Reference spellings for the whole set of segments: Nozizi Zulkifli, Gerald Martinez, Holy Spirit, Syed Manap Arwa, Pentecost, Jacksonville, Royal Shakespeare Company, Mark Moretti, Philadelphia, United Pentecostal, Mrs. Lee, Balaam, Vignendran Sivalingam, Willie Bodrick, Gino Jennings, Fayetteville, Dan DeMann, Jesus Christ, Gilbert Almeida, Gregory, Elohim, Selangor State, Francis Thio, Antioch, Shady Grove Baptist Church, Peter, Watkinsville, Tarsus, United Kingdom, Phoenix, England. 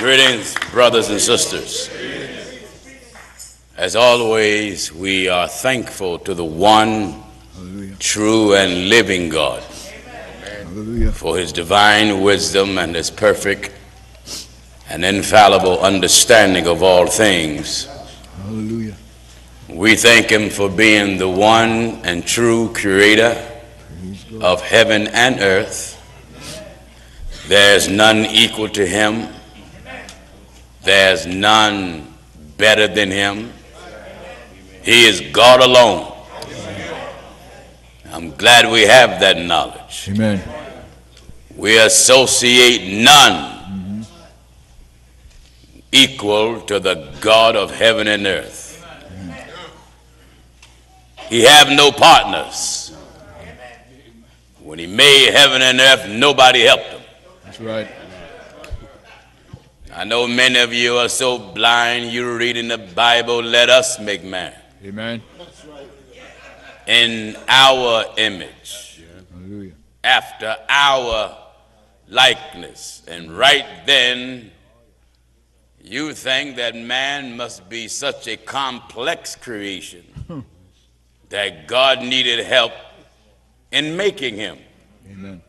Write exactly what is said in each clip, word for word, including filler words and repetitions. Greetings, brothers and sisters. As always, we are thankful to the one Hallelujah. True and living God Hallelujah. For his divine wisdom and his perfect and infallible understanding of all things. Hallelujah. We thank him for being the one and true creator of heaven and earth. There's none equal to him. There's none better than him. He is God alone. Amen. I'm glad we have that knowledge. Amen. We associate none mm-hmm. equal to the God of heaven and earth. Amen. He have no partners. When he made heaven and earth, nobody helped him. That's right. I know many of you are so blind, you're reading the Bible, let us make man. Amen. In our image. Hallelujah. After our likeness. And right then, you think that man must be such a complex creation that God needed help in making him. Amen.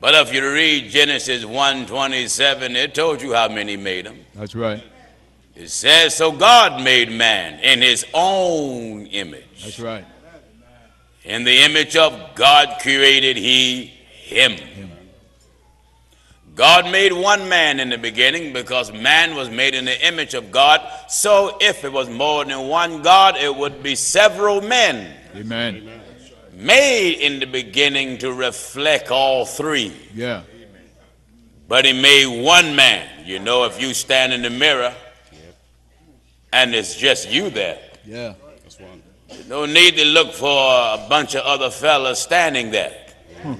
But if you read Genesis one twenty-seven, it told you how many made them. That's right. It says, so God made man in his own image. That's right. In the image of God created he him. him. God made one man in the beginning because man was made in the image of God. So if it was more than one God, it would be several men. Amen. Amen. Made in the beginning to reflect all three. Yeah. But he made one man. You know, if you stand in the mirror and it's just you there. Yeah. There's no need to look for a bunch of other fellas standing there. Hmm.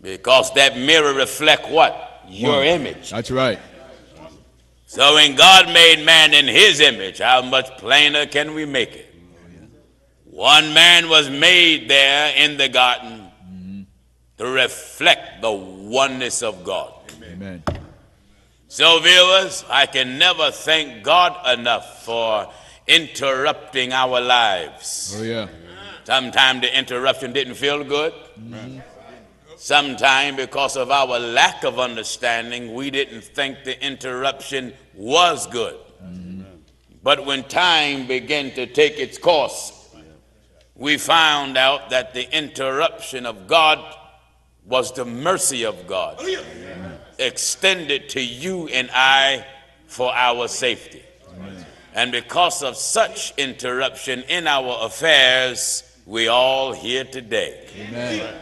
Because that mirror reflects what? Your yeah. image. That's right. So when God made man in his image, how much plainer can we make it? One man was made there in the garden mm-hmm. to reflect the oneness of God. Amen. So viewers, I can never thank God enough for interrupting our lives. Oh yeah. Sometimes the interruption didn't feel good. Mm-hmm. Sometimes because of our lack of understanding, we didn't think the interruption was good. Mm-hmm. But when time began to take its course, we found out that the interruption of God was the mercy of God Amen. Extended to you and I for our safety. Amen. And because of such interruption in our affairs, we all here today. Amen.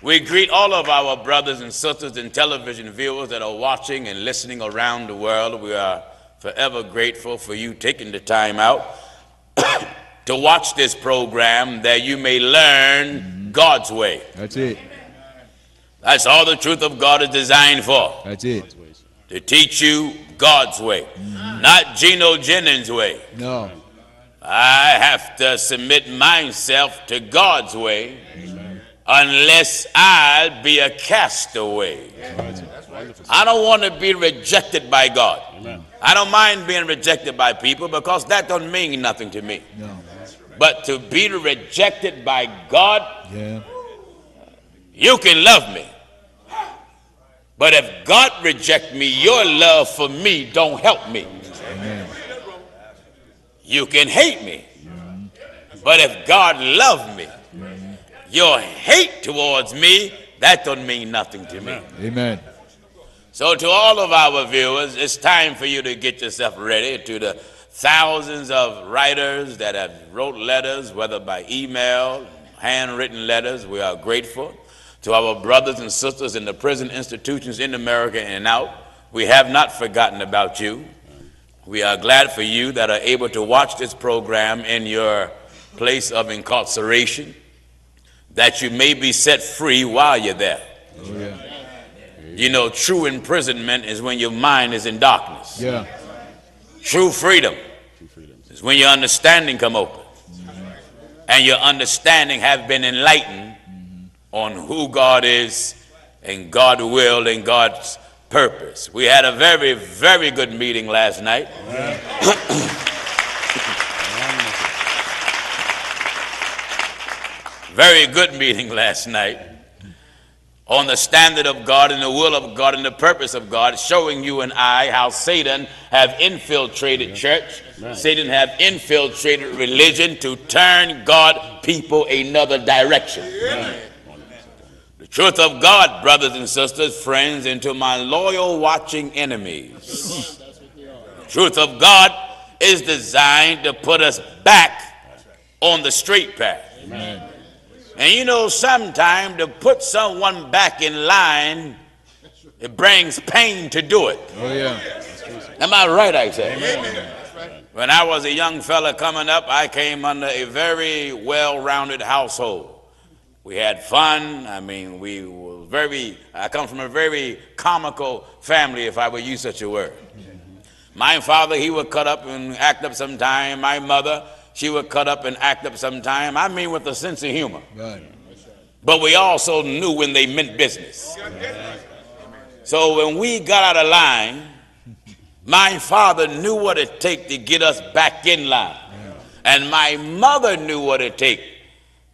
We greet all of our brothers and sisters and television viewers that are watching and listening around the world. We are forever grateful for you taking the time out to watch this program, that you may learn mm-hmm. God's way. That's it. That's all the truth of God is designed for. That's it. To teach you God's way. Mm-hmm. Not Gino Jennings' way. No. I have to submit myself to God's way mm-hmm. unless I be a castaway. Mm-hmm. I don't want to be rejected by God. Mm-hmm. I don't mind being rejected by people because that don't mean nothing to me. No. But to be rejected by God, yeah. you can love me. But if God reject me, your love for me don't help me. Amen. You can hate me. Mm-hmm. But if God love me, mm-hmm. your hate towards me, that don't mean nothing to me. Amen. So to all of our viewers, it's time for you to get yourself ready to the thousands of writers that have wrote letters, whether by email, handwritten letters. We are grateful to our brothers and sisters in the prison institutions in America and out. We have not forgotten about you. We are glad for you that are able to watch this program in your place of incarceration, that you may be set free while you're there. Oh, yeah. You know, true imprisonment is when your mind is in darkness. Yeah. True freedom is when your understanding come open mm-hmm. and your understanding have been enlightened mm-hmm. on who God is and God's will and God's purpose. We had a very, very good meeting last night. Very good meeting last night on the standard of God and the will of God and the purpose of God, showing you and I how Satan have infiltrated church. Right. Satan have infiltrated religion to turn God people another direction. Right. The truth of God, brothers and sisters, friends, into my loyal watching enemies. The truth of God is designed to put us back on the straight path. Amen. And you know, sometimes to put someone back in line, it brings pain to do it. Oh, yeah. Am I right, I say? Amen. When I was a young fella coming up, I came under a very well-rounded household. We had fun. I mean, we were very, I come from a very comical family, if I would use such a word. My father, he would cut up and act up sometime. My mother, she would cut up and act up sometime. I mean, with a sense of humor. Right. But we also knew when they meant business. Right. So when we got out of line, my father knew what it takes to get us back in line. Yeah. And my mother knew what it takes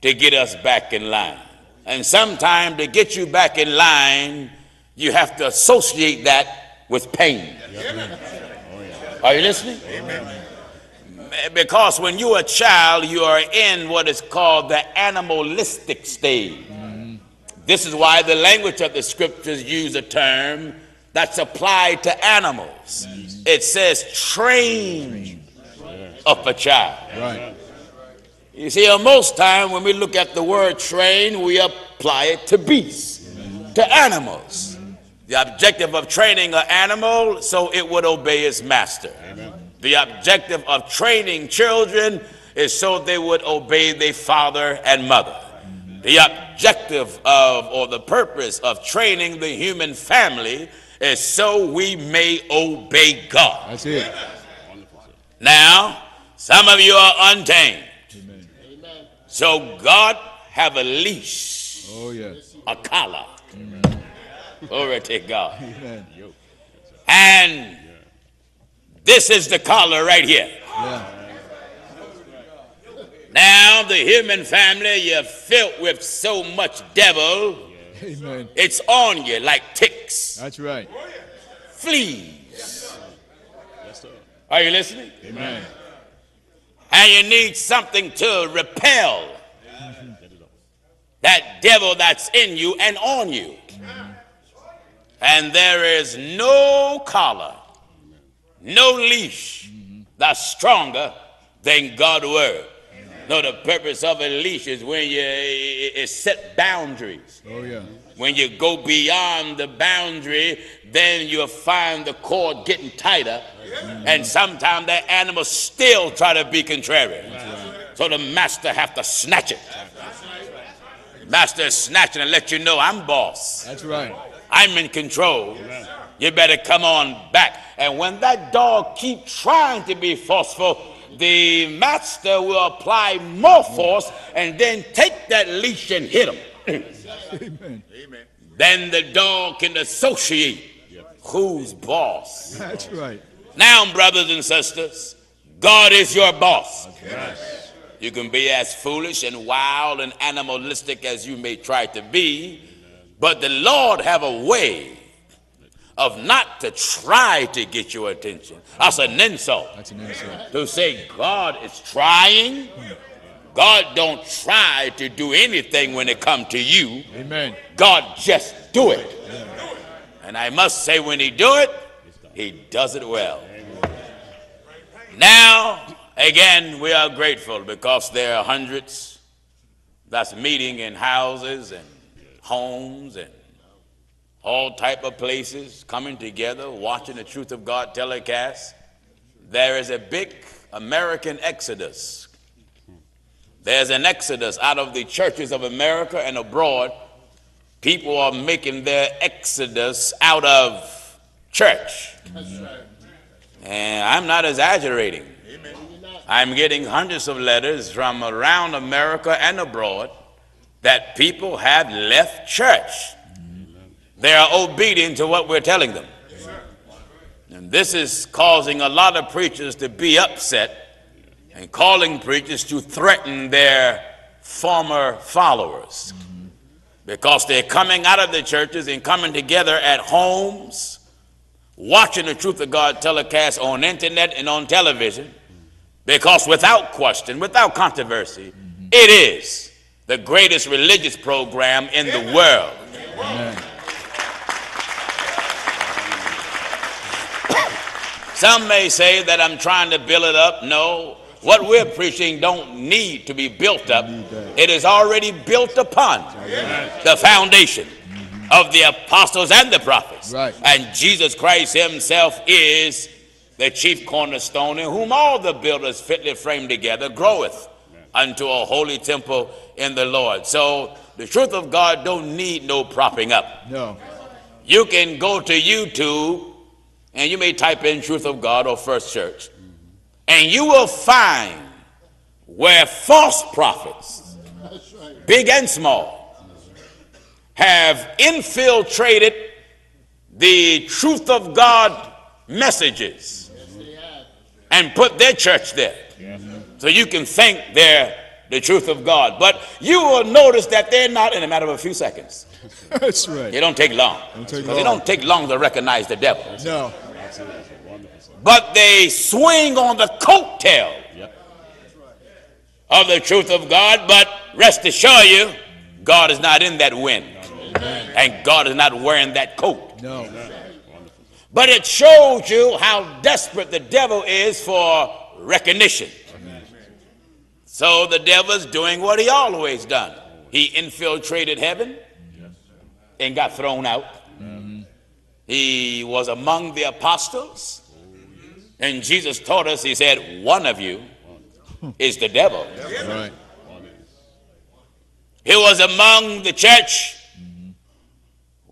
to get us back in line. And sometimes to get you back in line, you have to associate that with pain. Yeah. Are you listening? Amen. Because when you're a child, you are in what is called the animalistic stage. Mm-hmm. This is why the language of the scriptures use a term that's applied to animals. Mm-hmm. It says train up a child. Right. You see, most time when we look at the word train, we apply it to beasts, mm-hmm. to animals. Mm-hmm. The objective of training an animal so it would obey its master. Amen. The objective of training children is so they would obey their father and mother. The objective of, or the purpose of training the human family is so we may obey God. That's it. Now, some of you are untamed. Amen. So God have a leash, oh, yes. a collar. Amen. Glory to God. Amen. And this is the collar right here. Yeah. Now the human family, you're filled with so much devil. Amen. It's on you like ticks. That's right. Fleas. Yes, are you listening? Amen. And you need something to repel mm-hmm. that devil that's in you and on you. Mm-hmm. And there is no collar, no leash that's stronger than God's word. Amen. No, the purpose of a leash is when you it set boundaries. Oh, yeah. When you go beyond the boundary, then you'll find the cord getting tighter. Yeah. And sometimes that animal still try to be contrary. Right. So the master have to snatch it. Right. Master is snatching and let you know I'm boss. That's right. I'm in control. Yes. You better come on back. And when that dog keep trying to be forceful, the master will apply more force and then take that leash and hit him. Amen. Then the dog can associate who's boss. That's right. Now, brothers and sisters, God is your boss. Okay. You can be as foolish and wild and animalistic as you may try to be, but the Lord have a way of not to try to get your attention. That's an insult. That's an insult. To say God is trying. God don't try to do anything when it comes to you. Amen. God just do it. Amen. And I must say when he do it, he does it well. Amen. Now, again, we are grateful because there are hundreds that's meeting in houses and homes and all type of places coming together, watching the Truth of God telecast. There is a big American exodus. There's an exodus out of the churches of America and abroad. People are making their exodus out of church. That's right. And I'm not exaggerating. Amen. I'm getting hundreds of letters from around America and abroad that people have left church. They are obedient to what we're telling them. Yes, sir. And this is causing a lot of preachers to be upset and calling preachers to threaten their former followers. Mm-hmm. Because they're coming out of the churches and coming together at homes, watching the Truth of God telecast on internet and on television. Because without question, without controversy, mm-hmm. it is the greatest religious program in Amen. The world. Amen. Some may say that I'm trying to build it up. No, what we're preaching don't need to be built up. It is already built upon Amen. The foundation mm-hmm. of the apostles and the prophets. Right. And Jesus Christ himself is the chief cornerstone, in whom all the builders fitly framed together groweth unto a holy temple in the Lord. So the Truth of God don't need no propping up. No. You can go to YouTube and you may type in Truth of God or First Church, and you will find where false prophets, big and small, have infiltrated the Truth of God messages and put their church there. Yes. So you can think they're the Truth of God. But you will notice that they're not in a matter of a few seconds. That's right. It don't take long. Don't take long. It don't take long to recognize the devil. No. But they swing on the coattail yep. of the Truth of God. But rest assured you, God is not in that wind. Amen. And God is not wearing that coat. No. But it shows you how desperate the devil is for recognition. Amen. So the devil is doing what he always done. He infiltrated heaven and got thrown out. Mm-hmm. He was among the apostles. And Jesus taught us, he said, one of you is the devil. Right. He was among the church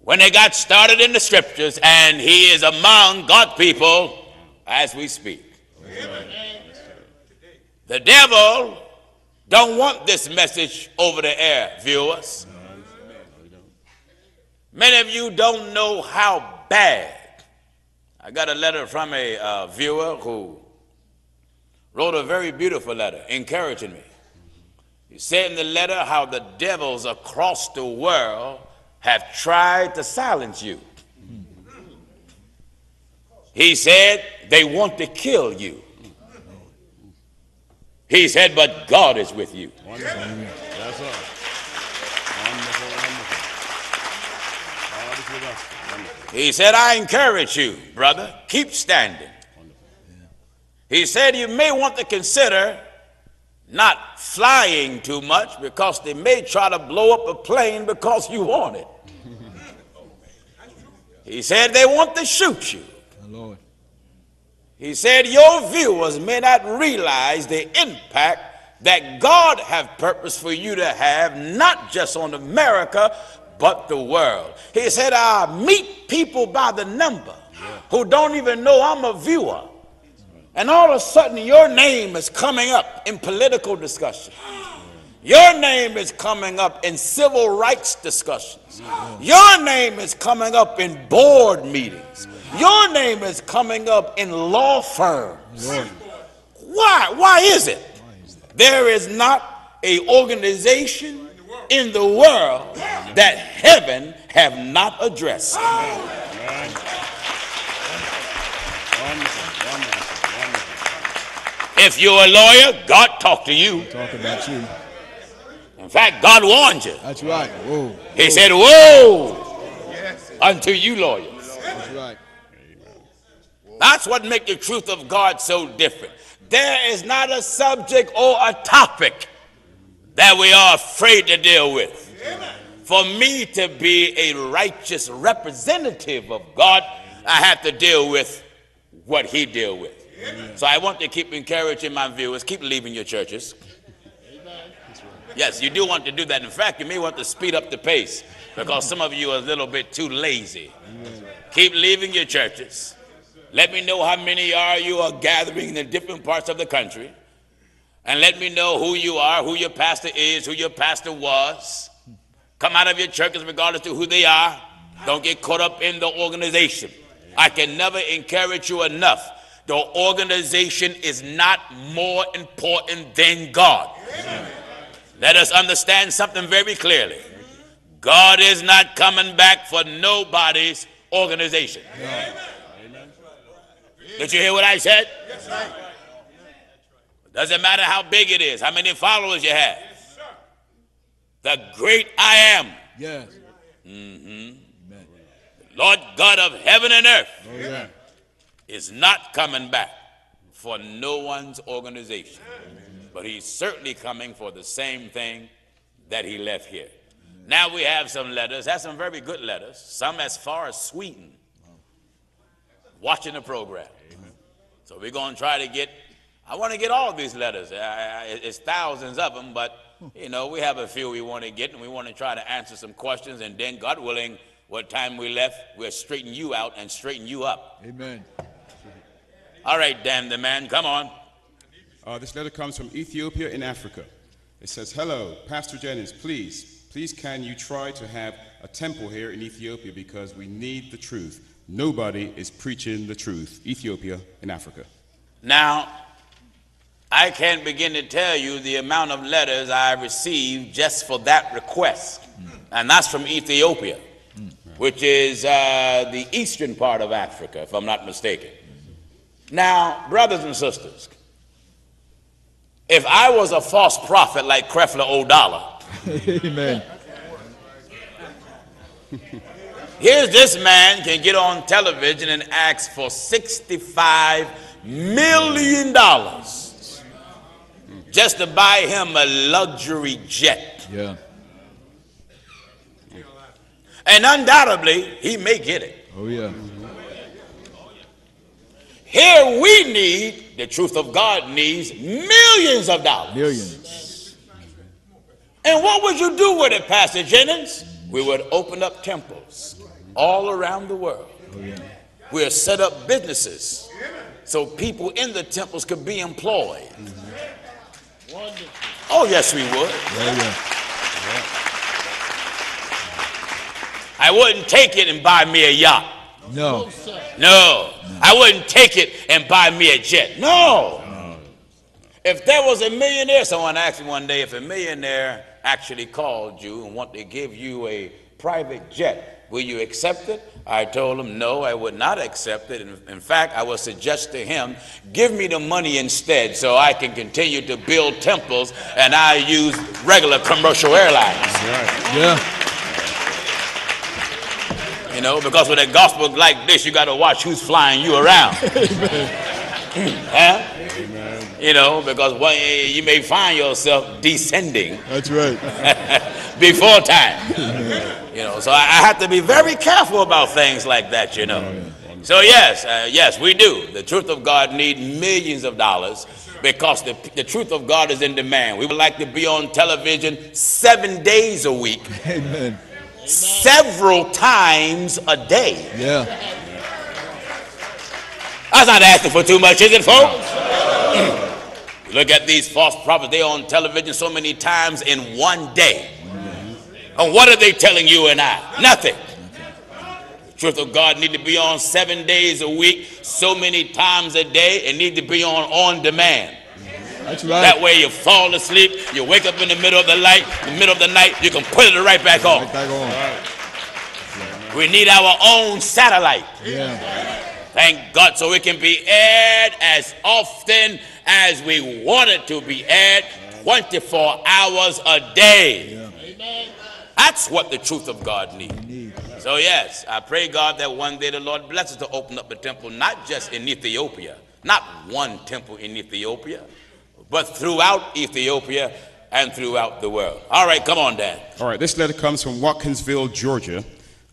when they got started in the scriptures, and he is among God's people as we speak. Amen. The devil don't want this message over the air, viewers. Many of you don't know how bad. I got a letter from a uh, viewer who wrote a very beautiful letter encouraging me. He said in the letter how the devils across the world have tried to silence you. He said, they want to kill you. He said, but God is with you. Wonderful. That's all. Wonderful, wonderful. God is with us. Wonderful. He said, I encourage you, brother, keep standing. He said, you may want to consider not flying too much, because they may try to blow up a plane because you want it. He said they want to shoot you. Lord. He said your viewers may not realize the impact that God have purpose for you to have, not just on America, but the world. He said I meet people by the number yeah. who don't even know I'm a viewer. And all of a sudden, your name is coming up in political discussions. Your name is coming up in civil rights discussions. Your name is coming up in board meetings. Your name is coming up in law firms. Why? Why is it? There is not an organization in the world that heaven have not addressed. If you're a lawyer, God talked to you. Talk about you. In fact, God warned you. That's right. Whoa. Whoa. He said, "Woe yes. unto you lawyers." That's right. That's what makes the Truth of God so different. There is not a subject or a topic that we are afraid to deal with. Amen. For me to be a righteous representative of God, I have to deal with what He deal with. Amen. So I want to keep encouraging my viewers, keep leaving your churches. Amen. Yes, you do want to do that. In fact, you may want to speed up the pace, because some of you are a little bit too lazy. Amen. Keep leaving your churches. Let me know how many are you are gathering in different parts of the country. And let me know who you are, who your pastor is, who your pastor was. Come out of your churches regardless to who they are. Don't get caught up in the organization. I can never encourage you enough. The organization is not more important than God. Amen. Let us understand something very clearly. God is not coming back for nobody's organization. Amen. Did you hear what I said? Yes, sir. Doesn't matter how big it is, how many followers you have. Yes, sir. The great I am. Yes. Mm-hmm. Amen. Lord God of heaven and earth, oh, yeah, is not coming back for no one's organization. Amen. But he's certainly coming for the same thing that he left here. Amen. Now we have some letters. That's some very good letters. Some as far as Sweden. Wow. Watching the program. Amen. So we're going to try to get, I want to get all these letters. I, I, it's thousands of them, but you know, we have a few we want to get, and we want to try to answer some questions, and then, God willing, what time we left, we'll straighten you out and straighten you up. Amen. All right, damn the man, come on. Uh, this letter comes from Ethiopia in Africa. It says, hello, Pastor Jennings, please, please can you try to have a temple here in Ethiopia because we need the truth. Nobody is preaching the truth. Ethiopia in Africa. Now, I can't begin to tell you the amount of letters I received just for that request. Mm. And that's from Ethiopia, mm, right, which is uh, the eastern part of Africa, if I'm not mistaken. Mm-hmm. Now, brothers and sisters, if I was a false prophet like Creflo Dollar, amen, here's this man can get on television and ask for sixty-five million dollars. Just to buy him a luxury jet. Yeah. And undoubtedly, he may get it. Oh, yeah. Mm-hmm. Here we need, the truth of God needs, millions of dollars. Millions. And what would you do with it, Pastor Jennings? We would open up temples all around the world. Oh, yeah. We'll set up businesses so people in the temples could be employed. Mm-hmm. Oh, yes, we would. Yeah, yeah. Yeah. I wouldn't take it and buy me a yacht. No. No. No. I wouldn't take it and buy me a jet. No. No. If there was a millionaire, someone asked me one day, if a millionaire actually called you and wanted to give you a private jet, will you accept it? I told him, no, I would not accept it. In, in fact, I would suggest to him, give me the money instead so I can continue to build temples and I use regular commercial airlines. Right. Yeah. You know, because with a gospel like this, you got to watch who's flying you around. Huh? Amen. You know, because well, you may find yourself descending. That's right. Before time. Amen. You know, so I, I have to be very careful about things like that, you know. Oh, yeah. So yes, uh, yes, we do. The truth of God needs millions of dollars because the, the truth of God is in demand. We would like to be on television seven days a week. Amen. Several times a day. Yeah. That's not asking for too much, is it, folks? Look at these false prophets. They're on television so many times in one day. And what are they telling you and I? Nothing. The truth of God need to be on seven days a week, so many times a day, and need to be on on demand. That's right. That way you fall asleep, you wake up in the middle of the night, the middle of the night, you can put it right back on. Right back on. Right. We need our own satellite. Yeah. Thank God, so it can be aired as often as we want it to be aired, twenty-four hours a day. Yeah. Amen. That's what the truth of God needs. So yes, I pray God that one day the Lord blesses to open up a temple, not just in Ethiopia, not one temple in Ethiopia, but throughout Ethiopia and throughout the world. All right, come on, Dan. All right, this letter comes from Watkinsville, Georgia.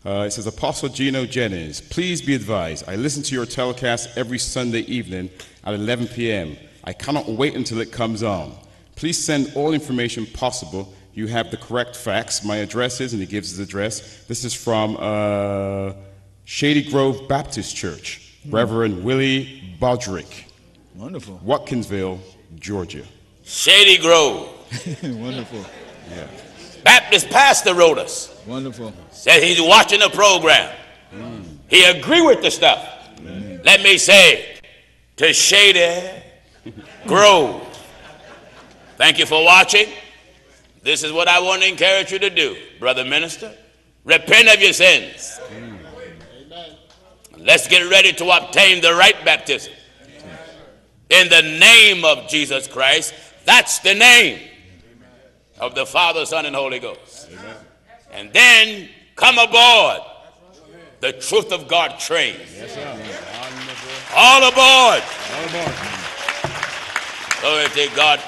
Uh, it says, Apostle Gino Jennings, please be advised. I listen to your telecast every Sunday evening at eleven p m I cannot wait until it comes on. Please send all information possible. You have the correct facts. My address is, and he gives his address. This is from uh, Shady Grove Baptist Church, mm. Reverend Willie Bodrick. Wonderful. Watkinsville, Georgia. Shady Grove. Wonderful. Yeah. Baptist pastor wrote us. Wonderful. Said he's watching the program. Mm. He agreed with the stuff. Amen. Let me say, to Shady Grove, thank you for watching. This is what I want to encourage you to do, brother minister. Repent of your sins. Amen. Let's get ready to obtain the right baptism. Amen. In the name of Jesus Christ, that's the name of the Father, Son, and Holy Ghost. Amen. And then come aboard the truth of God train. Yes, sir. All aboard. All aboard. Glory to God,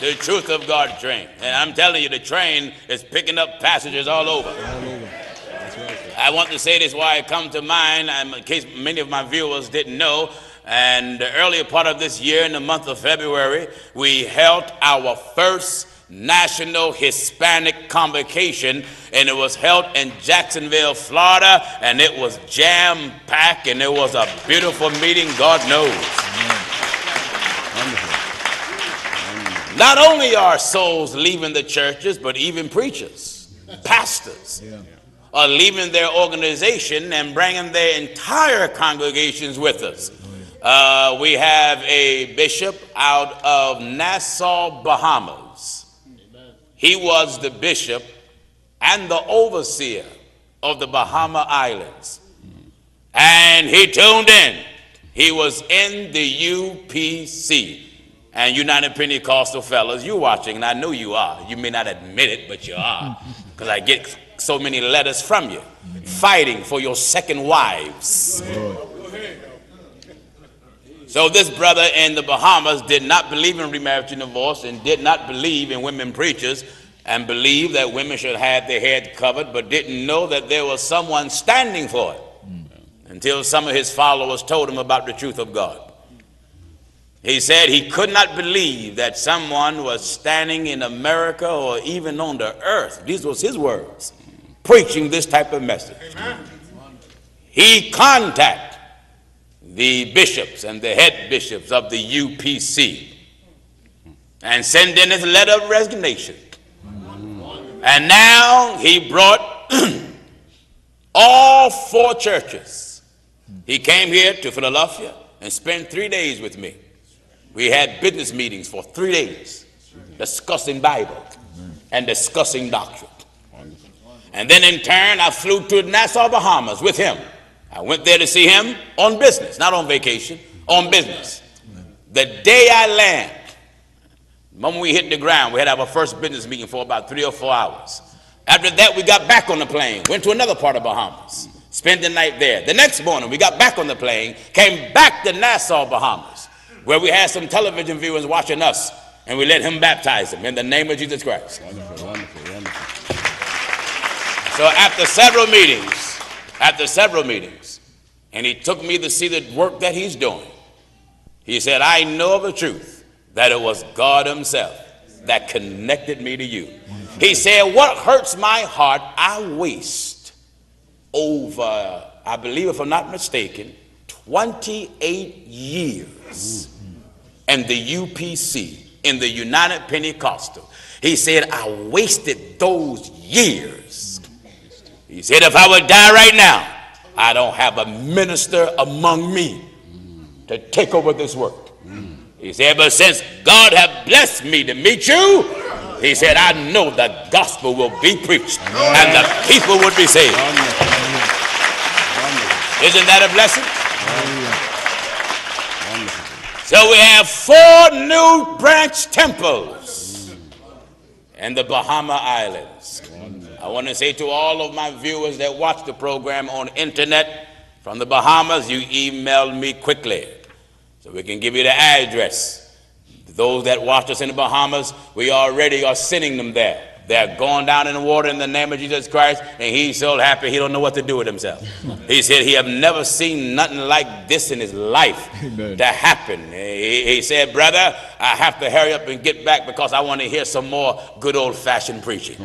the truth of God train. And I'm telling you, the train is picking up passengers all over. All over. That's right, sir. I want to say this why it comes to mind, I'm, in case many of my viewers didn't know. And the earlier part of this year, in the month of February, we held our first National Hispanic Convocation, and it was held in Jacksonville, Florida, and it was jam-packed, and it was a beautiful meeting, God knows. Wonderful. Wonderful. Not only are souls leaving the churches, but even preachers, pastors, yeah. are leaving their organization and bringing their entire congregations with us. Uh, we have a bishop out of Nassau, Bahamas. He was the bishop and the overseer of the Bahama Islands. And he tuned in. He was in the U P C. And United Pentecostal fellas, you're watching, and I know you are. You may not admit it, but you are. Because I get so many letters from you. Fighting for your second wives. So this brother in the Bahamas did not believe in remarriage and divorce and did not believe in women preachers and believed that women should have their head covered, but didn't know that there was someone standing for it until some of his followers told him about the truth of God. He said he could not believe that someone was standing in America or even on the earth. These were his words, preaching this type of message. Amen. He contacted the bishops and the head bishops of the U P C and send in his letter of resignation. And now he brought all four churches. He came here to Philadelphia and spent three days with me. We had business meetings for three days discussing Bible and discussing doctrine. And then in turn, I flew to Nassau, Bahamas with him. I went there to see him on business, not on vacation, on business. The day I land, the moment we hit the ground, we had our first business meeting for about three or four hours. After that, we got back on the plane, went to another part of Bahamas, spent the night there. The next morning, we got back on the plane, came back to Nassau, Bahamas, where we had some television viewers watching us, and we let him baptize him in the name of Jesus Christ. Wonderful, wonderful, wonderful. So after several meetings, After several meetings, and he took me to see the work that he's doing. He said, I know of a truth that it was God himself that connected me to you. He said, what hurts my heart, I waste over, I believe if I'm not mistaken, twenty-eight years in the U P C, in the United Pentecostal. He said, I wasted those years. He said, if I would die right now, I don't have a minister among me to take over this work. Mm. He said, but since God have blessed me to meet you, he said, I know the gospel will be preached and the people would be saved. Isn't that a blessing? So we have four new branch temples in the Bahama Islands. I want to say to all of my viewers that watch the program on internet from the Bahamas, you email me quickly so we can give you the address. Those that watch us in the Bahamas, we already are sending them there. They're going down in the water in the name of Jesus Christ, and he's so happy he don't know what to do with himself. He said he have never seen nothing like this in his life Amen. To happen. He, he said, brother, I have to hurry up and get back because I want to hear some more good old-fashioned preaching.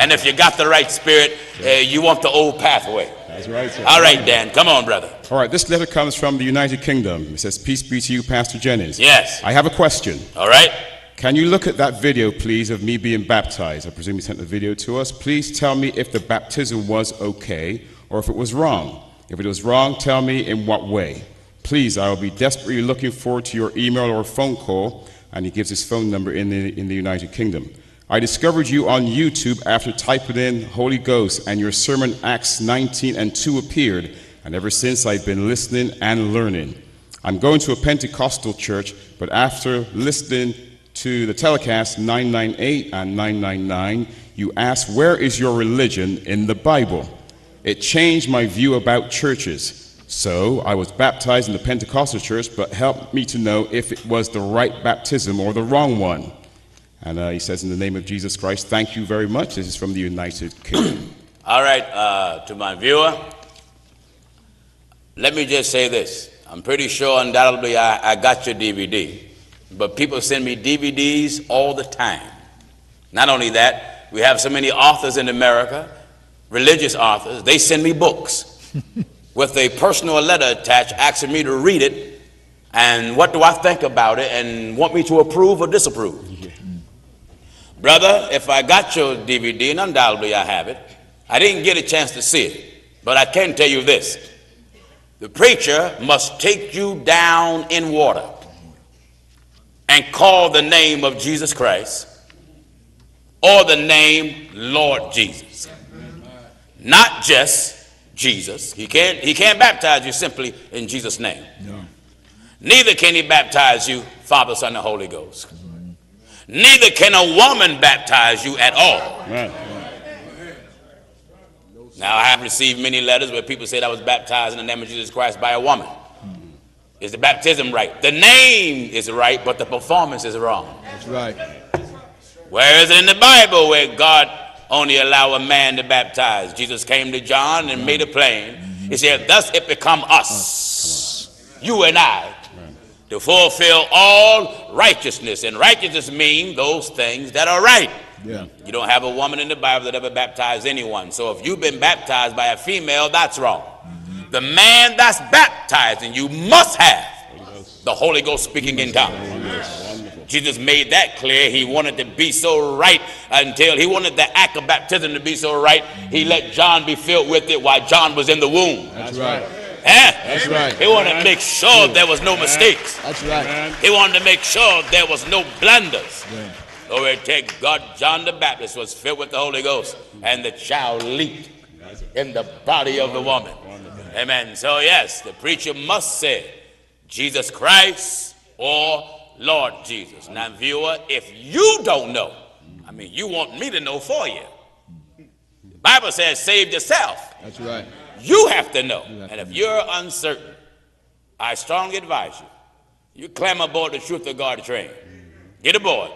And if you got the right spirit, uh, you want the old pathway. That's right, sir. All right, Dan, come on, brother. All right, this letter comes from the United Kingdom. It says, peace be to you, Pastor Jennings. Yes. I have a question. All right. Can you look at that video, please, of me being baptized? I presume you sent the video to us. Please tell me if the baptism was okay or if it was wrong. If it was wrong, tell me in what way. Please, I will be desperately looking forward to your email or phone call. And he gives his phone number in the, in the United Kingdom. I discovered you on YouTube after typing in Holy Ghost, and your sermon Acts nineteen and two appeared. And ever since, I've been listening and learning. I'm going to a Pentecostal church, but after listening to the telecast nine ninety-eight and nine ninety-nine, you asked, where is your religion in the Bible? It changed my view about churches. So I was baptized in the Pentecostal church, but helped me to know if it was the right baptism or the wrong one. And uh, he says, in the name of Jesus Christ, thank you very much. This is from the United Kingdom. All right, uh, to my viewer, let me just say this. I'm pretty sure undoubtedly I, I got your D V D. But people send me D V Ds all the time. Not only that, we have so many authors in America, religious authors, they send me books with a personal letter attached asking me to read it and what do I think about it and want me to approve or disapprove. Yeah. Brother, if I got your D V D, and undoubtedly I have it, I didn't get a chance to see it, but I can tell you this. The preacher must take you down in water and call the name of Jesus Christ or the name Lord Jesus. Not just Jesus. He can't, he can't baptize you simply in Jesus' name. No. Neither can he baptize you, Father, Son, and Holy Ghost. Neither can a woman baptize you at all. Right. Now, I have received many letters where people said I was baptized in the name of Jesus Christ by a woman. Is the baptism right? The name is right, but the performance is wrong. That's right. Where is it in the Bible where God only allow a man to baptize? Jesus came to John and made it plain. He said, thus it become us, you and I, to fulfill all righteousness. And righteousness means those things that are right. Yeah. You don't have a woman in the Bible that ever baptized anyone. So if you've been baptized by a female, that's wrong. The man that's baptizing you must have the Holy Ghost speaking in tongues. Jesus made that clear. He wanted to be so right until he wanted the act of baptism to be so right. He let John be filled with it while John was in the womb. That's right. Eh? That's right. He wanted to make sure there was no mistakes. That's right. He wanted to make sure there was no blunders. Yeah. So it take God, John the Baptist was filled with the Holy Ghost, and the child leaped in the body of the woman. Amen. So yes, the preacher must say Jesus Christ or Lord Jesus. Now viewer, if you don't know, I mean, you want me to know for you. The Bible says save yourself. That's right. You have to know. And if you're uncertain, I strongly advise you, you climb aboard the Truth of God train. Get aboard.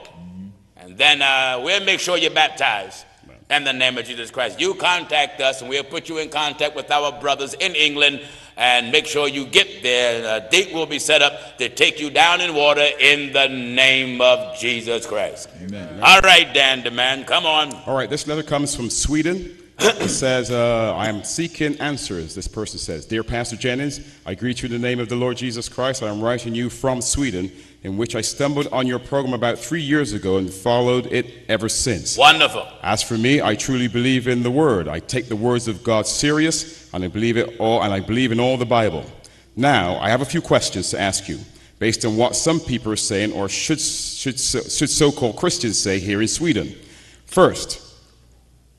And then uh, we'll make sure you're baptized. In the name of Jesus Christ, you contact us and we'll put you in contact with our brothers in England and make sure you get there. A date will be set up to take you down in water in the name of Jesus Christ. Amen. All right, Dan DeMann, come on. All right, this letter comes from Sweden. It says, uh, I am seeking answers. This person says, dear Pastor Jennings, I greet you in the name of the Lord Jesus Christ. I am writing you from Sweden, in which I stumbled on your program about three years ago and followed it ever since. Wonderful. As for me, I truly believe in the Word. I take the words of God serious, and I believe it all, and I believe in all the Bible. Now, I have a few questions to ask you, based on what some people are saying, or should, should, should so-called Christians say here in Sweden. First,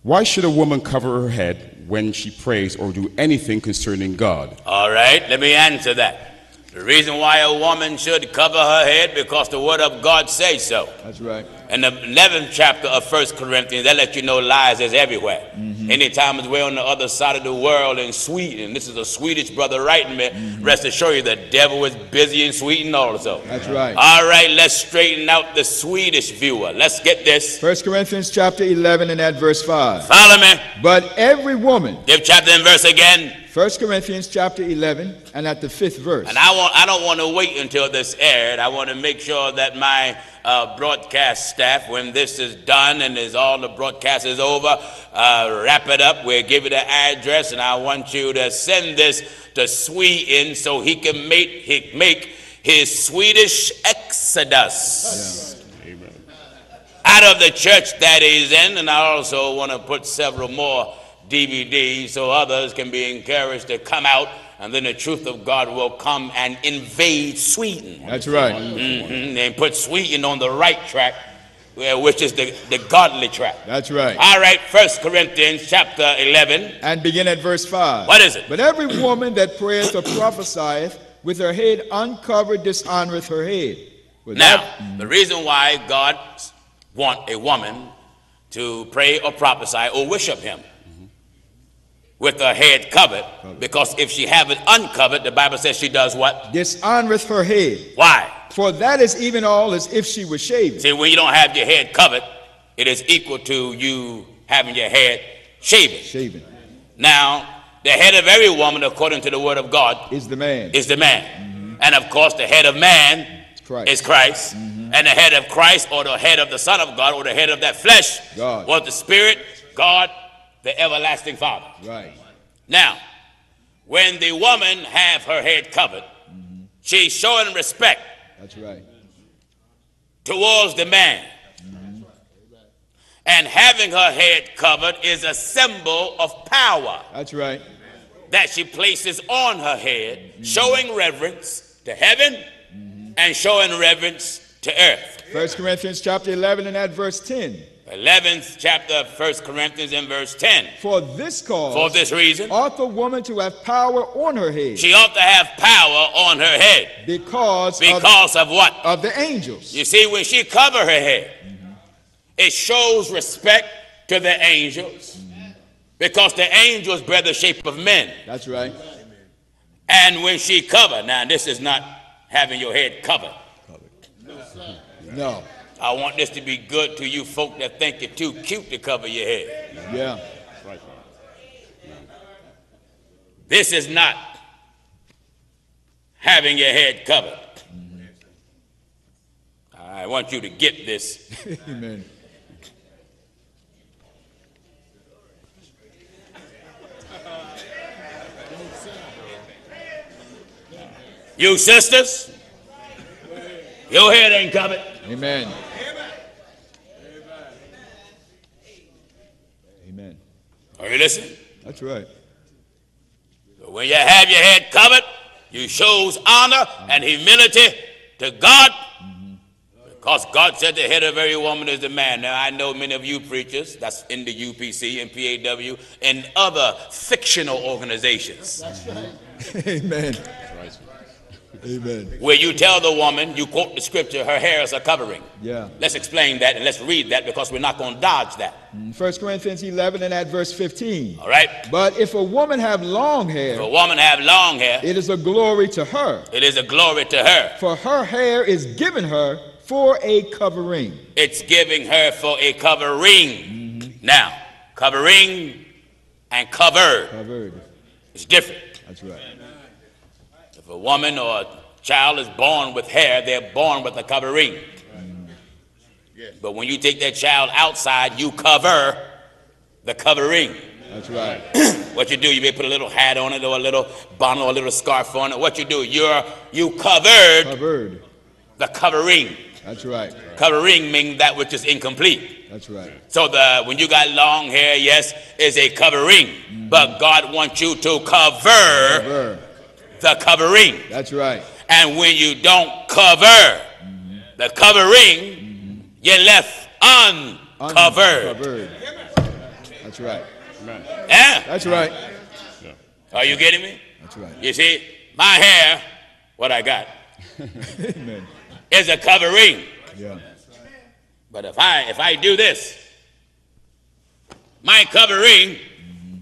why should a woman cover her head when she prays or do anything concerning God? All right, let me answer that. The reason why a woman should cover her head because the word of God says so. That's right. In the eleventh chapter of First Corinthians, that lets you know lies is everywhere. Mm-hmm. Anytime as we're on the other side of the world in Sweden, this is a Swedish brother writing me, mm-hmm. Rest assure you the devil is busy in Sweden also. That's right. All right, let's straighten out the Swedish viewer. Let's get this. First Corinthians chapter eleven and at verse five. Follow me. But every woman. Give chapter and verse again. First Corinthians chapter eleven and at the fifth verse. And I want I don't want to wait until this aired. I want to make sure that my uh, broadcast staff, when this is done and is all the broadcast is over, uh, wrap it up. We'll give you the address, and I want you to send this to Sweden so he can make he make his Swedish exodus. Yeah. Amen. out of the church that he's in. And I also want to put several more D V Ds so others can be encouraged to come out, and then the truth of God will come and invade Sweden. That's right. Mm-hmm. And put Sweden on the right track, which is the, the godly track. That's right. All right, First Corinthians chapter eleven. And begin at verse five. What is it? But every woman that prayeth or prophesieth with her head uncovered dishonoreth her head. With now, that, the reason why God wants a woman to pray or prophesy or worship him with her head covered, because if she have it uncovered, the Bible says she does what? Dishonoreth her head. Why? For that is even all as if she was shaven. See, when you don't have your head covered, it is equal to you having your head shaven. Shaven. Now, the head of every woman, according to the word of God, is the man. Is the man. Mm-hmm. And of course, the head of man Christ. is Christ. Mm-hmm. And the head of Christ, or the head of the Son of God, or the head of that flesh, God. was the Spirit, God, the everlasting Father. Right. Now, when the woman have her head covered, mm-hmm. she's showing respect. That's right. Towards the man. Mm-hmm. And having her head covered is a symbol of power. That's right. That she places on her head, mm-hmm. showing reverence to heaven, mm-hmm. and showing reverence to earth. First Corinthians chapter eleven and at verse ten. eleventh chapter, First Corinthians in verse ten. For this cause, for this reason, ought the woman to have power on her head. She ought to have power on her head. Because, because of, of what? Of the angels. You see, when she cover her head, mm-hmm. it shows respect to the angels. Mm-hmm. Because the angels bear the shape of men. That's right. And when she cover, now this is not having your head covered. No, sir. No. I want this to be good to you folk that think you're too cute to cover your head. Yeah. This is not having your head covered. Mm-hmm. I want you to get this. Amen. You sisters, your head ain't covered. Amen. Are you listening? That's right. So when you have your head covered, you shows honor and humility to God, mm-hmm. because God said the head of every woman is the man. Now, I know many of you preachers, that's in the U P C and P A W and other fictional organizations. That's right. Amen. Amen. Where you tell the woman, you quote the scripture, her hairs are covering. Yeah. Let's explain that and let's read that, because we're not going to dodge that. First Corinthians eleven and at verse fifteen. All right. But if a woman have long hair. If a woman have long hair. It is a glory to her. It is a glory to her. For her hair is given her for a covering. It's giving her for a covering. Mm-hmm. Now, covering and covered. Covered. It's different. That's right. A woman or a child is born with hair, they're born with a covering. Mm-hmm. But when you take that child outside, you cover the covering. That's right. What you do, you may put a little hat on it, or a little bonnet, or a little scarf on it. What you do, you're you covered, covered the covering. That's right. Covering means that which is incomplete. That's right. So the when you got long hair, yes, is a covering. Mm-hmm. But God wants you to cover. cover. The covering. That's right. And when you don't cover mm-hmm. the covering, mm-hmm. you're left uncovered. Uncovered. That's right. Yeah. That's right. Are you getting me? That's right. You see, my hair, what I got, Amen. is a covering. Yeah. But if I if I do this, my covering mm-hmm.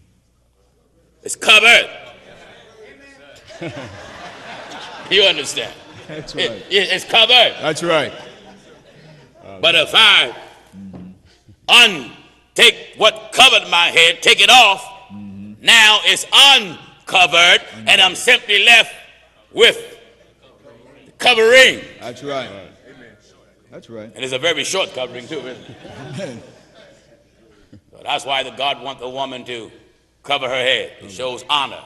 is covered. You understand? That's right. It, it, it's covered. That's right. But if I untake what covered my head, take it off, mm-hmm. now it's uncovered, mm-hmm. and I'm simply left with covering. That's right. That's right. And it's a very short covering too, isn't it? So that's why the God wants the woman to cover her head. It shows honor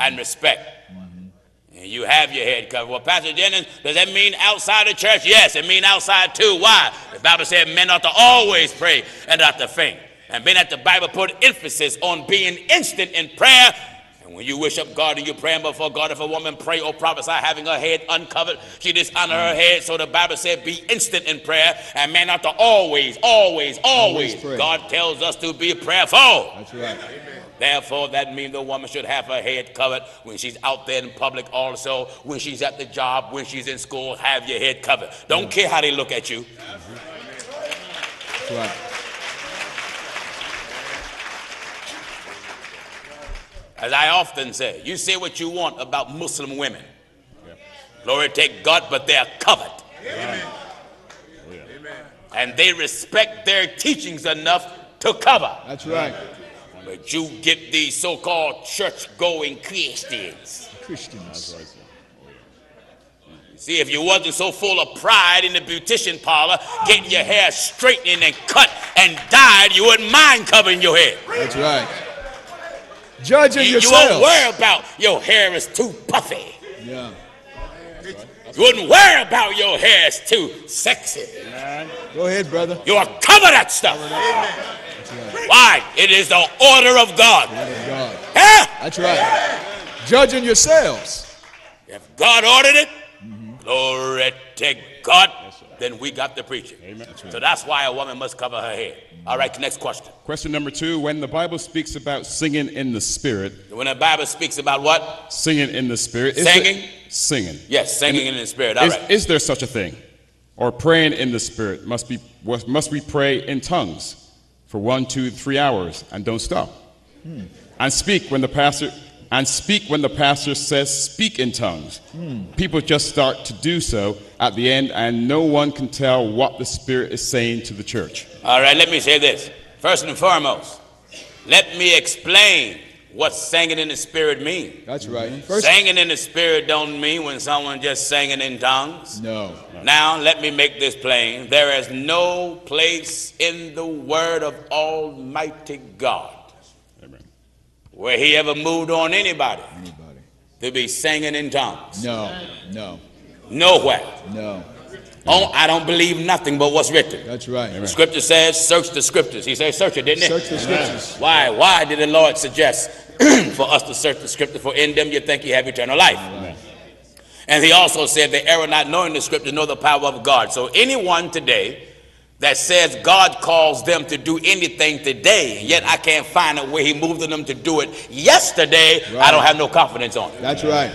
and respect. And you have your head covered. Well, Pastor Jennings, does that mean outside the church? Yes, it means outside too. Why? The Bible said men ought to always pray and not to faint. And being that the Bible put emphasis on being instant in prayer. And when you worship God and you're praying before God, if a woman pray or prophesy having her head uncovered, she dishonor her head. So the Bible said be instant in prayer and man ought to always, always, always. always God tells us to be prayerful. That's right. Amen. Therefore, that means the woman should have her head covered when she's out there in public also, when she's at the job, when she's in school, have your head covered. Don't yeah. care how they look at you. That's right. As I often say, you say what you want about Muslim women. Yeah. Glory to God, but they are covered. Amen. And they respect their teachings enough to cover. That's right. But you get these so-called church-going Christians. Christians. See, if you wasn't so full of pride in the beautician parlor, getting your hair straightened and cut and dyed, you wouldn't mind covering your head. That's right. Judging you yourself. You won't worry about your hair is too puffy. Yeah. That's right. That's you wouldn't worry about your hair is too sexy. Yeah. Go ahead, brother. You are covered that stuff. Amen. Why? It is the order of God. Order of God. Huh? That's right. Yeah. Judging yourselves. If God ordered it, mm-hmm. glory to God, right. then we got the preaching. Amen. That's right. So that's why a woman must cover her head. Mm-hmm. All right, next question. Question number two, when the Bible speaks about singing in the Spirit. When the Bible speaks about what? Singing in the Spirit. Is singing? There, singing. Yes, singing in, in the Spirit. All is, right. Is there such a thing? Or praying in the Spirit? Must be, must we pray in tongues for one, two, three hours, and don't stop. Hmm. And speak when the pastor and speak when the pastor says, "Speak in tongues." Hmm. People just start to do so at the end, and no one can tell what the Spirit is saying to the church. All right, let me say this. First and foremost, let me explain what singing in the Spirit means. That's right. First, singing in the Spirit don't mean when someone just singing in tongues. No. Now, let me make this plain. There is no place in the Word of Almighty God Amen. where he ever moved on anybody, anybody to be singing in tongues. No, no. Nowhere. No. Oh, I don't believe nothing but what's written. That's right. The Scripture says, search the Scriptures. He said, search it, didn't he? Search the Scriptures. Why? Why did the Lord suggest for us to search the Scripture? For in them you think you have eternal life. Amen. And he also said, they err not knowing the Scripture, nor the power of God. So anyone today that says God calls them to do anything today, and yet I can't find a way he moved them to do it yesterday, right. I don't have no confidence on it. That's right.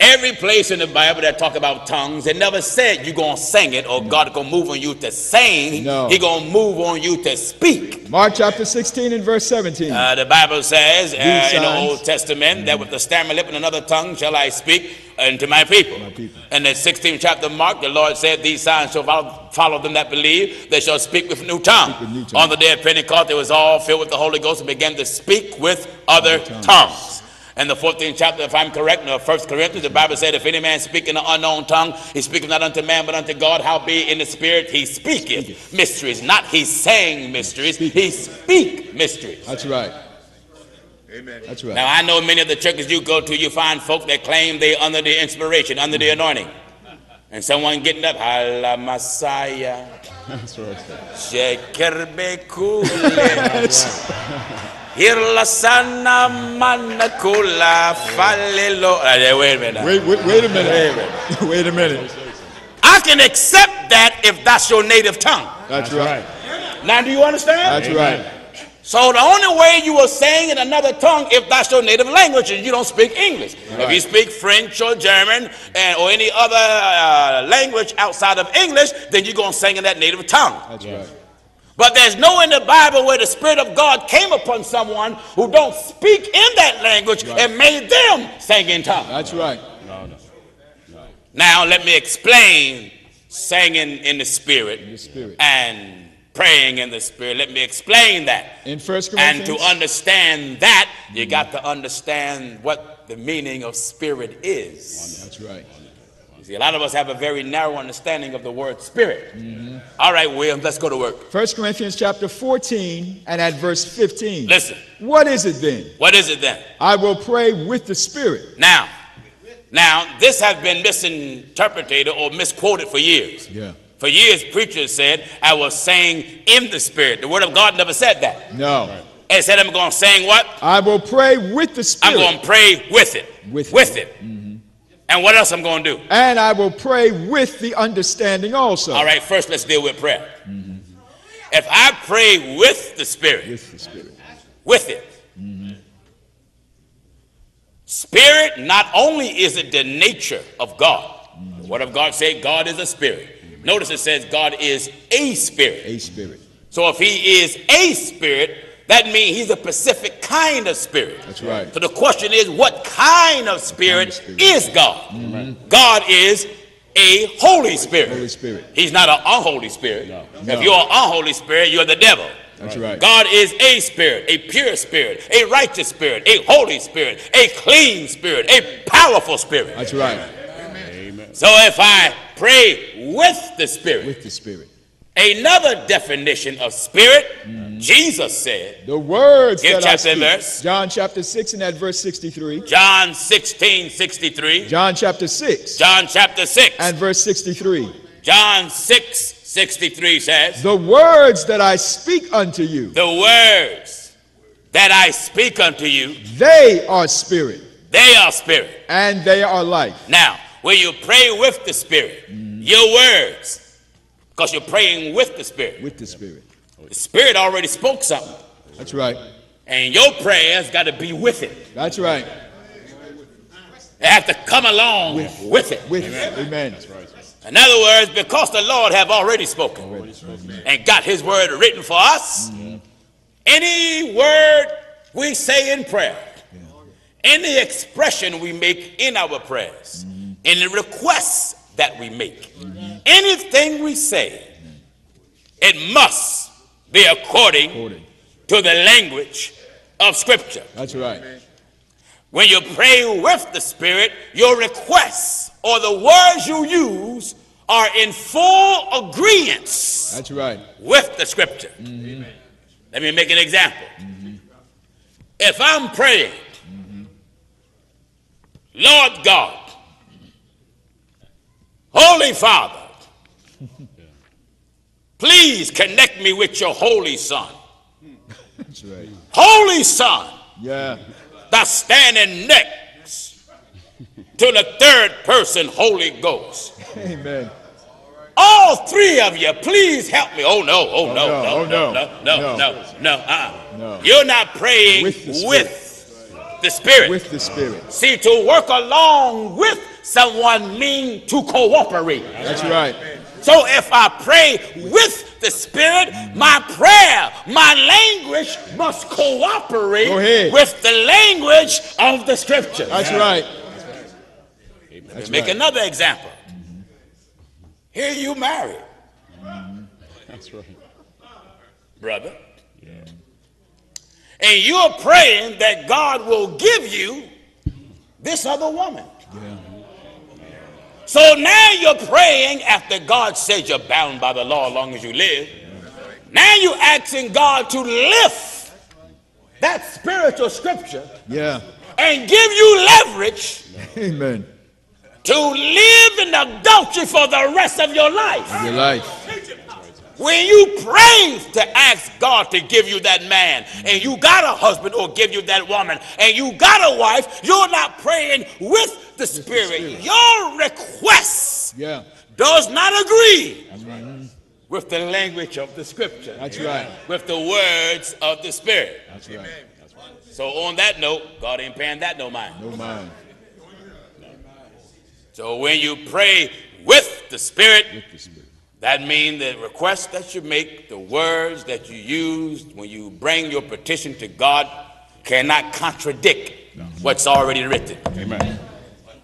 Every place in the Bible that talk about tongues, it never said you're going to sing it or no. God going to move on you to sing. No. He's going to move on you to speak. Mark chapter sixteen and verse seventeen. Uh, the Bible says uh, in the Old Testament mm-hmm. that with the stammer lip and another tongue shall I speak unto my people. my people. And the sixteenth chapter of Mark, the Lord said, these signs shall follow, follow them that believe. They shall speak with new tongue. With new tongue. On the day of Pentecost, they was all filled with the Holy Ghost and began to speak with other tongues. tongues. And the fourteenth chapter, if I'm correct, of First Corinthians, the Bible said, if any man speak in an unknown tongue, he speaketh not unto man, but unto God. Howbeit in the Spirit he speaketh mysteries. Not he sang mysteries, he speak mysteries. That's right. Amen. That's right. Now, I know many of the churches you go to, you find folk that claim they under the inspiration, under the anointing. And someone getting up, Hala Messiah. That's right. That's right. Hirlasana manakula falilo. Wait a minute. Wait, wait, wait a minute. Wait a minute. I can accept that if that's your native tongue. That's right. Now, do you understand? That's right. So the only way you will sing in another tongue if that's your native language is you don't speak English. Right. If you speak French or German and, or any other uh, language outside of English, then you're going to sing in that native tongue. That's right. But there's no in the Bible where the Spirit of God came upon someone who don't speak in that language right. and made them sing in tongues. That's right. No, no, no. Now let me explain singing in the Spirit, in the Spirit and praying in the Spirit. Let me explain that. In First Corinthians. And to understand that, you got to understand what the meaning of Spirit is. That's right. See, a lot of us have a very narrow understanding of the word Spirit. Mm-hmm. All right, William, let's go to work. First Corinthians chapter fourteen and at verse fifteen. Listen. What is it then? What is it then? I will pray with the Spirit. Now, Now, this has been misinterpreted or misquoted for years. Yeah. For years, preachers said, I was saying in the Spirit. The Word of God never said that. No. Right. It said, I'm going to sing what? I will pray with the Spirit. I'm going to pray with it. With, with it. it. Mm-hmm. And what else I'm going to do? And I will pray with the understanding also. All right, first let's deal with prayer. Mm-hmm. If I pray with the Spirit. With the Spirit. With it. Mm-hmm. Spirit, not only is it the nature of God. Mm-hmm. The Word of God says God is a Spirit. Notice it says God is a spirit. A spirit. So if he is a spirit, that means he's a specific kind of spirit. That's right. So the question is, what kind of spirit, kind of spirit. is God? Mm-hmm. God is a holy spirit. Holy Spirit. He's not an unholy spirit. No. No. If you're an unholy spirit, you're the devil. That's right. God is a spirit, a pure spirit, a righteous spirit, a holy spirit, a clean spirit, a powerful spirit. That's right. Amen. So if I pray with the Spirit. With the Spirit. Another definition of Spirit, mm-hmm. Jesus said. The words that chapter I speak. Verse. John chapter six and at verse sixty-three. John sixteen, sixty-three. John chapter six. John chapter six. And verse sixty-three. John six, sixty-three says. The words that I speak unto you. The words that I speak unto you. They are Spirit. They are Spirit. And they are life. Now. When you pray with the Spirit, mm-hmm. your words, because you're praying with the Spirit. With the Spirit. The Spirit already spoke something. That's right. And your prayers got to be with it. That's right. They have to come along with, with it. With Amen. It. Amen. That's right. In other words, because the Lord have already spoken already. And got his word written for us, mm-hmm. any word we say in prayer, yeah. any expression we make in our prayers, mm-hmm. in the requests that we make, mm-hmm. anything we say, it must be according, according to the language of Scripture. That's right. When you pray with the Spirit, your requests or the words you use are in full agreement. That's right. With the Scripture. Mm-hmm. Let me make an example. Mm-hmm. If I'm praying, mm-hmm. Lord God, Holy Father, please connect me with your Holy Son. That's right. Holy Son, yeah. that's standing next to the third person, Holy Ghost. Amen. All three of you, please help me. Oh, no, oh, oh no, no, no, oh, no, no, no, no, no, no. Uh-uh. no. You're not praying with the Spirit. With the Spirit. With the Spirit. See, to work along with someone means to cooperate. That's right. So if I pray with the Spirit, my prayer, my language must cooperate with the language of the Scripture. That's right. Let me make another example. Here you married. That's right. Brother. And you're praying that God will give you this other woman. Yeah. So now you're praying after God said you're bound by the law as long as you live. Now you're asking God to lift that spiritual scripture yeah. and give you leverage Amen. to live in adultery for the rest of your life. Your life. When you pray to ask God to give you that man, and you got a husband or give you that woman, and you got a wife, you're not praying with the Spirit. Your request yeah. does not agree right. with the language of the Scripture. That's right. With the words of the Spirit. That's right. So on that note, God ain't paying that no mind. No mind. So when you pray with the Spirit, with the Spirit. That means the requests that you make, the words that you use when you bring your petition to God cannot contradict no. what's already written. Amen.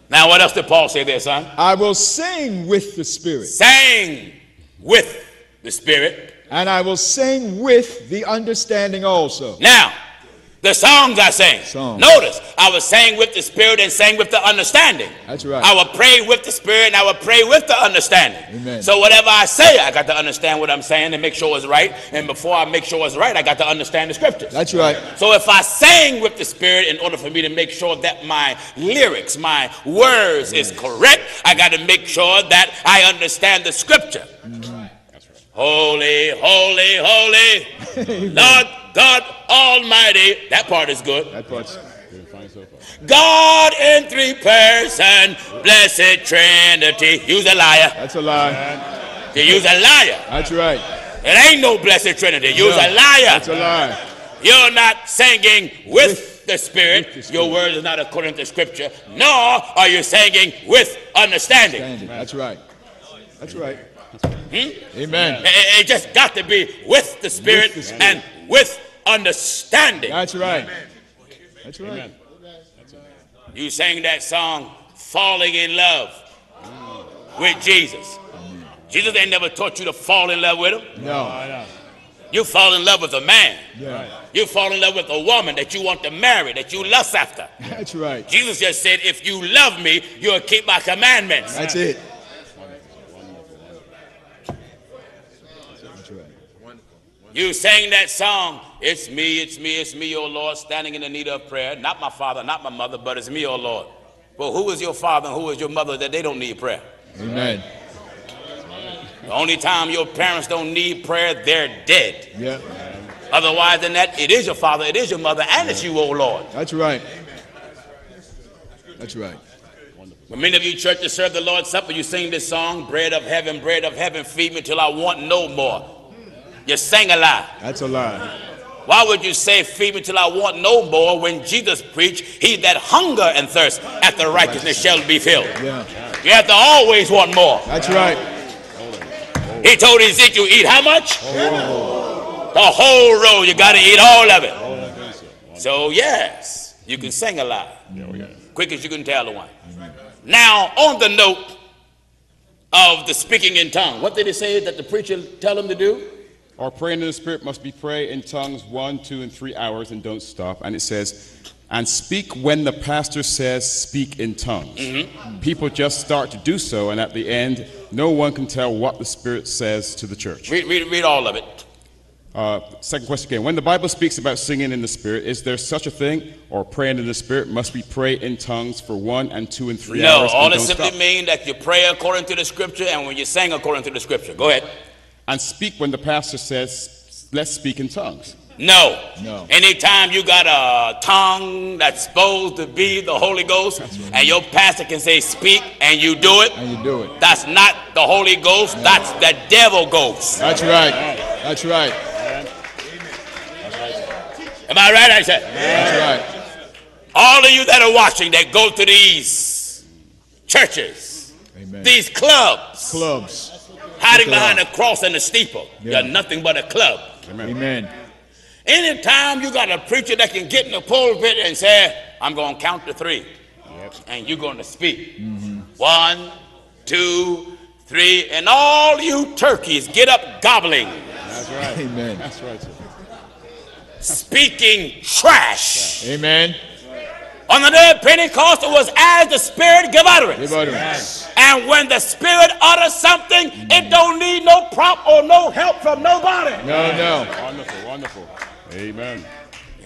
Now, what else did Paul say there, son? I will sing with the Spirit. Sing with the Spirit. And I will sing with the understanding also. Now, The songs I sang. Songs. Notice, I was sang with the Spirit and sang with the understanding. That's right. I would pray with the Spirit and I would pray with the understanding. Amen. So whatever I say, I got to understand what I'm saying and make sure it's right. And before I make sure it's right, I got to understand the scriptures. That's right. So if I sang with the Spirit in order for me to make sure that my lyrics, my words Amen. Is correct, I got to make sure that I understand the scripture. That's right. That's right. Holy, holy, holy, Lord God Almighty. That part is good. That part's fine so far. God in three persons, blessed Trinity. You's a liar. That's a lie. You's a liar. That's right. It ain't no blessed Trinity. You's no, a liar. That's a lie. You're not singing with, with, the, Spirit. with the Spirit. Your word is not according to Scripture. Nor are you singing with understanding. understanding. That's right. That's right. Hmm? Amen. It, it just got to be with the Spirit, with the Spirit. and with understanding. That's right. Amen. That's right. Amen. You sang that song, Falling in Love Amen. With Jesus. Amen. Jesus ain't never taught you to fall in love with him. No. You fall in love with a man. Yeah. You fall in love with a woman that you want to marry, that you lust after. That's right. Jesus just said, if you love me, you'll keep my commandments. That's it. You sang that song, it's me, it's me, it's me, O Lord, standing in the need of prayer. Not my father, not my mother, but it's me, O Lord. Well, who is your father and who is your mother that they don't need prayer? Amen. The only time your parents don't need prayer, they're dead. Yeah. Otherwise than that, it is your father, it is your mother, and yeah. it's you, O Lord. That's right. That's right. When many of you churches serve the Lord's Supper, you sing this song, bread of heaven, bread of heaven, feed me till I want no more. You sang a lie. That's a lie. Why would you say, feed me till I want no more, when Jesus preached, he that hunger and thirst after righteousness shall be filled? Yeah. You have to always want more. That's right. He told Ezekiel, eat how much? Oh. The whole roll. You got to eat all of it. So, yes, you can sing a lie. Quick as you can tell the one. Now, on the note of the speaking in tongues, what did he say that the preacher tell him to do? Our praying in the Spirit must be prayed in tongues one, two, and three hours and don't stop. And it says, and speak when the pastor says speak in tongues. Mm-hmm. People just start to do so, and at the end, no one can tell what the Spirit says to the church. Read, read, read all of it. Uh, second question again. When the Bible speaks about singing in the Spirit, is there such a thing? Or praying in the Spirit must be prayed in tongues for one and two and three no, hours? No, all it simply means that you pray according to the Scripture and when you sing according to the Scripture. Go ahead. And speak when the pastor says, let's speak in tongues. No. No. Anytime you got a tongue that's supposed to be the Holy Ghost, right. and your pastor can say, speak, and you do it. And you do it. That's not the Holy Ghost. No. That's the devil ghost. That's right. That's right. Am I right, I said? That's right. All of you that are watching that go to these churches, Amen. These clubs. Clubs. Hiding behind a cross and a steeple. Yeah. You're nothing but a club. Amen. Amen. Anytime you got a preacher that can get in the pulpit and say, I'm going to count to three. Yep. And you're going to speak. Mm-hmm. One, two, three. And all you turkeys get up gobbling. That's right. Amen. That's right. Sir. Speaking trash. Amen. On the day of Pentecost, it was as the Spirit gave utterance. Give utterance. And when the Spirit utters something, mm. it don't need no prop or no help from nobody. No, no. Wonderful, wonderful. Amen.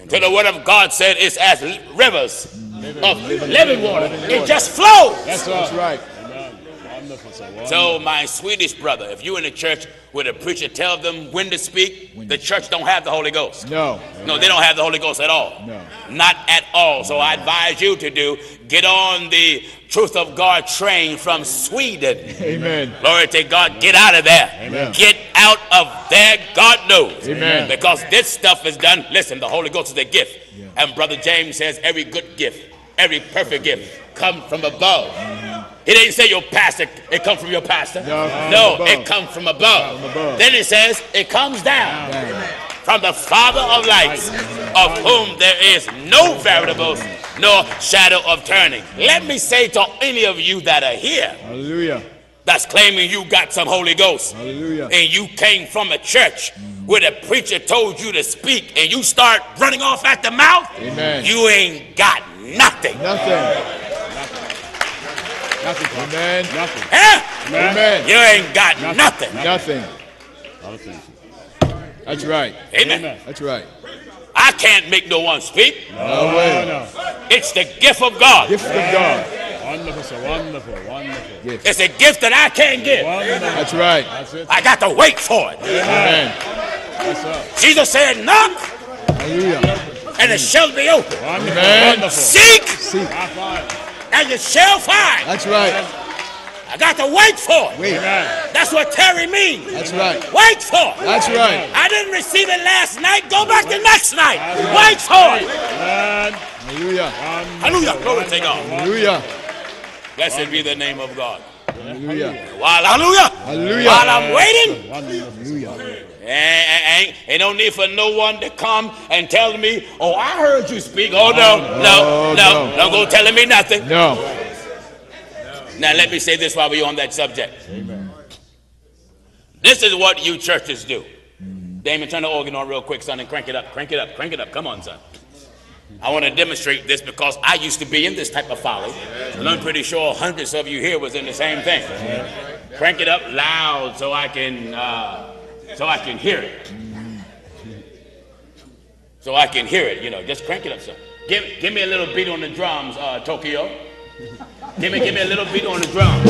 To the word of God said, it's as rivers mm. of living, living water. Living it water. Just flows. That's, That's right. Amen. Wonderful, so, wonderful. So, my Swedish brother, if you in the church where the preacher tell them when to speak, when the church don't have the Holy Ghost. No. Amen. No, they don't have the Holy Ghost at all. No. Not at all. So I advise you to do, get on the Truth of God train from Sweden. Amen. Glory to God. Amen. Get out of there. Amen. Get out of there. God knows. Amen. Because this stuff is done. Listen, the Holy Ghost is a gift. Yeah. And Brother James says every good gift, every perfect gift come from above. Amen. He didn't say your pastor, it comes from your pastor. No, no, no it comes from above. from above. Then it says it comes down. down. Amen. From the Father of lights, of whom there is no variable nor shadow of turning. Let me say to any of you that are here, hallelujah, that's claiming you got some Holy Ghost, hallelujah, and you came from a church where the preacher told you to speak and you start running off at the mouth, amen, you ain't got nothing. Nothing. Nothing. Amen. Nothing. Huh? Amen. You ain't got nothing. Nothing. Nothing. That's right. Amen. Amen. That's right. I can't make no one speak. No way. No, no. It's the gift of God. Gift of God. Wonderful, wonderful, wonderful. Gift. It's a gift that I can't give. Wonderful. That's right. That's it. I got to wait for it. Amen. Amen. Jesus said, knock. Hallelujah. And it shall be open. Wonderful. Amen. Seek. Seek. And you shall find. That's right. I got to wait for it. Wait. That's what tarry means. That's right. Wait for it. That's right. I didn't receive it last night. Go back the next night. Wait for it. Hallelujah. Hallelujah. Glory to God. Hallelujah. Blessed be the name of God. Hallelujah. While, hallelujah. Hallelujah. While I'm waiting. Hallelujah. Ain't, ain't no need for no one to come and tell me, oh, I heard you speak. Oh, no, no, no, don't go telling me nothing. No. Now, let me say this while we're on that subject. Amen. This is what you churches do. Mm-hmm. Damon, turn the organ on real quick, son, and crank it up. Crank it up. Crank it up. Come on, son. I want to demonstrate this because I used to be in this type of folly. And I'm pretty sure hundreds of you here was in the same thing. Mm-hmm. Crank it up loud so I can... Uh, So I can hear it. So I can hear it, you know, just crank it up, son. Give, give me a little beat on the drums, uh, Tokyo. Give me, give me a little beat on the drums.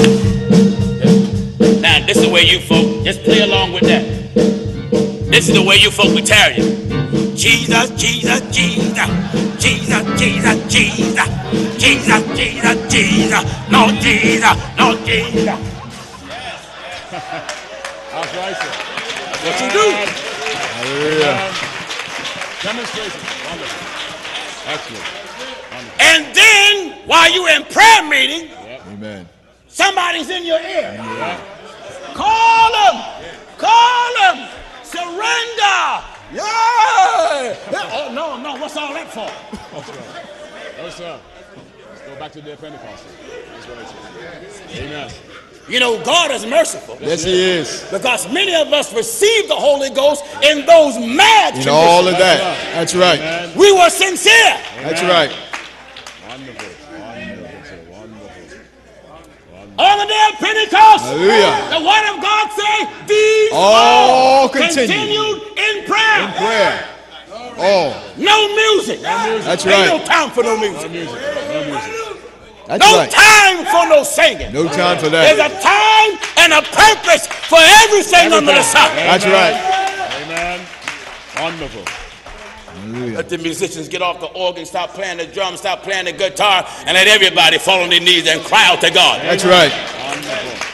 Just, now, this is the way you folk, just play along with that. This is the way you folk will tarry. Jesus, Jesus, Jesus. Jesus, Jesus, Jesus. Jesus, Jesus, Jesus. No, Jesus, no, Jesus. That's right, sir. What you do? Hallelujah. Demonstration. Wonderful. Excellent. Wonderful. And then, while you're in prayer meeting, yep. Amen. Somebody's in your ear. Amen. Call them. Call them. Surrender. Yeah. Oh, no, no. What's all that for? That's right. That's right. Let's go back to the Pentecost. That's what it is. Amen. You know, God is merciful. Yes, He is. Because many of us received the Holy Ghost in those mad conditions. In all of that. That's right. Amen. We were sincere. Amen. That's right. Wonderful. Wonderful. Wonderful. Wonderful. On the day of Pentecost, hallelujah, the Word of God says, these all continued. continued in prayer. In prayer. All. No music. No music. That's right. Ain't no time for no music. No music. No music. That's no right. time for no singing. No time for that. There's a time and a purpose for everything, everything. under the sun. That's right. Amen. Wonderful. Hallelujah. Let the musicians get off the organ, stop playing the drums, stop playing the guitar, and let everybody fall on their knees and cry out to God. That's right. Wonderful.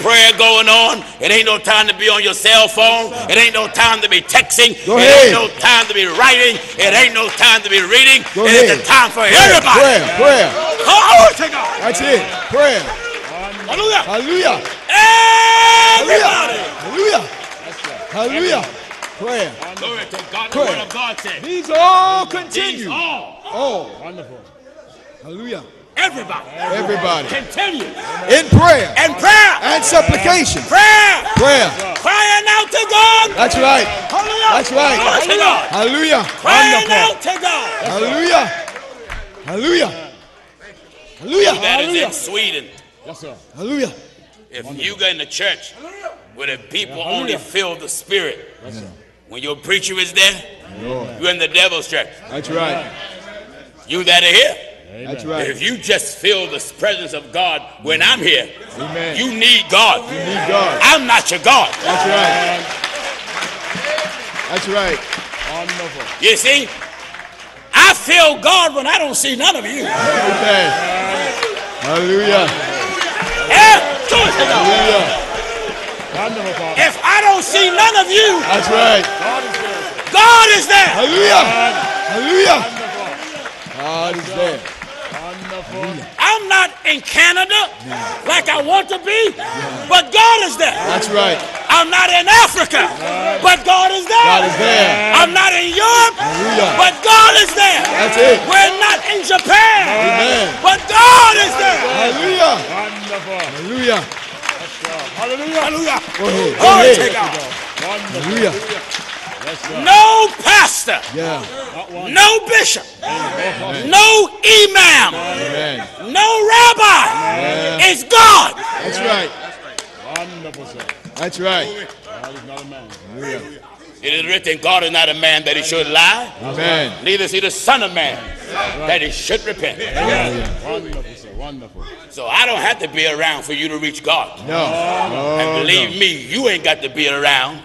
Prayer going on. It ain't no time to be on your cell phone. It ain't no time to be texting. Go it ahead. Ain't no time to be writing. It ain't no time to be reading. Go it ahead. Is a time for prayer, everybody. Prayer, prayer. Glory to God. That's it. Prayer. Hallelujah. Hallelujah. Everybody. Hallelujah. Hallelujah. Prayer. Glory to God. The prayer. Word of God said, these all continue. These all. All. Oh. Wonderful. Hallelujah. Everybody, everybody, continue in prayer and prayer and supplication, prayer, prayer, crying out to God. That's right. Hallelujah. That's right. Hallelujah. Crying out to God. Hallelujah. Hallelujah. Hallelujah. That is in Sweden. Yes, sir. Hallelujah. If you go in the church where the people only feel the Spirit, when your preacher is there, you're in the devil's church. That's right. You that are here. Amen. That's right. If you just feel the presence of God when I'm here, amen, you need God. You need God. I'm not your God. That's right. That's right. Wonderful. You see, I feel God when I don't see none of you. Amen. Hallelujah. Hallelujah. If I don't see none of you, that's right. God is there. Hallelujah. Hallelujah. God is there. I'm not in Canada no. like I want to be, yeah. but God is there. That's right. I'm not in Africa, yeah. but God is there. God is there. I'm not in Europe, hallelujah, but God is there. That's it. We're not in Japan, yeah. but God is there. Hallelujah. Hallelujah. Hallelujah. Hallelujah. Hallelujah. Go ahead. Go ahead. Hallelujah. No pastor, yeah. no bishop, Amen. no imam, Amen. no rabbi. Amen. It's God. That's right. That's right. God is not a man. Hallelujah. It is written, God is not a man that he should lie. Amen. Neither is he the son of man that he should repent. Yes. Wonderful, sir. Wonderful. So I don't have to be around for you to reach God. No. no. And believe no. me, you ain't got to be around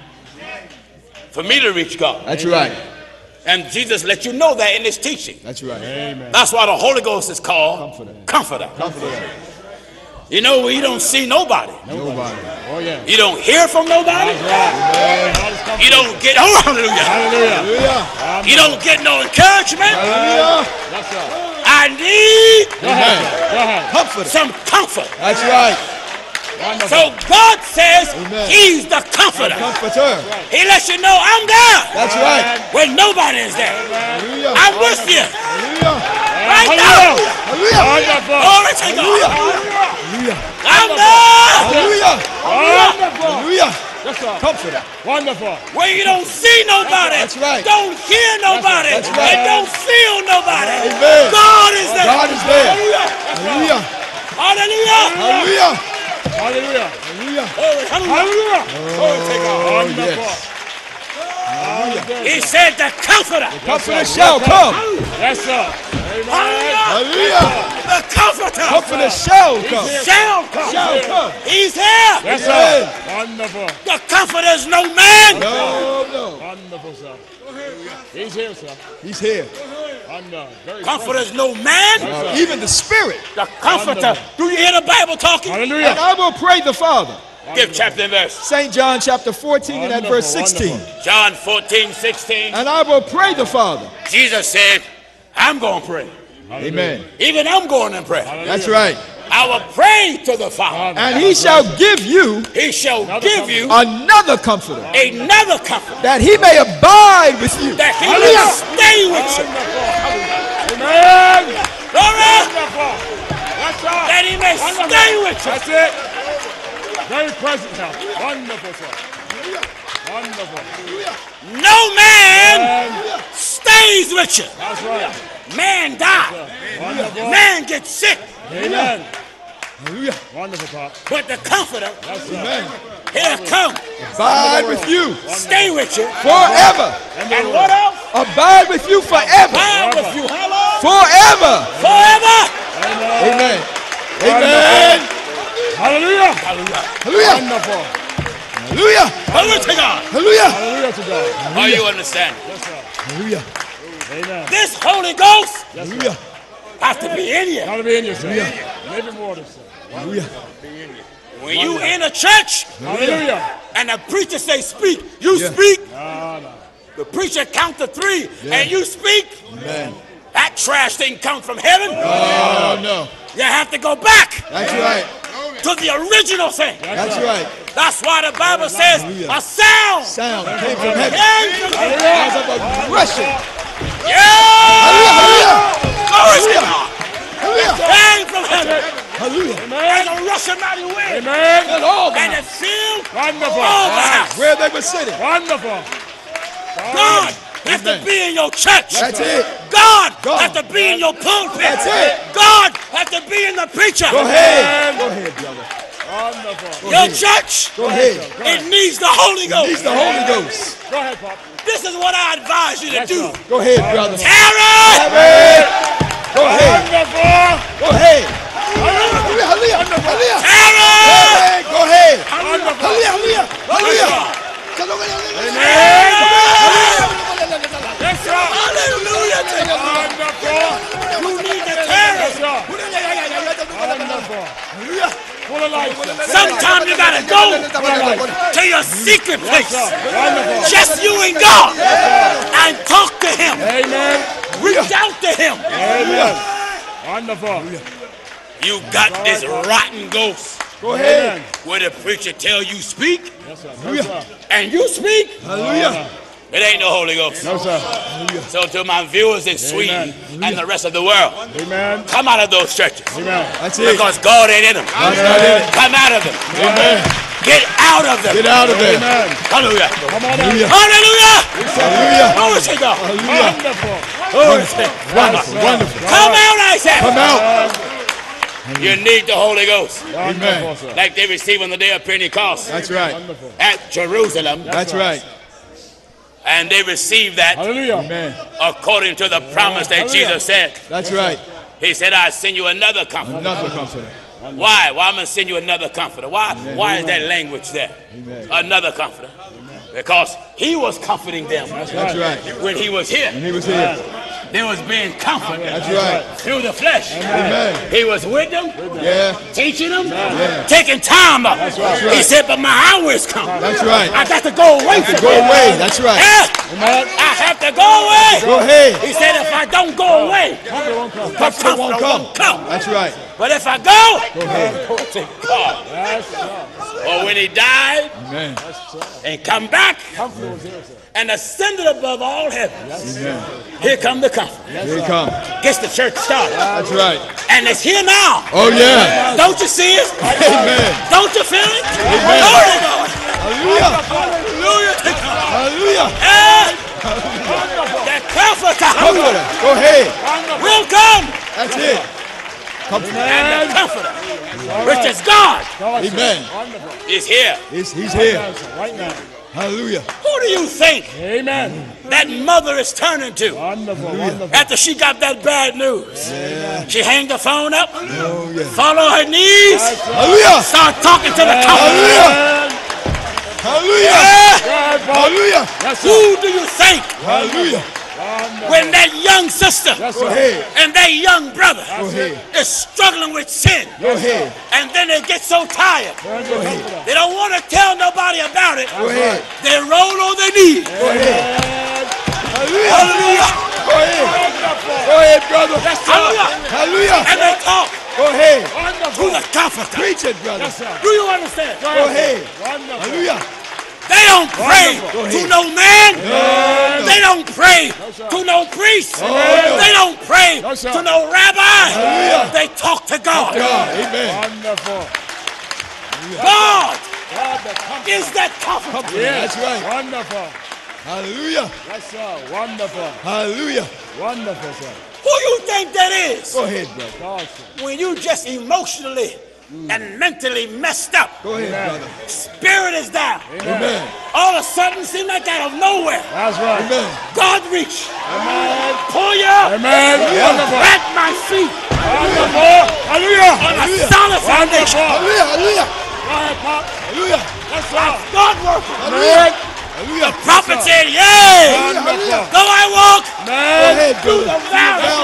for me to reach God. That's Amen. Right. And Jesus let you know that in his teaching. That's right. Amen. That's why the Holy Ghost is called Comforter. Comforter. Comforter. You know, you don't see nobody. Nobody. Oh, yeah. You don't hear from nobody. Right. You don't get, oh, hallelujah. Hallelujah. You don't get no encouragement. Hallelujah. That's right. I need Amen. Comfort. Some comfort. That's right. So God says Amen. He's the comforter. comforter. He lets you know I'm there. That's right. When nobody is there. Hallelujah. I'm with you. Hallelujah. Right now. Glory to God. I'm there. Hallelujah. Hallelujah. Comforter. Wonderful. Where you don't see nobody. That's right. Don't hear nobody. That's right. And don't feel nobody. Amen. God is there. God is there. Hallelujah. Hallelujah. Hallelujah. Hallelujah. Hallelujah. Hallelujah. Glory to God. Wonderful. He said the comforter. The comforter shall come. Yes, sir. Hallelujah. Hallelujah. The comforter. Comforter shall come. Shall come. Shall come. He's here. Yes, sir. Wonderful. The comforter is no man. No, no. Wonderful, sir. He's here, sir. He's here. Comforter is no man. Yes, even the Spirit. The comforter. Wonderful. Do you hear the Bible talking? Hallelujah. And I will pray the Father. Give chapter and verse. Saint John chapter fourteen wonderful, and at verse sixteen. Wonderful. John fourteen, sixteen. And I will pray the Father. Jesus said, I'm going to pray. Hallelujah. Amen. Even I'm going to pray. Hallelujah. That's right. I will pray to the Father. And he shall give you. He shall another give comforter. you. Another comforter. Another comforter. That he may abide with you. That he Hallelujah. May stay with you. Amen. Glory. That's right. That he may Wonderful. Stay with you. That's it. Very present now. Wonderful, sir. Wonderful. No man Amen. Stays with you. That's right. Man dies. Man gets sick. Amen. Hallelujah. Wonderful, Pop. But the Comforter, yes, Amen. He'll come. Abide with you. Stay with you. Forever. And what else? Abide with you forever. Abide with you. Hello. Forever. Forever. Amen. Amen. Hallelujah. Hallelujah. Wonderful. Hallelujah. Hallelujah to God. Hallelujah. Hallelujah to God. Are you understanding? Yes, sir. Hallelujah. Amen. This Holy Ghost Hallelujah. Has to be in you. Got to be in you, sir. Living water, sir. Hallelujah. When you in a church, Hallelujah. And the preacher say speak, you yeah. speak. No, no. The preacher count to three, yeah. and you speak. Amen. That trash didn't come from heaven. No, no. You have to go back. That's right. To the original thing. That's right. That's why the Bible says a sound, sound came from heaven. As of aggression. Yeah. Hallelujah. Glory to God. Hallelujah. Came from heaven. Hallelujah. And a rushing mighty wind. Amen. And all that. And it filled wonderful. All the house. Where they were sitting. Wonderful. God has to be in your church. That's it. God has to be in your pulpit. That's it. God has to be in the preacher. Go ahead. Go ahead, brother. Wonderful. Your church, go ahead. It needs the Holy Ghost. It needs the Holy Ghost. Go ahead, Pop. This is what I advise you to That's do. Go ahead, brother. Tarry. Go ahead. Go ahead. Hallelujah. Hallelujah. Hallelujah. Tarry. Go ahead. Hallelujah. Hallelujah. Hallelujah. You need to tarry. Hallelujah. Sometimes you gotta go to your secret place, just you and God, and talk to Him. Reach out to Him. Wonderful. You got this rotten ghost. Go ahead. Where the preacher tell you speak, and you speak. Hallelujah. It ain't no Holy Ghost. No, sir. So to my viewers in Sweden Amen. and the rest of the world, Amen. come out of those churches. Amen. That's it. Because God ain't in them. Amen. Come out of them. Amen. Get out of them. Get out of them. Amen. Hallelujah. Hallelujah. Hallelujah. Glory to God. Wonderful. Wonderful. Wonderful. Come out, I said. Come out. You need the Holy Ghost. Amen. Like they received on the day of Pentecost. That's right. At Jerusalem. That's right. And they received that Hallelujah. Amen. according to the promise that Hallelujah. Jesus said. That's right. He said, I'll send you another comforter. Another comforter. Why? Well, I'm going to send you another comforter. Why? Amen. Why is that language there? Amen. Another comforter. Amen. Because he was comforting them. That's right. When he was here. When he was here. They was being comforted That's right. through the flesh. Amen. He was with them, yeah. teaching them, yeah. taking time up. That's right. He said, but my hour is come. That's right. I got to go away from Go them. away. That's right. Yeah. Amen. I have to go away. Go ahead. He said, if I don't go away, comfort won't come. Comfort won't come. come. That's right. But if I go, go ahead. God. That's right. Or when he died Amen. and come back, comfort was here, sir. and ascended above all heavens. Amen. Here come the comfort. Yes, here he comes. Gets the church started. That's right. And it's here now. Oh yeah. Don't you see it? Amen. Don't you feel it? Amen. Glory to God. Hallelujah. Hallelujah. Hallelujah. Yeah. That comforter. Comforter. Go ahead. Will come. That's it. Comforter. And the comforter, which is God. Amen. Is here. He's, he's here. Right now. Hallelujah. Who do you think Amen. that mother is turning to wonderful, wonderful. after she got that bad news? Yeah. She hanged the phone up, oh, yeah. follow her knees, Hallelujah. start talking to the comforter. Hallelujah. Hallelujah. Yeah. Hallelujah. Yes, Who do you think? Hallelujah. When that young sister and that young brother is struggling with sin, and then they get so tired, they don't want to tell nobody about it, they roll on their knees. Hallelujah! Go ahead, brother. Hallelujah! And they talk. Go ahead. To the comforter. Preach it, brother. Do you understand? Go ahead. Hallelujah! They don't pray to no man. No. They don't pray no, to no priest. No. They don't pray no, to no rabbi. Hallelujah. They talk to God. God. Amen. Wonderful. God, God is that comfort. Yeah, that's right. Wonderful. Hallelujah. Yes, sir. Wonderful. Hallelujah. Wonderful, sir. Who you think that is? Go ahead, brother. When you just emotionally Mm. and mentally messed up. Go ahead, Amen. brother. Spirit is down. Amen. All of a sudden, seem like out of nowhere. That's right. Amen. God reach. Amen. Pull you up. Amen. At my feet. Hallelujah. Hallelujah. On a solid foundation. Hallelujah. Hallelujah. Hallelujah. That's right. God working. Amen. Hallelujah. The prophet said, "Yea, though I walk through the valley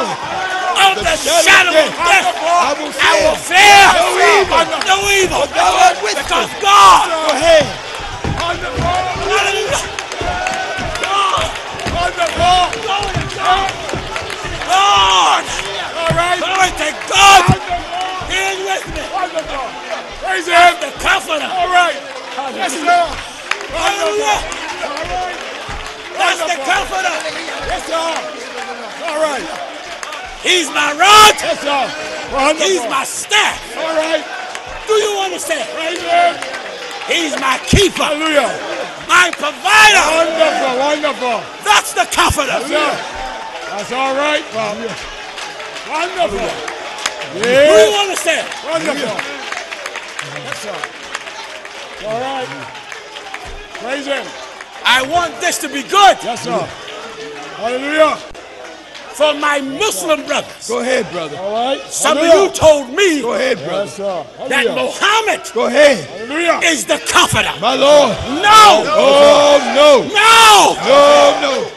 of the, the shadow of death, I will fear, I will fear no, evil. no evil, because God, God, glory to God, He is with me, praise Him, the Comforter, all right, yes Lord, hallelujah, that's the Comforter, yes Lord, all right. He's my rod. Yes, sir. He's my staff. All right. Do you understand? Right there. He's my keeper. Hallelujah. My provider. Wonderful, wonderful. That's the comforter. Yes, sir. That's all right, Father. Wonderful. Yeah. Do you understand? Wonderful. Yes, sir. All right. Praise Him. I want this to be good. Yes, sir. Hallelujah. For my Muslim brothers. Go ahead, brother. All right. Some of you told me Go ahead, brother. Yes, that Muhammad Go ahead. is the comforter. My Lord. No. Oh, no. No. No, no.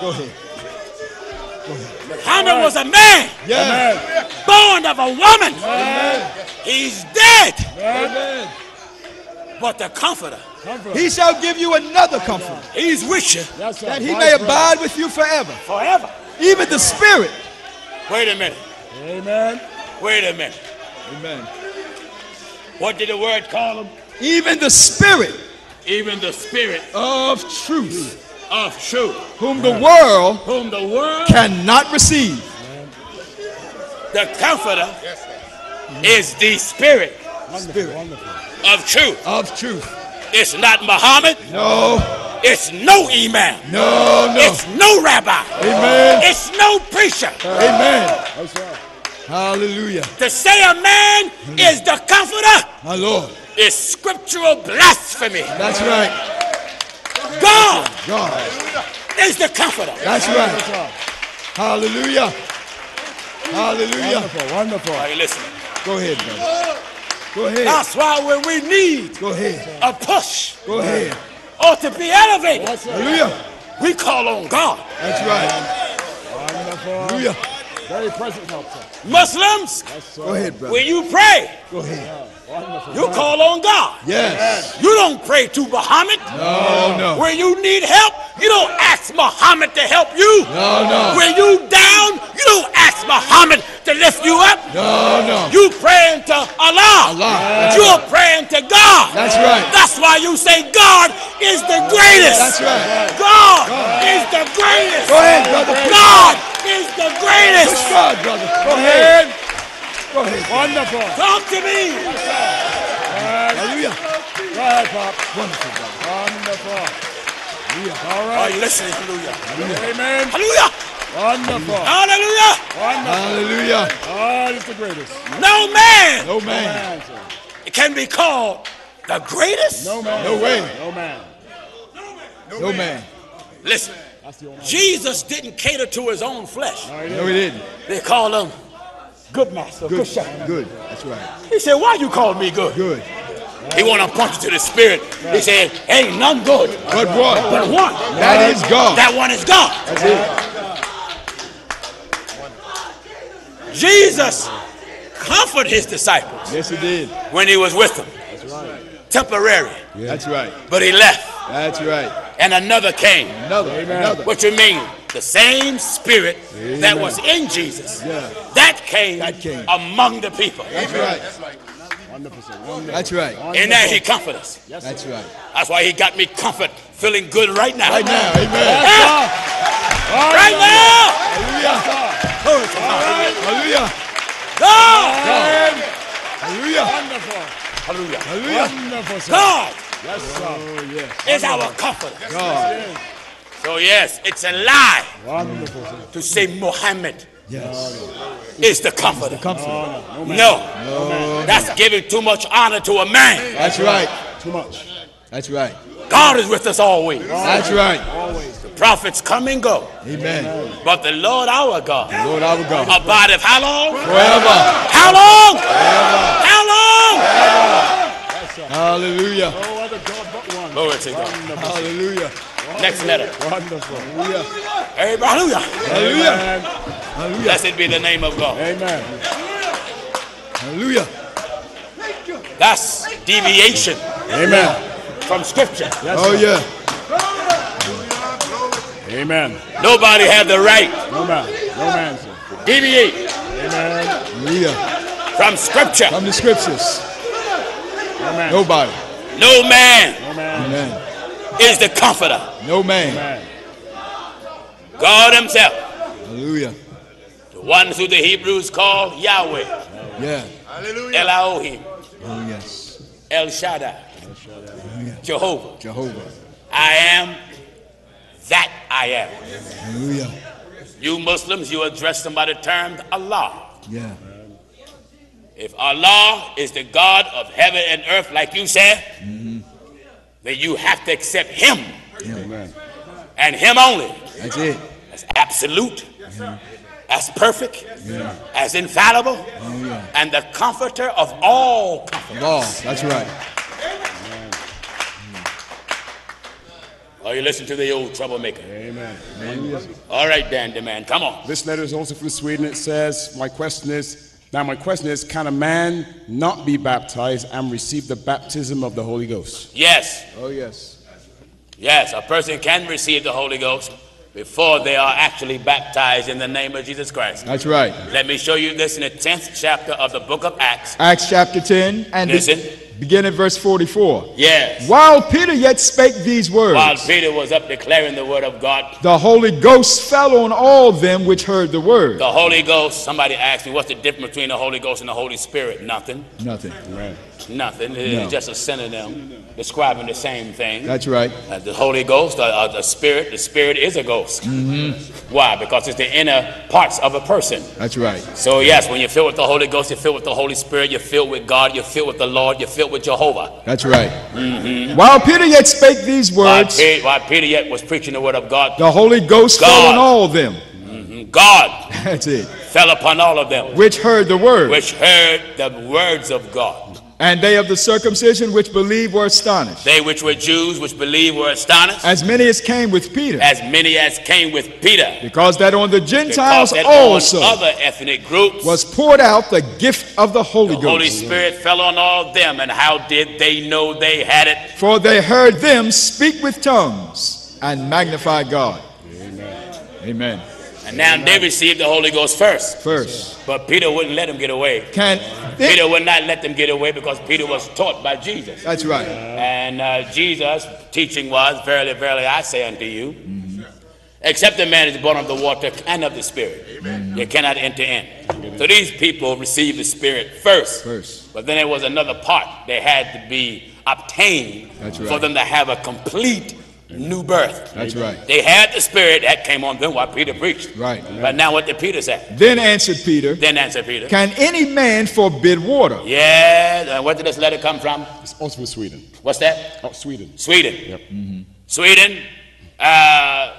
Go ahead. Go ahead. Muhammad right. was a man. Yes. Born of a woman. Amen. He's dead. Amen. But the comforter. Comfort. He shall give you another comfort. He's with you. Yes, that he may abide with you forever. Forever. Even the Spirit. Wait a minute. Amen. Wait a minute. Amen. What did the word call him? Even the Spirit. even the spirit of truth, of truth, whom the world, whom the world cannot receive. The Comforter is the spirit, spirit of truth. Of truth. It's not Muhammad. No. It's no imam. No, no. It's no rabbi. Amen. It's no preacher. Amen. Hallelujah. To say a man is the Comforter, my Lord, is scriptural blasphemy. That's right. God, God is the Comforter. That's right. Hallelujah. Hallelujah. Wonderful, wonderful. Are you listening? Go ahead, brother. Go ahead. That's why when we need Go ahead. a push Go ahead. or to be elevated, right. Hallelujah, we call on God. That's right. Wonderful. Hallelujah. Very present help, sir. Muslims, yes, sir. Go ahead, brother. When you pray, Go ahead. you call on God. Yes. You don't pray to Muhammad. No, no. When you need help, you don't ask Muhammad to help you. No, no. When you down, you don't ask Muhammad to lift you up. No, no. You praying to Allah. Allah. Yes. You're praying to God. That's right. That's why you say God is the greatest. That's right. God, God is the greatest. Go ahead, brother. God is the greatest. Push God, brother. Go ahead. Go ahead. Wonderful. Talk to me. Yes. Hallelujah. Go ahead, Pop. Wonderful, brother. Wonderful. Hallelujah. All right. All right, listen. Hallelujah. Hallelujah. Amen. Hallelujah. Wonderful. Hallelujah. Wonderful. Hallelujah. God is the greatest. No man. No man. No man it can be called the greatest. No man. No way. No man. No man. No man. Listen. Jesus didn't cater to his own flesh. No, he didn't. No, he didn't. They called him good master, good, good shepherd. Good, that's right. He said, why you call me good? Good. He want to point you to the spirit. He said, ain't none good. But what? But one. That is God. That one is God. That's it. Jesus comforted his disciples. Yes, he did. When he was with them. That's right. Temporary. Yeah. That's right. But he left. That's right. And another came. Another. Another. What you mean? The same spirit Amen. that was in Jesus, yeah. that, came that came among the people. That's right. That's right. one hundred percent. That's right. And now he comforts us. Yes, That's right. That's why he got me comfort, feeling good right now. Right now. Amen. Yeah. Right, right now. Hallelujah. Hallelujah. God. Hallelujah. Hallelujah. Hallelujah. God. Yes, sir. Oh, yes. Is our comforter. Yes, God. So yes, it's a lie Wonderful. to say Muhammad yes. is the comforter. The comforter. No, no, no. no. That's giving too much honor to a man. That's right. Too much. That's right. God is with us always. That's right. Always. The prophets come and go. Amen. But the Lord our God, the Lord our God, abideth how long? Forever. How long? Forever. How long? Forever. Hallelujah. No other God but one. Glory to God. Hallelujah. Next letter. Wonderful. Hallelujah. Everybody, hallelujah. Hallelujah. Hallelujah. Blessed be the name of God. Amen. Hallelujah. That's deviation. Amen. From scripture. Yes, oh, sir. yeah. Amen. Nobody had the right. No man. No man, sir. Deviate. Amen. Hallelujah. From scripture. From the scriptures. No man. Nobody. No man. No man. Amen. Is the comforter. No man. Amen. God himself. Hallelujah. The one who the Hebrews call Yahweh. Yeah. Hallelujah. Elohim. Oh, yes. El Shaddai. El Shaddai. Hallelujah. Jehovah. Jehovah. I am that I am. Hallelujah. You Muslims, you address them by the term Allah. Yeah. If Allah is the God of heaven and earth, like you said, mm-hmm. then you have to accept him Amen. and him only. That's it. That's absolute. Yeah. That's perfect. Yeah. As infallible. Oh, yeah. And the comforter of all comforters. All. That's right. Amen. Oh, you listen to the old troublemaker. Amen. Amen. All right, Dan, the man. Come on. This letter is also from Sweden. It says, my question is, Now, my question is, can a man not be baptized and receive the baptism of the Holy Ghost? Yes. Oh, yes. Yes, a person can receive the Holy Ghost before they are actually baptized in the name of Jesus Christ. That's right. Let me show you this in the tenth chapter of the book of Acts. Acts chapter ten. And listen. Begin at verse forty-four. Yes. While Peter yet spake these words. While Peter was up declaring the word of God. The Holy Ghost fell on all them which heard the word. The Holy Ghost. Somebody asked me, what's the difference between the Holy Ghost and the Holy Spirit? Nothing. Nothing. Right. Nothing. It's no. just a synonym describing the same thing. That's right. Uh, the Holy Ghost, uh, uh, the Spirit. The Spirit is a ghost. Mm-hmm. Why? Because it's the inner parts of a person. That's right. So yes, when you're filled with the Holy Ghost, you're filled with the Holy Spirit, you're filled with God, you're filled with the Lord, you're filled with Jehovah. That's right. Mm-hmm. While Peter yet spake these words. While Peter, while Peter yet was preaching the word of God. The Holy Ghost God. fell on all of them. Mm-hmm. God. That's it. Fell upon all of them. Which heard the word. Which heard the words of God. And they of the circumcision which believed were astonished. They which were Jews which believed were astonished. As many as came with Peter. As many as came with Peter. Because that on the Gentiles also other ethnic groups was poured out the gift of the Holy Ghost. The Holy Spirit fell on all them, and how did they know they had it? For they heard them speak with tongues and magnify God. Amen. Amen. And now they received the Holy Ghost first. First. But Peter wouldn't let them get away. Can Peter would not let them get away because Peter was taught by Jesus. That's right. And uh, Jesus' teaching was, verily, verily, I say unto you, mm-hmm. except a man is born of the water and of the Spirit, Amen. you cannot enter in. Amen. So these people received the Spirit first. First. But then there was another part. They had to be obtained That's right. for them to have a complete new birth. That's right. They had the Spirit that came on them while Peter preached. Right. But now what did Peter say? Then answered Peter. Then answered Peter. Can any man forbid water? Yeah. Where did this letter come from? It's also from Sweden. What's that? Oh, Sweden. Sweden. Yep. Mm-hmm. Sweden. Uh,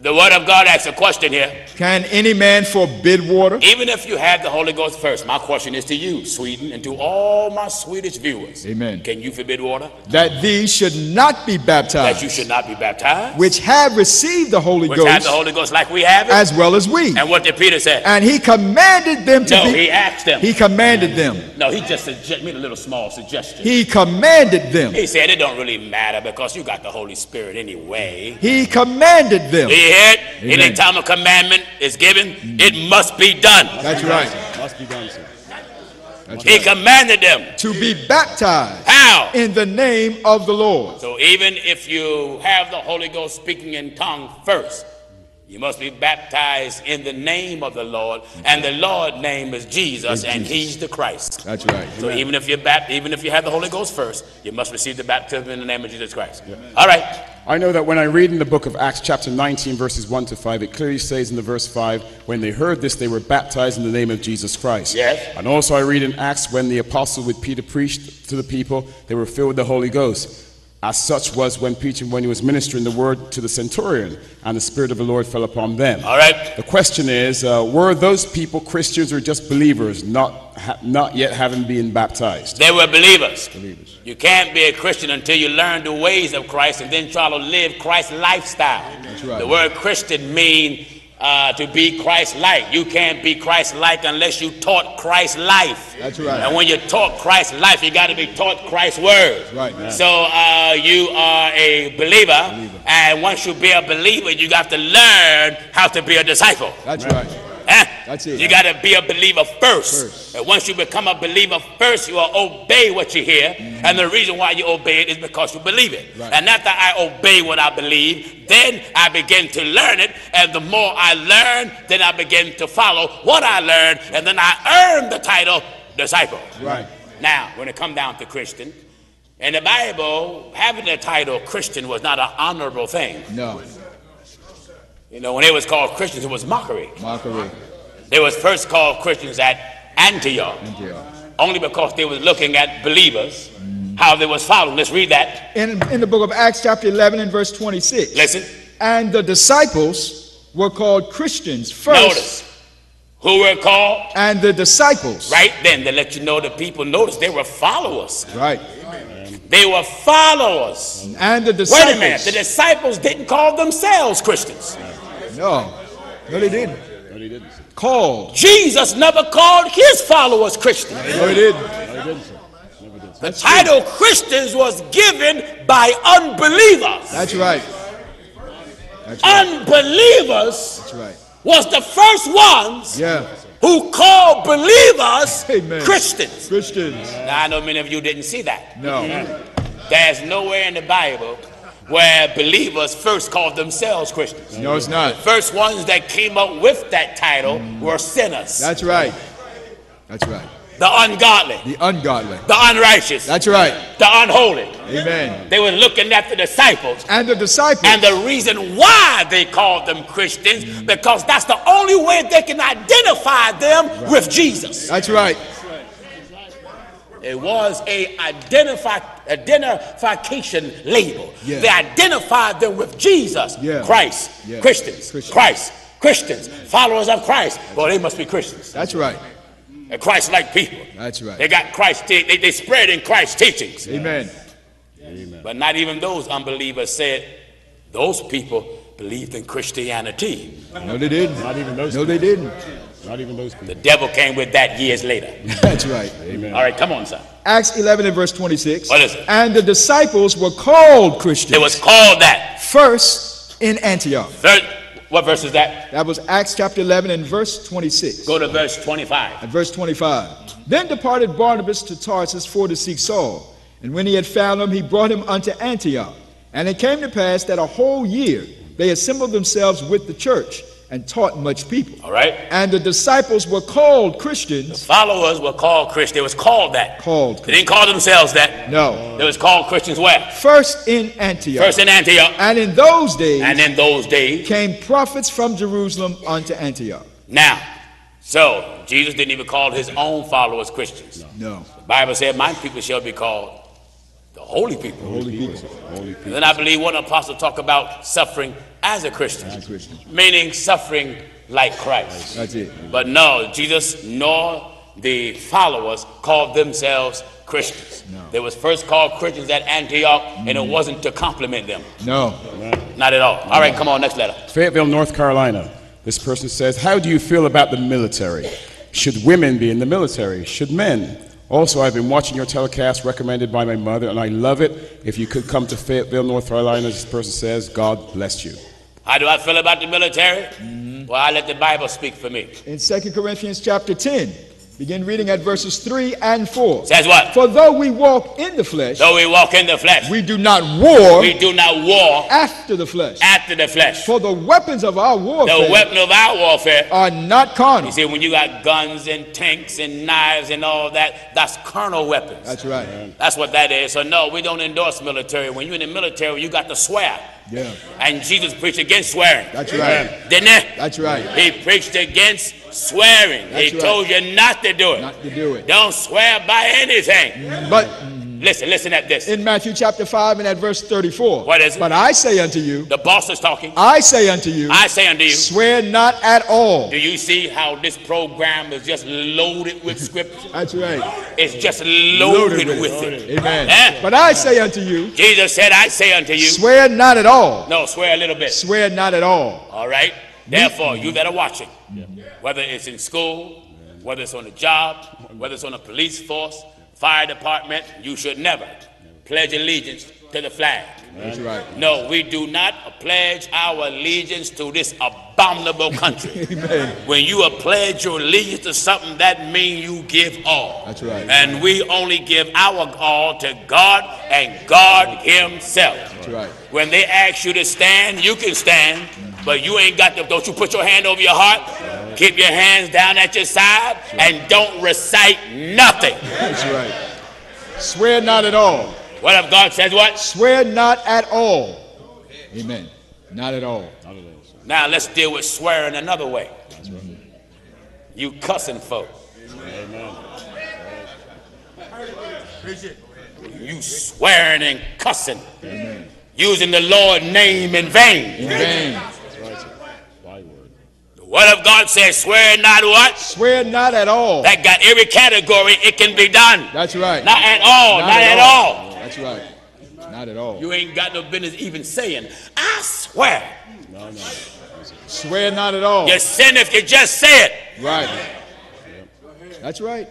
the Word of God asks a question here. Can any man forbid water? Even if you have the Holy Ghost first, my question is to you, Sweden, and to all my Swedish viewers. Amen. Can you forbid water? That these should not be baptized. That you should not be baptized. Which have received the Holy Ghost. Which have the Holy Ghost like we have it. As well as we. And what did Peter say? And he commanded them to no, be. No, he asked them. He commanded them. No, he just made a little small suggestion. He commanded them. He said it don't really matter because you got the Holy Spirit anyway. He commanded them. He It, any time a commandment is given, it must be done. That's right. Must be done, sir. That's he right. commanded them to be baptized. How? In the name of the Lord. So even if you have the Holy Ghost speaking in tongues first, you must be baptized in the name of the Lord, and the Lord's name is Jesus, and He's the Christ. That's right. So Amen. even if you're bap even if you have the Holy Ghost first, you must receive the baptism in the name of Jesus Christ. Yeah. All right. I know that when I read in the book of Acts chapter nineteen verses one to five, it clearly says in the verse five, when they heard this, they were baptized in the name of Jesus Christ. Yes. And also I read in Acts when the apostle with Peter preached to the people, they were filled with the Holy Ghost. As such was when Peter, when he was ministering the word to the centurion, and the Spirit of the Lord fell upon them. All right. The question is, uh, were those people Christians or just believers, not ha not yet having been baptized? They were believers. Believers. You can't be a Christian until you learn the ways of Christ and then try to live Christ's lifestyle. That's right. The word Christian means uh, to be Christ-like. You can't be Christ-like unless you taught Christ's life. That's right. And when you taught Christ's life, you got to be taught Christ's word. Right. Yeah. So uh, you are a believer, believer, and once you be a believer, you got to learn how to be a disciple. That's right. right. Huh? That's it. You got to be a believer first. first. And once you become a believer first, you will obey what you hear. Mm-hmm. And the reason why you obey it is because you believe it. Right. And after I obey what I believe, then I begin to learn it. And the more I learn, then I begin to follow what I learned. And then I earn the title disciple. Right. Now, when it comes down to Christian, in the Bible, having the title Christian was not an honorable thing. No. You know, when they was called Christians, it was mockery. Mockery. They was first called Christians at Antioch. Antioch. Only because they was looking at believers, mm. how they was following. Let's read that. In, in the book of Acts chapter eleven and verse twenty-six. Listen. And the disciples were called Christians first. Notice. Who were called? And the disciples. Right then, they let you know the people noticed they were followers. Right. Amen. They were followers. And the disciples. Wait a minute. The disciples didn't call themselves Christians. No. No, they didn't. No, they didn't. Called. Jesus never called his followers Christians. No, he didn't. No, he didn't. Never did. The title Christians was given by unbelievers. That's right. That's right. Unbelievers. That's right. was the first ones yeah. who called believers Amen. Christians. Christians. Now, I know many of you didn't see that. No. Mm-hmm. There's nowhere in the Bible where believers first called themselves Christians. No, it's not. The first ones that came up with that title mm. were sinners. That's right. That's right. The ungodly. The ungodly. The unrighteous. That's right. The unholy. Amen. They were looking at the disciples. And the disciples. And the reason why they called them Christians, mm. because that's the only way they can identify them right. with Jesus. That's right. It was a identify, identification label. Yeah. They identified them with Jesus, yeah. Christ, yeah. Christians, Christians, Christ, Christians, followers of Christ. Well, they must be Christians. That's right. They're Christ-like people. That's right. They got Christ. Te they, they spread in Christ's teachings. Amen. Amen. But not even those unbelievers said those people believed in Christianity. No, they didn't. Not even those. No, people. they didn't. Not even those people. The devil came with that years later. That's right. Amen. All right, come on, son. Acts eleven and verse twenty-six. What is it? And the disciples were called Christians. They was called that. First in Antioch. Third, what verse is that? That was Acts chapter eleven and verse twenty-six. Go to verse twenty-five. At verse twenty-five. Mm-hmm. Then departed Barnabas to Tarsus for to seek Saul. And when he had found him, he brought him unto Antioch. And it came to pass that a whole year they assembled themselves with the church, and taught much people. All right. And the disciples were called Christians. The followers were called Christians. They was called that. Called. They didn't call themselves that. No. They was called Christians where? First in Antioch. First in Antioch. And in those days. And in those days. Came prophets from Jerusalem unto Antioch. Now, so Jesus didn't even call his own followers Christians. No. No. The Bible said, my people shall be called the holy people. The holy people. Holy people. And then I believe one apostle talked about suffering as a Christian, as a Christian, meaning suffering like Christ. That's it. But no, Jesus nor the followers called themselves Christians. No. They was first called Christians at Antioch, mm-hmm. and it wasn't to compliment them. No. Not at all. All right, come on, next letter. Fayetteville, North Carolina. This person says, how do you feel about the military? Should women be in the military? Should men? Also, I've been watching your telecast recommended by my mother, and I love it. If you could come to Fayetteville, North Carolina, this person says, God bless you. How do I feel about the military? Mm-hmm. Well, I let the Bible speak for me. In Second Corinthians chapter ten, begin reading at verses three and four. Says what? For though we walk in the flesh, though we walk in the flesh, we do not war. We do not war after the flesh. After the flesh. For the weapons of our warfare, the weapons of our warfare are not carnal. You see, when you got guns and tanks and knives and all that, that's carnal weapons. That's right. Man. That's what that is. So no, we don't endorse military. When you're in the military, you got to swear. Yeah. And Jesus preached against swearing. That's right. Didn't he? That's right. He preached against swearing. That's he right. told you not to do it. Not to do it. Don't swear by anything. But listen, listen at this. In Matthew chapter five and at verse thirty-four. What is it? But I say unto you. The boss is talking. I say unto you. I say unto you. Swear not at all. Do you see how this program is just loaded with scripture? That's right. It's just loaded, loaded with, with it. Loaded. Amen. Eh? But I say unto you. Jesus said, I say unto you. Swear not at all. No, swear a little bit. Swear not at all. All right. Therefore, you better watch it. Yeah. Whether it's in school, whether it's on the job, whether it's on the police force, fire department, you should never pledge allegiance to the flag. That's right. No, we do not pledge our allegiance to this abominable country. Amen. When you pledge your allegiance to something, that means you give all. That's right. And we only give our all to God and God himself. That's right. When they ask you to stand, you can stand, but you ain't got to. Don't you put your hand over your heart. Keep your hands down at your side and don't recite nothing. That's right. Swear not at all. What if God says what? Swear not at all. Amen. Not at all. Not at all. Now let's deal with swearing another way. That's right. You cussing folk. Amen. You swearing and cussing. Amen. Using the Lord's name in vain. In vain. What if God says, swear not what? Swear not at all. That got every category, it can be done. That's right. Not at all, not, not at, at all. all. That's right. Not at all. You ain't got no business even saying, I swear. No, no. Swear not at all. You sin if you just say it. Right. That's right.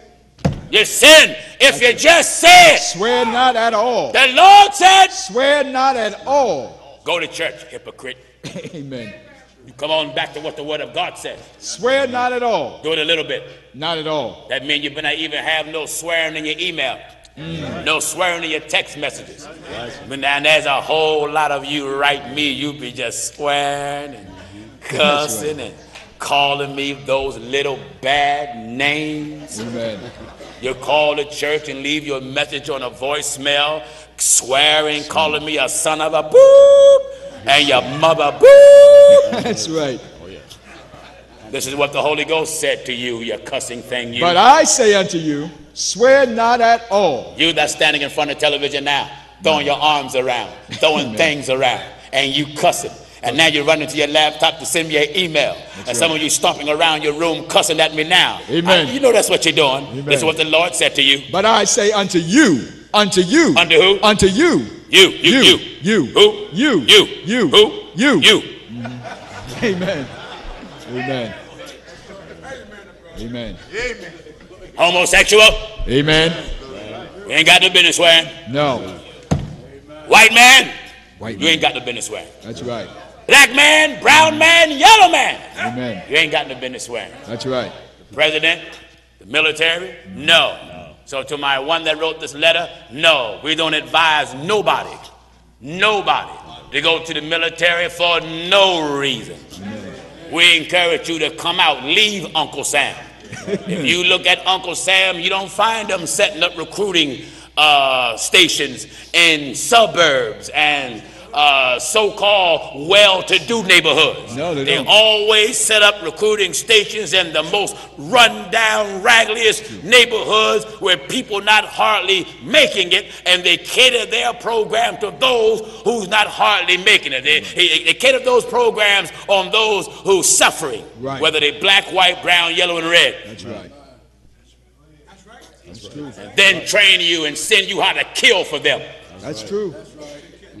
You sin if That's you right. just say it. Swear not at all. The Lord said, swear not at all. Go to church, hypocrite. Amen. You come on back to what the Word of God says. Swear not at all. Do it a little bit. Not at all. That means you better even have no swearing in your email. Mm. No swearing in your text messages. Right. But now there's a whole lot of you write me, you be just swearing and cussing and calling me those little bad names. Amen. You call the church and leave your message on a voicemail, swearing, calling me a son of a boop and your mother boop. That's right. This is what the Holy Ghost said to you, you cussing thing. You. But I say unto you, swear not at all. You that's standing in front of television now, throwing your arms around, throwing things around, and you cussing. And now you're running to your laptop to send me an email. That's and some right. of you stomping around your room cussing at me now. Amen. I, you know that's what you're doing. Amen. This is what the Lord said to you. But I say unto you, unto you. Unto who? Unto you. You, you, you. You. Who? You. You. You. Who? You. You. Mm. Amen. Amen. Amen. Amen. Homosexual? Amen. We ain't got no business swearing. No. White man? White you man. Ain't got no business swearing. That's right. Black man, brown man, yellow man. Amen. You ain't got no business swearing. That's right. The president, the military, no. no. So to my one that wrote this letter, no. We don't advise nobody, nobody to go to the military for no reason. Amen. We encourage you to come out, leave Uncle Sam. If you look at Uncle Sam, you don't find him setting up recruiting uh, stations in suburbs and Uh, so-called well-to-do neighborhoods. No, they, they don't. Always set up recruiting stations in the most run-down, raggliest neighborhoods where people not hardly making it, and they cater their program to those who's not hardly making it. They, they, they cater those programs on those who's suffering, right. whether they black, white, brown, yellow, and red. That's right. That's right. That's true. And then train you and send you how to kill for them. That's, That's right. true.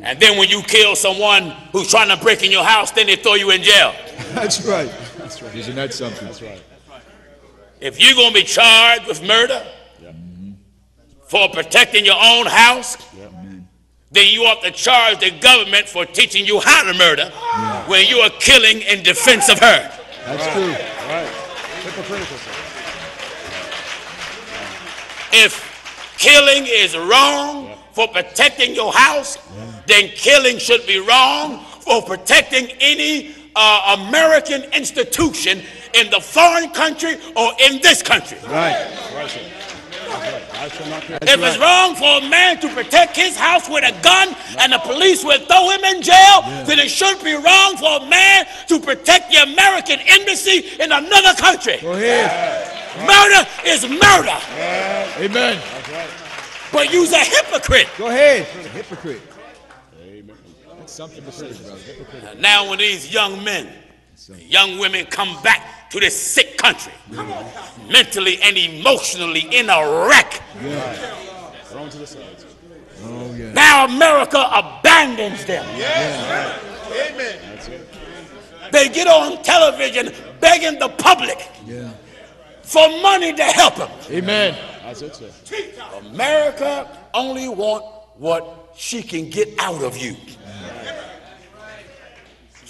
And then when you kill someone who's trying to break in your house, then they throw you in jail. That's right. That's right. Isn't that something? That's right. If you're going to be charged with murder yeah. for protecting your own house, yeah. then you ought to charge the government for teaching you how to murder yeah. when you are killing in defense of her. That's right. true. All right. Hypocritical. If killing is wrong yeah. for protecting your house, yeah. then killing should be wrong for protecting any uh, American institution in the foreign country or in this country. Right. If it's wrong for a man to protect his house with a gun and the police will throw him in jail, yeah. then it should be wrong for a man to protect the American embassy in another country. Go ahead. Murder is murder. Yeah. Amen. That's right. But you's a hypocrite. Go ahead. You're a hypocrite. Something uh, now when these young men, young women come back to this sick country, yeah. mentally and emotionally in a wreck. Yeah. Oh, yeah. Now America abandons them. Yeah. Yeah. Amen. That's it. They get on television begging the public yeah. for money to help them. Amen. That's it, sir. America only want what she can get out of you.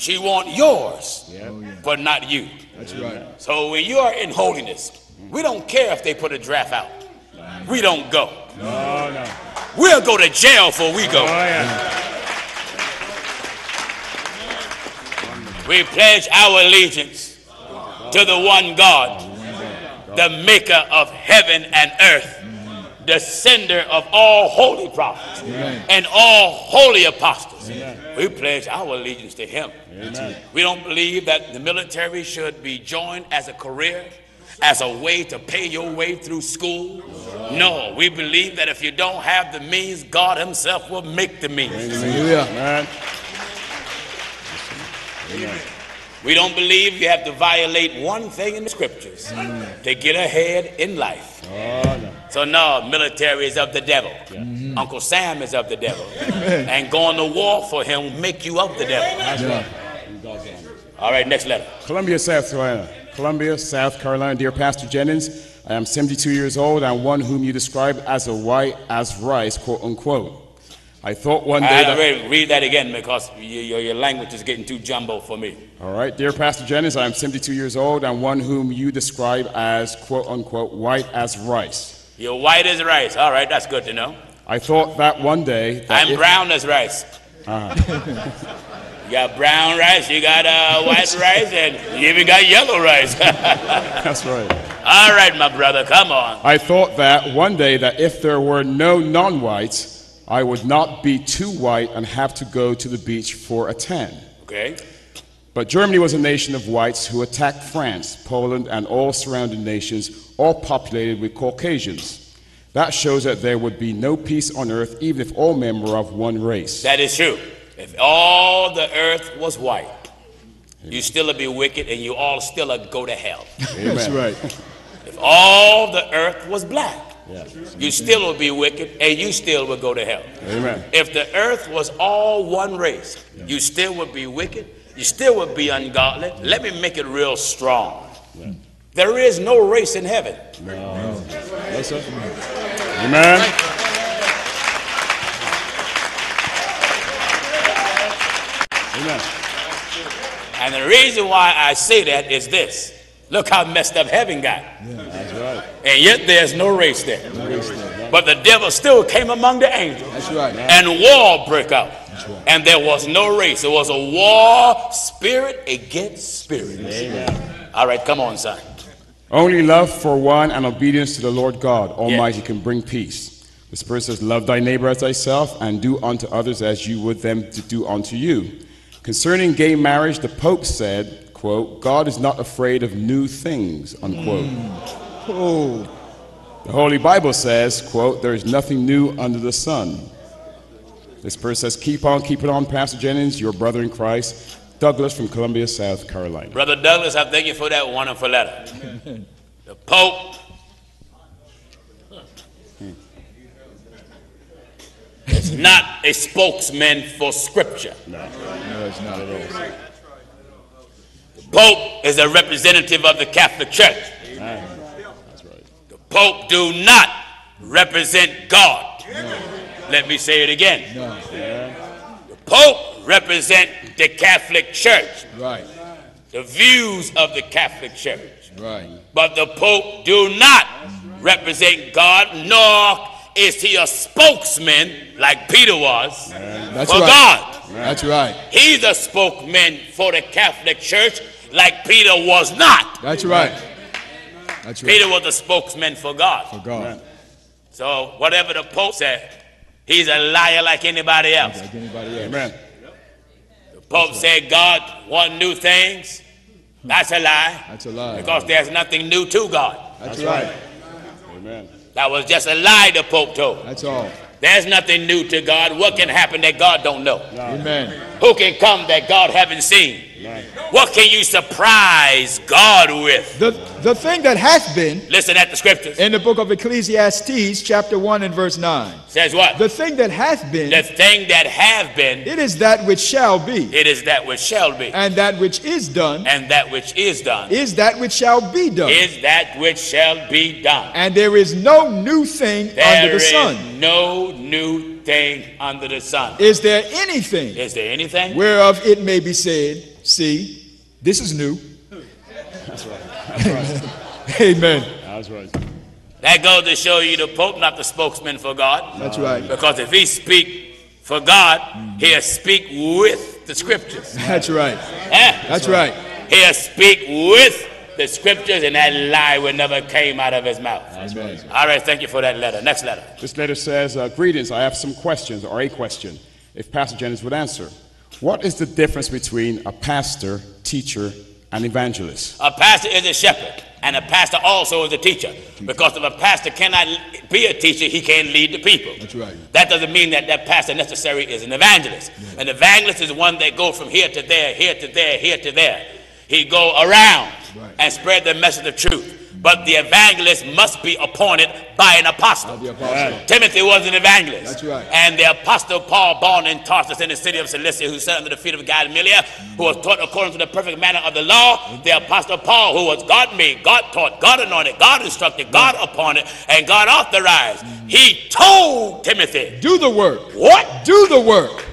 She want yours, yeah. but not you. That's right. So when you are in holiness, we don't care if they put a draft out. We don't go. No, no. We'll go to jail before we go. Oh, yeah. We pledge our allegiance to the one God, the maker of heaven and earth, the sender of all holy prophets Amen. And all holy apostles. Amen. We pledge our allegiance to him. Amen. We don't believe that the military should be joined as a career, as a way to pay your way through school. No, we believe that if you don't have the means, God himself will make the means. Amen. Amen. We don't believe you have to violate one thing in the scriptures Amen. To get ahead in life. Oh, no. So no, military is of the devil. Yeah. Mm-hmm. Uncle Sam is of the devil. Amen. And going to war for him will make you of the devil. That's right. All right, next letter. Columbia, South Carolina. Columbia, South Carolina. Dear Pastor Jennings, I am seventy-two years old and one whom you describe as a white as rice, quote unquote. I thought one day. I will read that again because your, your language is getting too jumbled for me. All right. Dear Pastor Jennings, I am seventy-two years old and one whom you describe as, quote unquote, white as rice. You're white as rice. All right. That's good to know. I thought that one day. That I'm if, brown as rice. Uh-huh. You got brown rice, you got uh, white rice, and you even got yellow rice. That's right. All right, my brother, come on. I thought that one day that if there were no non-whites, I would not be too white and have to go to the beach for a tan. Okay. But Germany was a nation of whites who attacked France, Poland, and all surrounding nations, all populated with Caucasians. That shows that there would be no peace on earth, even if all men were of one race. That is true. If all the earth was white, Amen. You still would be wicked and you all still would go to hell. Amen. That's right. If all the earth was black, yeah. You still will be wicked, and you still will go to hell. Amen. If the earth was all one race, yeah. You still would be wicked. You still would be ungodly. Yeah. Let me make it real strong. Yeah. There is no race in heaven. No. No. Yes, sir. Amen. Amen. And the reason why I say that is this. Look how messed up heaven got. Yeah, that's right. And yet there's no race there. No race there, right? But the devil still came among the angels. That's right. And war broke out. That's right. And there was no race. It was a war spirit against spirit. Amen. All right, come on, son. Only love for one and obedience to the Lord God Almighty yes. can bring peace. The Spirit says, love thy neighbor as thyself and do unto others as you would them to do unto you. Concerning gay marriage, the Pope said, quote, God is not afraid of new things, unquote. Mm. Oh. The Holy Bible says, quote, there is nothing new under the sun. This person says, keep on, keep it on, Pastor Jennings, your brother in Christ, Douglas from Columbia, South Carolina. Brother Douglas, I thank you for that wonderful letter. The Pope. Hmm. It's not a spokesman for Scripture. No, no it's not at all. Pope is a representative of the Catholic Church. Amen. That's right. The Pope do not represent God. No. Let me say it again. No. Yeah. The Pope represent the Catholic Church. Right. The views of the Catholic Church. Right. But the Pope do not represent God, nor is he a spokesman like Peter was yeah. That's for right. God. Yeah. That's right. He's a spokesman for the Catholic Church. Like Peter was not. That's right. That's right. Peter was the spokesman for God. For God. Amen. So whatever the Pope said, he's a liar like anybody else. Like anybody else. Amen. The Pope right. said God wants new things. That's a lie. That's a lie. Because right. there's nothing new to God. That's, That's right. right. Amen. That was just a lie the Pope told. That's all. There's nothing new to God. What can happen that God don't know? No. Amen. Who can come that God haven't seen? Amen. What can you surprise God with? The, the thing that has been. Listen at the scriptures. In the book of Ecclesiastes chapter one and verse nine. Says what? The thing that has been. The thing that have been. It is that which shall be. It is that which shall be. And that which is done. And that which is done. Is that which shall be done. Is that which shall be done. And there is no new thing there under the sun. There is no new thing under the sun. Is there anything. Is there anything. Whereof it may be said. See, this is new. That's right. That's right. Amen. That's right. That goes to show you the Pope, not the spokesman for God. That's right. Because if he speak for God, mm-hmm. he'll speak with the scriptures. That's right. Yeah. That's, That's right. right. He'll speak with the scriptures, and that lie will never came out of his mouth. That's right. All right, thank you for that letter. Next letter. This letter says, uh, greetings, I have some questions, or a question, if Pastor Jennings would answer. What is the difference between a pastor, teacher, and evangelist? A pastor is a shepherd, and a pastor also is a teacher. Because if a pastor cannot be a teacher, he can't lead the people. That's right. That doesn't mean that that pastor necessarily is an evangelist. Yeah. An evangelist is one that goes from here to there, here to there, here to there. He go around right. and spread the message of truth. but the evangelist must be appointed by an apostle. By the apostle. Right. Timothy was an evangelist. That's right. And the apostle Paul, born in Tarsus in the city of Cilicia, who sat under the feet of Gamaliel, who was taught according to the perfect manner of the law. The apostle Paul, who was God made, God taught, God anointed, God instructed, God appointed, and God authorized. He told Timothy, do the work. What? Do the work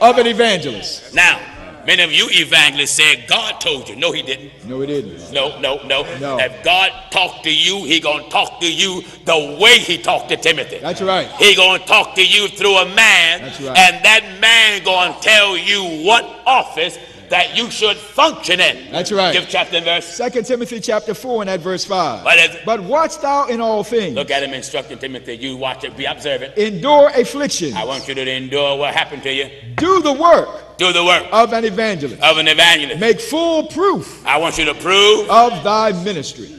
of an evangelist. Now, many of you evangelists said God told you. No, he didn't. No, he didn't. No, no, no. no. If God talked to you, he going to talk to you the way he talked to Timothy. That's right. He going to talk to you through a man. That's right. And that man going to tell you what office that you should function in. That's right. Give chapter and verse. Second Timothy chapter four and at verse five. But, as, but watch thou in all things. Look at him instructing Timothy. You watch it. Be observant. Endure affliction. I want you to endure what happened to you. Do the work. Do the work. Of an evangelist. Of an evangelist. Make full proof. I want you to prove. Of thy ministry.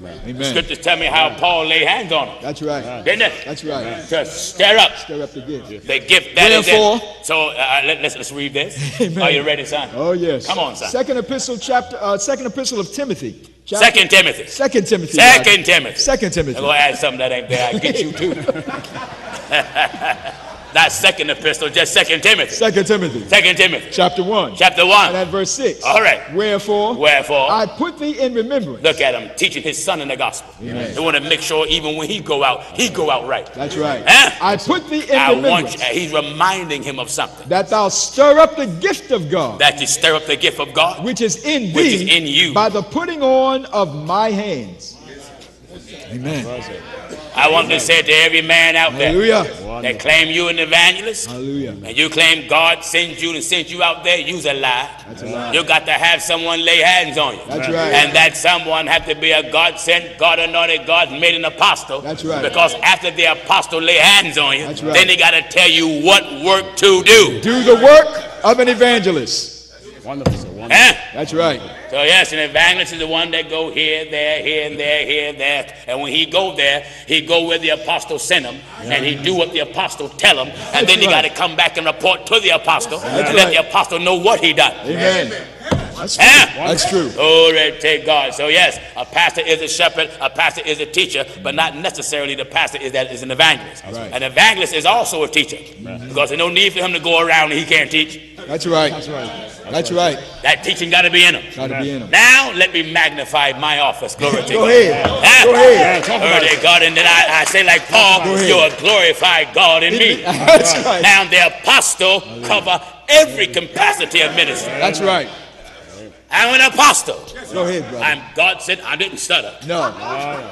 Amen. Amen. Scriptures tell me how Paul laid hands on them. That's right. Didn't it? That's right. Amen. To stir up. Stir up the gift. The gift that is in. So uh, let, let's let's read this. Amen. Are you ready, son? Oh yes. Come on, son. Second epistle chapter. Uh, second epistle of Timothy. Chapter, second Timothy. Second Timothy. Second Timothy. Second Timothy. I'm gonna add something that ain't there. I get you too. Not second epistle, just second Timothy. Second Timothy. Second Timothy. Chapter one. Chapter one. And at verse six. All right. Wherefore. Wherefore. I put thee in remembrance. Look at him teaching his son in the gospel. Amen. They want to make sure even when he go out, he go out right. That's right. Huh? I put thee in I remembrance. Want you, he's reminding him of something. That thou stir up the gift of God. That you stir up the gift of God. Which is in which thee. Which is in you. By the putting on of my hands. Amen. I want to say to every man out there, hallelujah, that claim you an evangelist, hallelujah, and you claim God sends you to send you out there, you's a lie. That's a lie. You got to have someone lay hands on you. That's right. And that someone have to be a God sent, God anointed, God made an apostle. That's right. Because after the apostle lay hands on you, right, then they got to tell you what work to do. Do the work of an evangelist. Wonderful, sir. Wonderful. Eh? That's right. So yes, an evangelist is the one that go here, there, here, and there, here, and there. And when he go there, he go where the apostle sent him, yeah, and he do what the apostle tell him, and that's then he right, got to come back and report to the apostle, that's and right, let the apostle know what he done. Amen. That's true. Eh? That's true. Glory to God. So yes, a pastor is a shepherd, a pastor is a teacher, but not necessarily the pastor is that is an evangelist. Right. An evangelist is also a teacher, mm-hmm, because there's no need for him to go around and he can't teach. That's right. That's right. That's right. That teaching got to be in him. Got to be in him. Now let me magnify my office. Glory to God. Go ahead. Ah, go ahead. Glory to God. And then I, I say like Paul, you are glorified God in me. That's right. Now the apostle cover every capacity of ministry. That's right. I'm an apostle. Go ahead, brother. I'm God said I didn't stutter. No.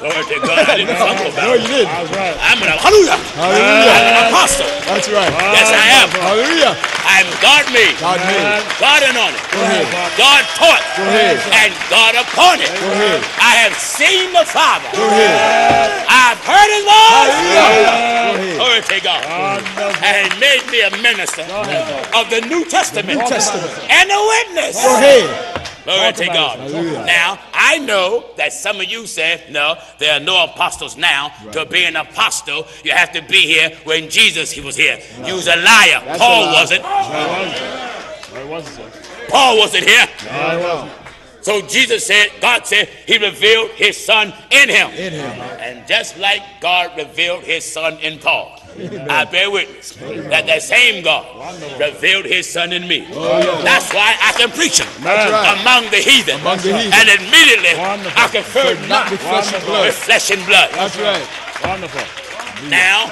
Glory to God. I didn't fumble about it. No, you didn't. I'm an hallelujah. Hallelujah. I'm an apostle. That's right. Yes, I am. Hallelujah. I'm God made. God made. God anointed. Go ahead. God taught. Go ahead. And God appointed. Go ahead. I have seen the Father. Go ahead. I've heard His voice. Hallelujah. Glory to God. And He made me a minister of the New Testament. New Testament. And a witness. Go ahead. Glory to God. Now, I know that some of you say, no, there are no apostles now. Right. To be an apostle, you have to be here when Jesus he was here. Right. You was a liar. That's Paul a liar. Wasn't. Right. Right. Paul wasn't here. Right. So Jesus said, God said, he revealed his son in him. In him. And just like God revealed his son in Paul. Amen. I bear witness Amen. That the same God revealed his son in me. Oh, yeah. That's why I can preach him right. among the heathen. Among the heathen. And immediately Wonderful. I conferred not with flesh and blood. Flesh and blood. That's right. Wonderful. Now,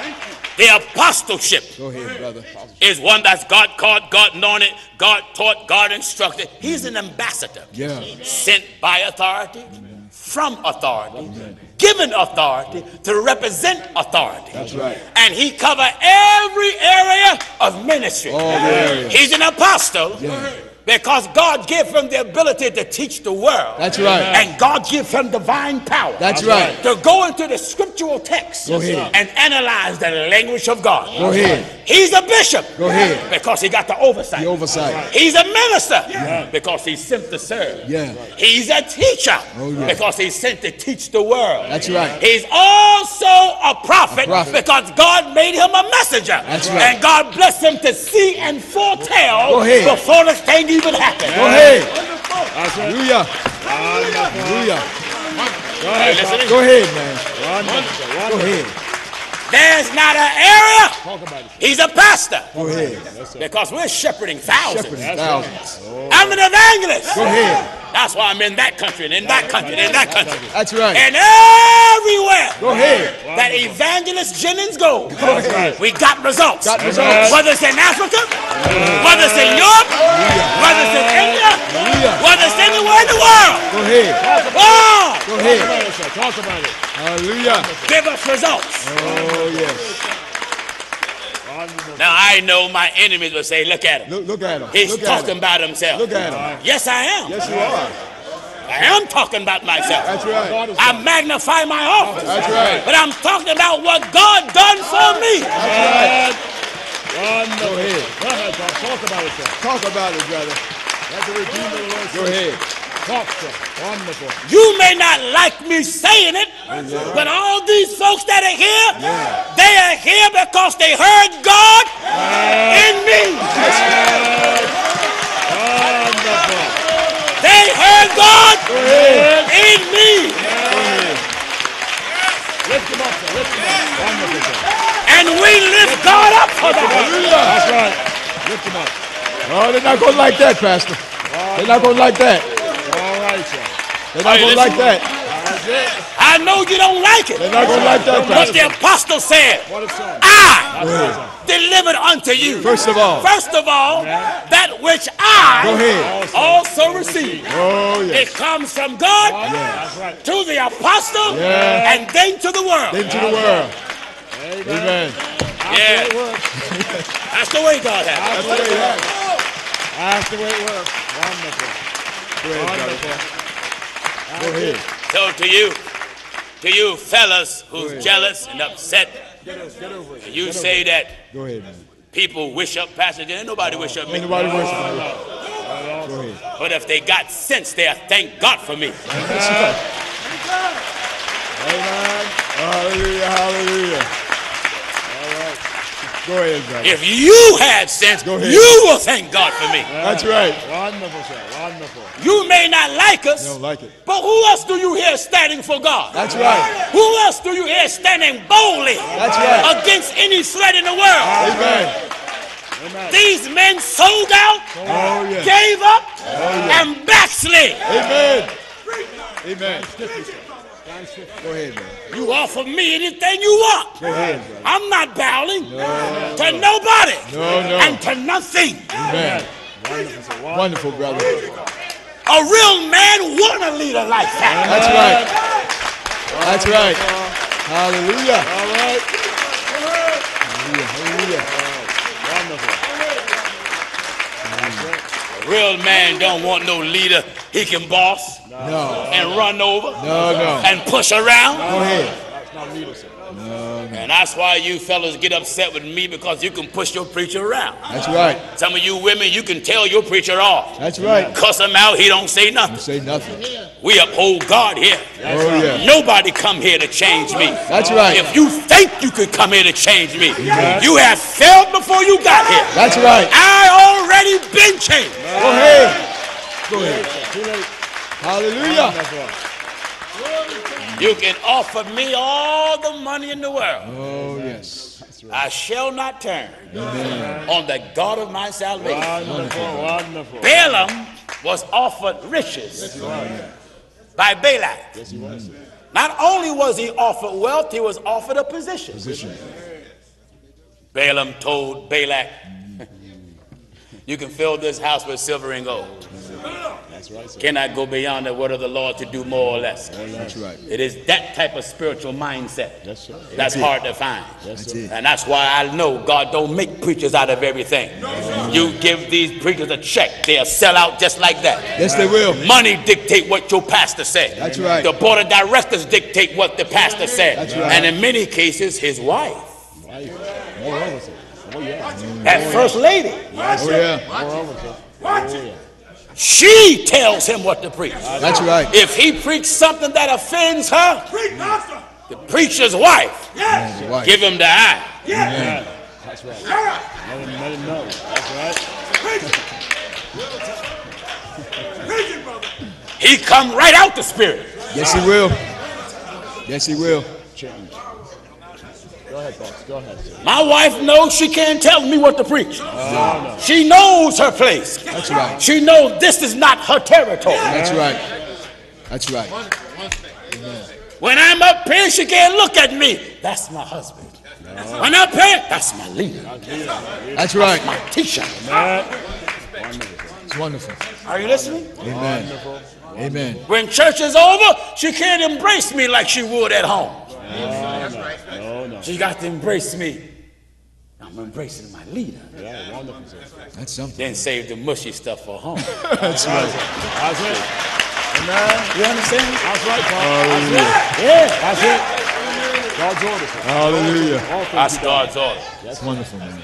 the apostleship Go ahead, brother. Is one that's God called, God anointed, God taught, God instructed. He's an ambassador yeah. sent by authority, Amen. From authority. Amen. Given authority to represent authority. That's right. And he cover every area of ministry. All the He's an apostle yeah. because God gave him the ability to teach the world. That's right. And God gave him divine power. That's right. To go into the scriptural text go ahead. And analyze the language of God. Go ahead. He's a bishop. Go ahead. Because he got the oversight. The oversight. He's a minister. Yeah. Because he's sent to serve. Yeah. He's a teacher. Oh, yeah. Because he's sent to teach the world. That's right. He's also a prophet, a prophet. Because God made him a messenger. That's right. And God blessed him to see and foretell before the thing even happened. Go ahead. Hallelujah. Hallelujah. Go ahead, go ahead, man. One, one, one, go ahead. There's not an area. Talk about it. He's a pastor. Go ahead. Because we're shepherding thousands. Shepherding thousands. Oh. I'm an evangelist. Go ahead. That's why I'm in that country and in that country and in that country. That's right. And everywhere go ahead. That evangelist Jennings goes, go we got results. Got results. Whether it's in Africa, yeah. whether it's in Europe, yeah. whether it's in India, yeah. whether it's anywhere in the world. Go ahead. Oh. Go ahead. Talk about it. Hallelujah. Give us results. Oh, yes. Now, I know my enemies will say, look at him. Look, look at him. He's look talking him. About himself. Look at him. Yes, I am. Yes, you are. I am talking about myself. That's right. I magnify my office. That's right. But I'm talking about what God done for me. That's right. Go ahead. Go ahead, God. Talk about it, sir. Talk about it, brother. That's the redeemer of the Lord. Go ahead. Talk, sir. Wonderful. You may not like me saying it, right. but all these folks that are here, yeah. they are here because they heard God yeah. in me. That's right. Wonderful. They heard God in me. Yeah. Lift them up, sir. Lift them up. Wonderful, sir. And we lift God up for them. That's right. Lift them up. Oh, they're not going to like that, Pastor. They're not going to like that. They're not going to like that. I know you don't like it. They're not going to like that. But the apostle said, I delivered unto you. First of all. First of all, that which I also received. Oh, yes. It comes from God yes. to the apostle yes. and then to the world. Then to the world. Amen. Yeah. That's the way God has it. That's the way it works. That's the way it works. Wonderful. Wonderful. Go ahead. So to you, to you fellas who's jealous and upset, get over, get over it. You get say over. That go ahead, man. People wish up Pastor Jennings. Ain't nobody oh, wish up me. Nobody oh, wish up me. No. Go ahead. But if they got sense, they'll thank God for me. Amen. Amen. Hallelujah, hallelujah. Go ahead, brother. If you had sense, go ahead. You will thank God for me. Yeah. That's right. Wonderful, sir. Wonderful. You may not like us, you don't like it. But who else do you hear standing for God? That's right. Who else do you hear standing boldly That's right. against any threat in the world? Amen. Amen. These men sold out, oh, yeah. gave up, oh, yeah. and backslid. Amen. Amen. Go ahead, man. You offer me anything you want. Go ahead, brother. I'm not bowing no, no, to no. nobody no, no. and to nothing. Amen. Wonderful, wonderful, brother. A real man want to lead a life that. That's right. That's right. Hallelujah. All right. Hallelujah. Wonderful. A real man don't want no leader he can boss. No. And run over. No, no. And push around. Go ahead. No, no. And that's why you fellas get upset with me, because you can push your preacher around. That's right. Some of you women, you can tell your preacher off. That's right. Cuss him out, he don't say nothing. Don't say nothing. We uphold God here. That's oh, right. yeah. Nobody come here to change me. That's right. If you think you could come here to change me, yes. you have failed before you got here. That's right. I already been changed. Go ahead. Go ahead. Hallelujah. You can offer me all the money in the world. Oh, yes. I shall not turn Amen. On the God of my salvation. Wonderful, wonderful. Balaam was offered riches by Balak. Yes, he was. Not only was he offered wealth, he was offered a position. Position. Balaam told Balak, you can fill this house with silver and gold. That's right, sir. Can I go beyond the word of the Lord to do more or less? That's right. It is that type of spiritual mindset that's, right. that's, that's hard to find. That's it. And that's why I know God don't make preachers out of everything. No, you give these preachers a check, they'll sell out just like that. Yes, they will. Money dictate what your pastor said. That's right. The board of directors dictate what the pastor said. That's right. And in many cases, his wife. Wife. Oh, yeah. That first lady. Oh, yeah. Watch it. She tells him what to preach. That's right. If he preaches something that offends her, mm. the preacher's wife, yes. Yes. wife, give him the eye. Yes. That's right. Let him, let him know. That's right. Preach it. Preach it, brother. He come right out the spirit. Yes, he will. Yes, he will. Change. Go ahead, boss. Go ahead, sir. My wife knows she can't tell me what to preach. Oh, no. She knows her place. That's right. She knows this is not her territory. That's right. That's right. Yeah. When I'm up here, she can't look at me. That's my husband. No. When I'm up here, that's my leader. That's right. That's my teacher. It's wonderful. Are you listening? Amen. Wonderful. Amen. When church is over, she can't embrace me like she would at home. No, no, no. She got to embrace me. I'm embracing my leader. Yeah, wonderful. That's something. Then save the mushy stuff for home. That's right. That's it. Amen. You understand? That's right, Paul. Hallelujah. That's it. Yeah, that's it. God's order. Hallelujah. That's God's order. That's wonderful, man.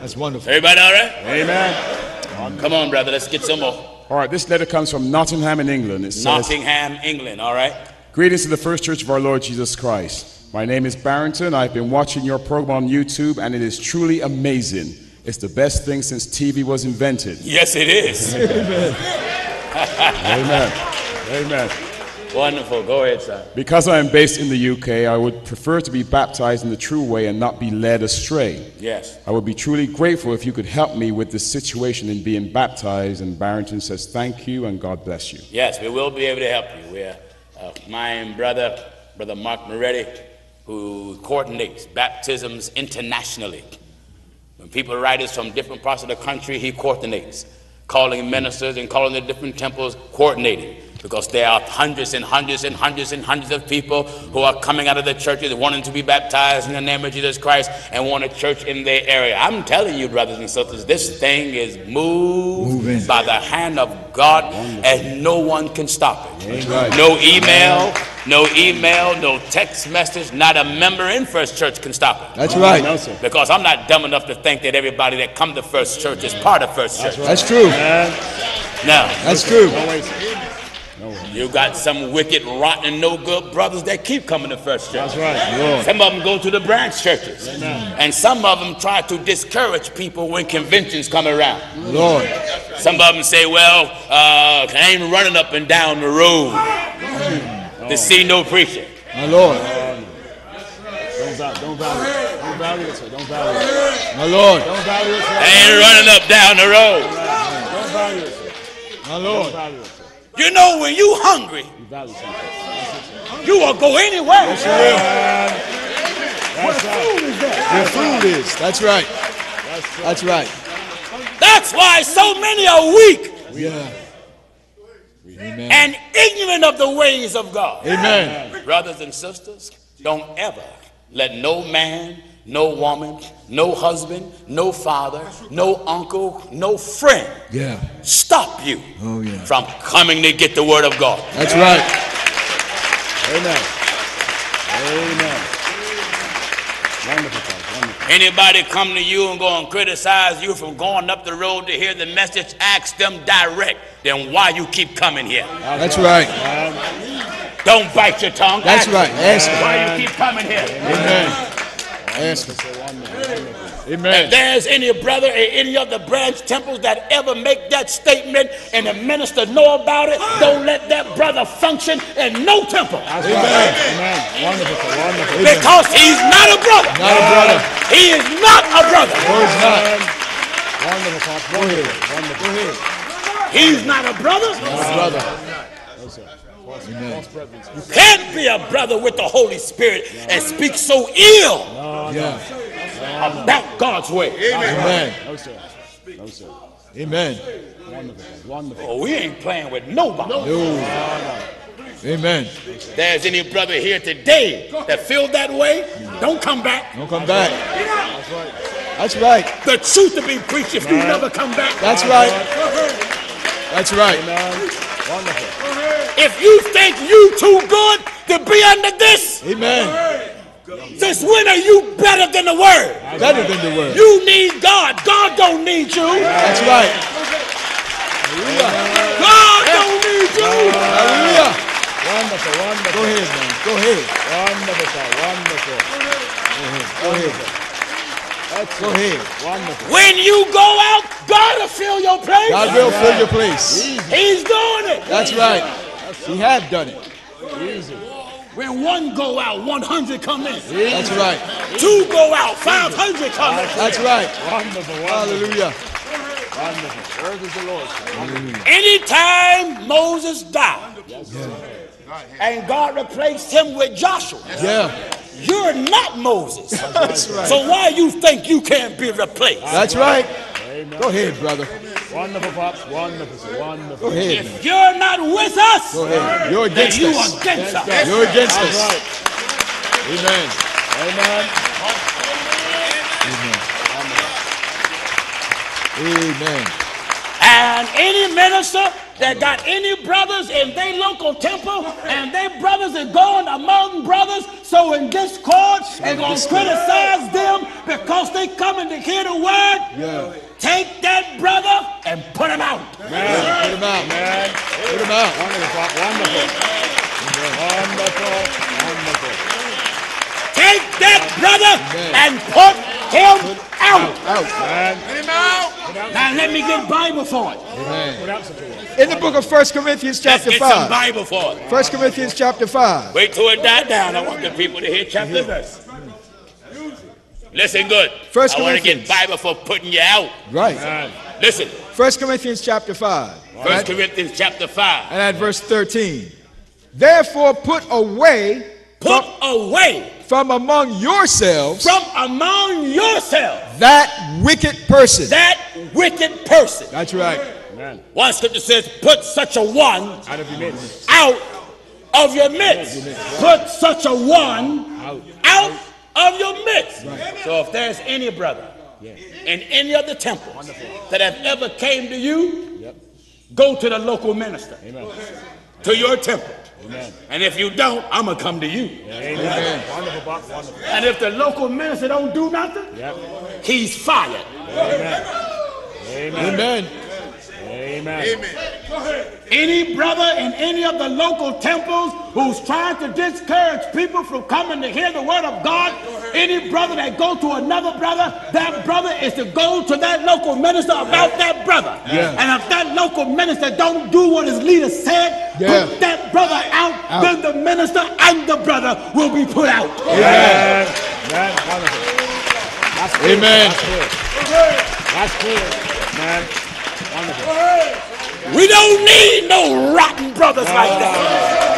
That's wonderful. Everybody all right? Amen. Amen. Come on, brother. Let's get some more. All right, this letter comes from Nottingham in England. It says, Nottingham, England, all right. Greetings to the First Church of our Lord Jesus Christ. My name is Barrington. I've been watching your program on YouTube, and it is truly amazing. It's the best thing since T V was invented. Yes, it is. Amen. Amen. Amen. Wonderful. Go ahead, sir. Because I am based in the U K, I would prefer to be baptized in the true way and not be led astray. Yes. I would be truly grateful if you could help me with this situation in being baptized. And Barrington says, thank you and God bless you. Yes, we will be able to help you. We're Uh, my brother, Brother Mark Moretti, who coordinates baptisms internationally. When people write us from different parts of the country, he coordinates, calling ministers and calling the different temples, coordinating, because there are hundreds and hundreds and hundreds and hundreds of people who are coming out of the churches wanting to be baptized in the name of Jesus Christ and want a church in their area. I'm telling you, brothers and sisters, this thing is moved Moving. by the hand of God, and no one can stop it. Amen. No email, no email, no text message, not a member in First Church can stop it. That's right. Because I'm not dumb enough to think that everybody that comes to First Church is part of First Church. That's true. No. That's true. You got some wicked, rotten, no-good brothers that keep coming to First Church. That's right. Lord. Some of them go to the branch churches. Amen. And some of them try to discourage people when conventions come around. Lord. Some of them say, well, uh, I ain't running up and down the road Lord. to see no preacher. My Lord. Don't value it. Don't value it, sir. Don't value it. My Lord. Don't value it, sir. I ain't running up down the road. Don't value it, sir. My Lord. Don't value it. You know, when you hungry, you will go anywhere. Yes, you will. Where food is that? Where food is. That's right. That's right. That's why so many are weak. Yeah. Amen. And ignorant of the ways of God. Amen. Brothers and sisters, don't ever let no man, no woman, no husband, no father, no uncle, no friend yeah. stop you oh, yeah. from coming to get the word of God. That's yeah. right. Amen. Amen. Wonderful, wonderful. Anybody come to you and go and criticize you from going up the road to hear the message, ask them direct, then why you keep coming here. That's right. Don't bite your tongue. That's ask right. Ask why you keep coming here. Amen. Amen. Ask Amen. If there's any brother in any of the branch temples that ever make that statement and the minister know about it, don't let that brother function in no temple. Amen. Amen. Wonderful, wonderful. Because he's not a brother. Not a brother. He is not a brother. No, he's not. Wonderful. Wonderful. He's not a brother. Not a brother. No, sir. Amen. You can't be a brother with the Holy Spirit no. and speak so ill no, no. Yeah. about God's way. Amen. Amen. No, sir. No, sir. Amen. Wonderful. Wonderful. Oh, we ain't playing with nobody. No. No. Amen. If there's any brother here today that feel that way, no. don't come back. Don't come back. That's right. That's right. The truth to be preached if Amen. you never come back. That's right. That's right. Amen. Wonderful. If you think you too good to be under this, Amen. Since when are you better than the word? Better than the word. You need God. God don't need you. That's right. Hallelujah. God don't need you. Hallelujah. Wonderful, wonderful. Go ahead, man. Go ahead. Wonderful, wonderful. Go ahead. Go ahead. Go ahead. Wonderful. When you go out, God will fill your place. God will fill your place. He's doing it. That's right. He had done it. Easy. When one go out, one hundred come in. That's right. Two go out, five hundred come in. That's right. Wonderful, wonderful. Hallelujah. Wonderful. The earth is the Lord's. Hallelujah. Anytime Moses died, yes, and God replaced him with Joshua. Yeah. You're not Moses. That's right. So why you think you can't be replaced? That's right. Amen. Go ahead, brother. Wonderful, Pops. Wonderful, wonderful. Go ahead. If you're not with us, go ahead. You're against then us. You against us. Yes, you're against us. Right. Amen. Amen. Amen. Amen. Amen. And any minister that got any brothers in their local temple and their brothers are going among brothers, so in discord, and going to criticize them because they coming to hear the word. Yeah. Take that brother and put him out. Man. Yeah. Put him out, man. Put him out. Wonderful. Wonderful. Wonderful. Wonderful. Take that brother and put him out. Out. Man. Put him out. Now let me get Bible for it. Amen. In the book of First Corinthians chapter Let's get five. Some Bible for it. First Corinthians chapter five. Wait till it dies down. I want the people to hear chapter verse. Listen good. First I want to get Bible for putting you out. Right. Amen. Listen. First Corinthians chapter five. First Corinthians chapter five. And at verse thirteen. Therefore put away. Put from, away. From among yourselves. From among yourselves. That wicked person. That wicked person. That's right. Amen. One scripture says put such a one out of your midst. Out of your midst. Put such a one out. out of your midst. Right. So if there's any brother yes. in any other temple that have ever came to you, yep. go to the local minister. Amen. To your temple. Amen. And if you don't, I'm going to come to you. Amen. Amen. Wonderful, wonderful. And if the local minister don't do nothing, yep. he's fired. Amen. Amen. Amen. Amen. Amen. Any brother in any of the local temples who's trying to discourage people from coming to hear the word of God, any brother that go to another brother, that brother is to go to that local minister about that brother. Yeah. And if that local minister don't do what his leader said, yeah. put that brother out, out, then the minister and the brother will be put out. Amen. Amen. That's good, man. We don't need no rotten brothers no, like that.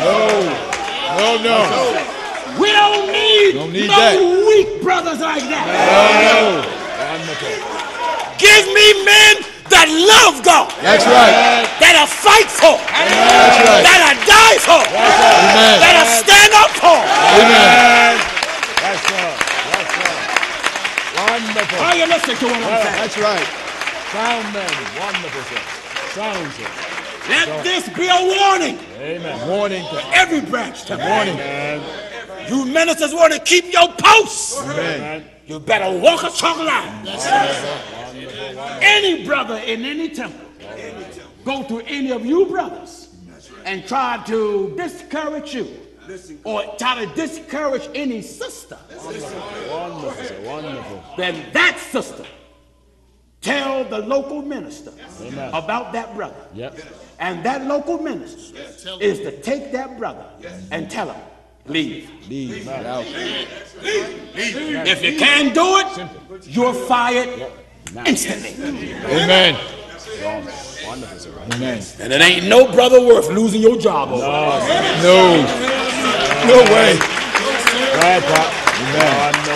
No, no, no. We don't need, don't need no that. weak brothers like that. No. Give me men that love God. That's right. That'll fight for. That's right. That'll die for. That's right. That'll stand up for. Amen. That's right. That's right. Wonderful. Are you listening to what I'm saying? That's right. Sound man, wonderful thing. Sound thing. Let so, this be a warning. Amen. Warning to every branch. To warning. Amen. You ministers want to keep your posts. Amen. You better walk a strong line. Yes. Any brother in any temple, Amen. go to any of you brothers and try to discourage you. Or try to discourage any sister. Wonderful, wonderful, wonderful. Then that sister. Tell the local minister Amen. about that brother. Yep. And that local minister yes. is to take that brother yes. and tell him, leave. Leave. Leave. Leave. Leave. Leave. If you can't do it, Simple. you're fired yep. nah. instantly. Amen. Amen. And it ain't no brother worth losing your job over. No. No, no way. Right, Pop.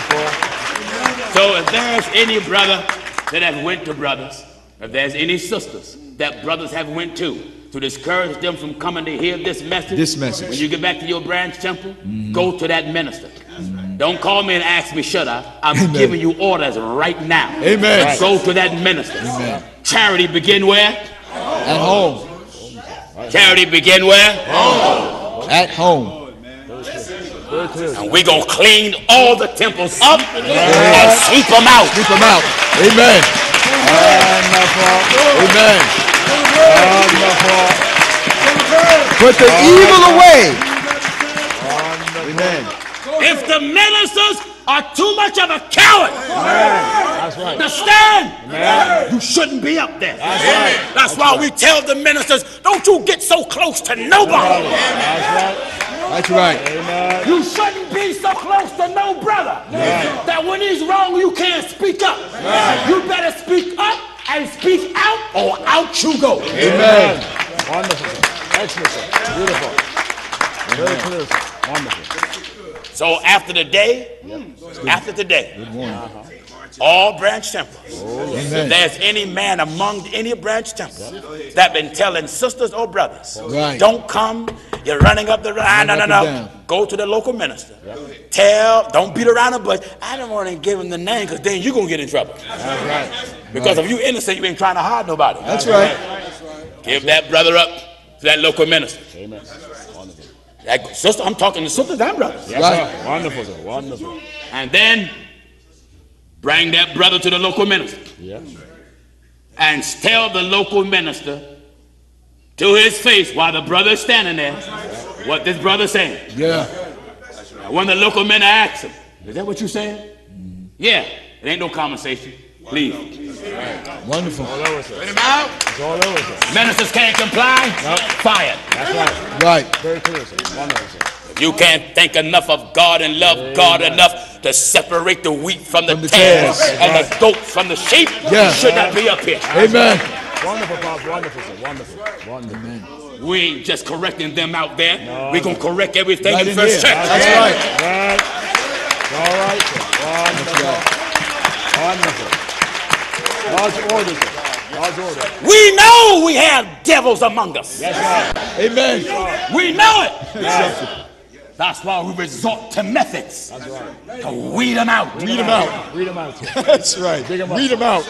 Amen. So if there's any brother that have went to brothers, if there's any sisters that brothers have went to, to discourage them from coming to hear this message, this message. when you get back to your branch temple, mm. go to that minister. Mm. Don't call me and ask me, should I? I'm Amen. giving you orders right now. Amen. Right. Go to that minister. Amen. Charity begin where? At home. Charity begin where? Home. At home. And we're going to clean all the temples up yeah. and sweep them out. Sweep them out. Amen. Amen. Put the evil away. Amen. If the ministers are too much of a coward That's right. to stand, Amen. you shouldn't be up there. That's, right. That's, That's why right. we tell the ministers, don't you get so close to nobody. That's right. That's right. Amen. You shouldn't be so close to no brother yeah. that when he's wrong, you can't speak up. Right. You better speak up and speak out, or out you go. Amen. Amen. Wonderful. Excellent. Sir. Beautiful. Very clear. Wonderful. So after the day, yep. after the day, Good morning. Uh-huh. all branch temples. Oh, yes. If there's any man among any branch temple that been telling sisters or brothers, right. don't come, you're running up the road. No, no, no. Go to the local minister. Right. Tell, don't beat around the bush. I don't want to give him the name because then you're going to get in trouble. Right. Because right. if you innocent, you ain't trying to hide nobody. That's right. right. Give that brother up to that local minister. Amen. That sister, I'm talking to sisters and brothers. Yes, right. Wonderful, sir. Wonderful. And then bring that brother to the local minister. Yeah. And tell the local minister to his face while the brother is standing there what this brother is saying. Yeah. And when the local minister asks him, is that what you're saying? Mm-hmm. Yeah. It ain't no conversation. Please. Right. Wonderful. It's all over, sir. It's all over, sir. Ministers can't comply. Nope. Fired. That's right. Right. Very clear, sir. Wonderful, sir. You can't think enough of God and love Amen. God enough to separate the wheat from the, from the tares, tares and right. the goat from the sheep. Yeah. You should not be up here. Amen. Wonderful, Bob. Wonderful, sir. Wonderful. Wonderful. Amen. We ain't just correcting them out there. No, We're going to correct everything right in first church. That's yeah. right. right. All right, sir. Wonderful. Right. Wonderful. God's order, sir. God's order. We know we have devils among us. That's right. Amen. We know it. Yes. That's why we resort to methods. That's right. To weed them out. Weed them out. Weed them out. That's right. Weed them out.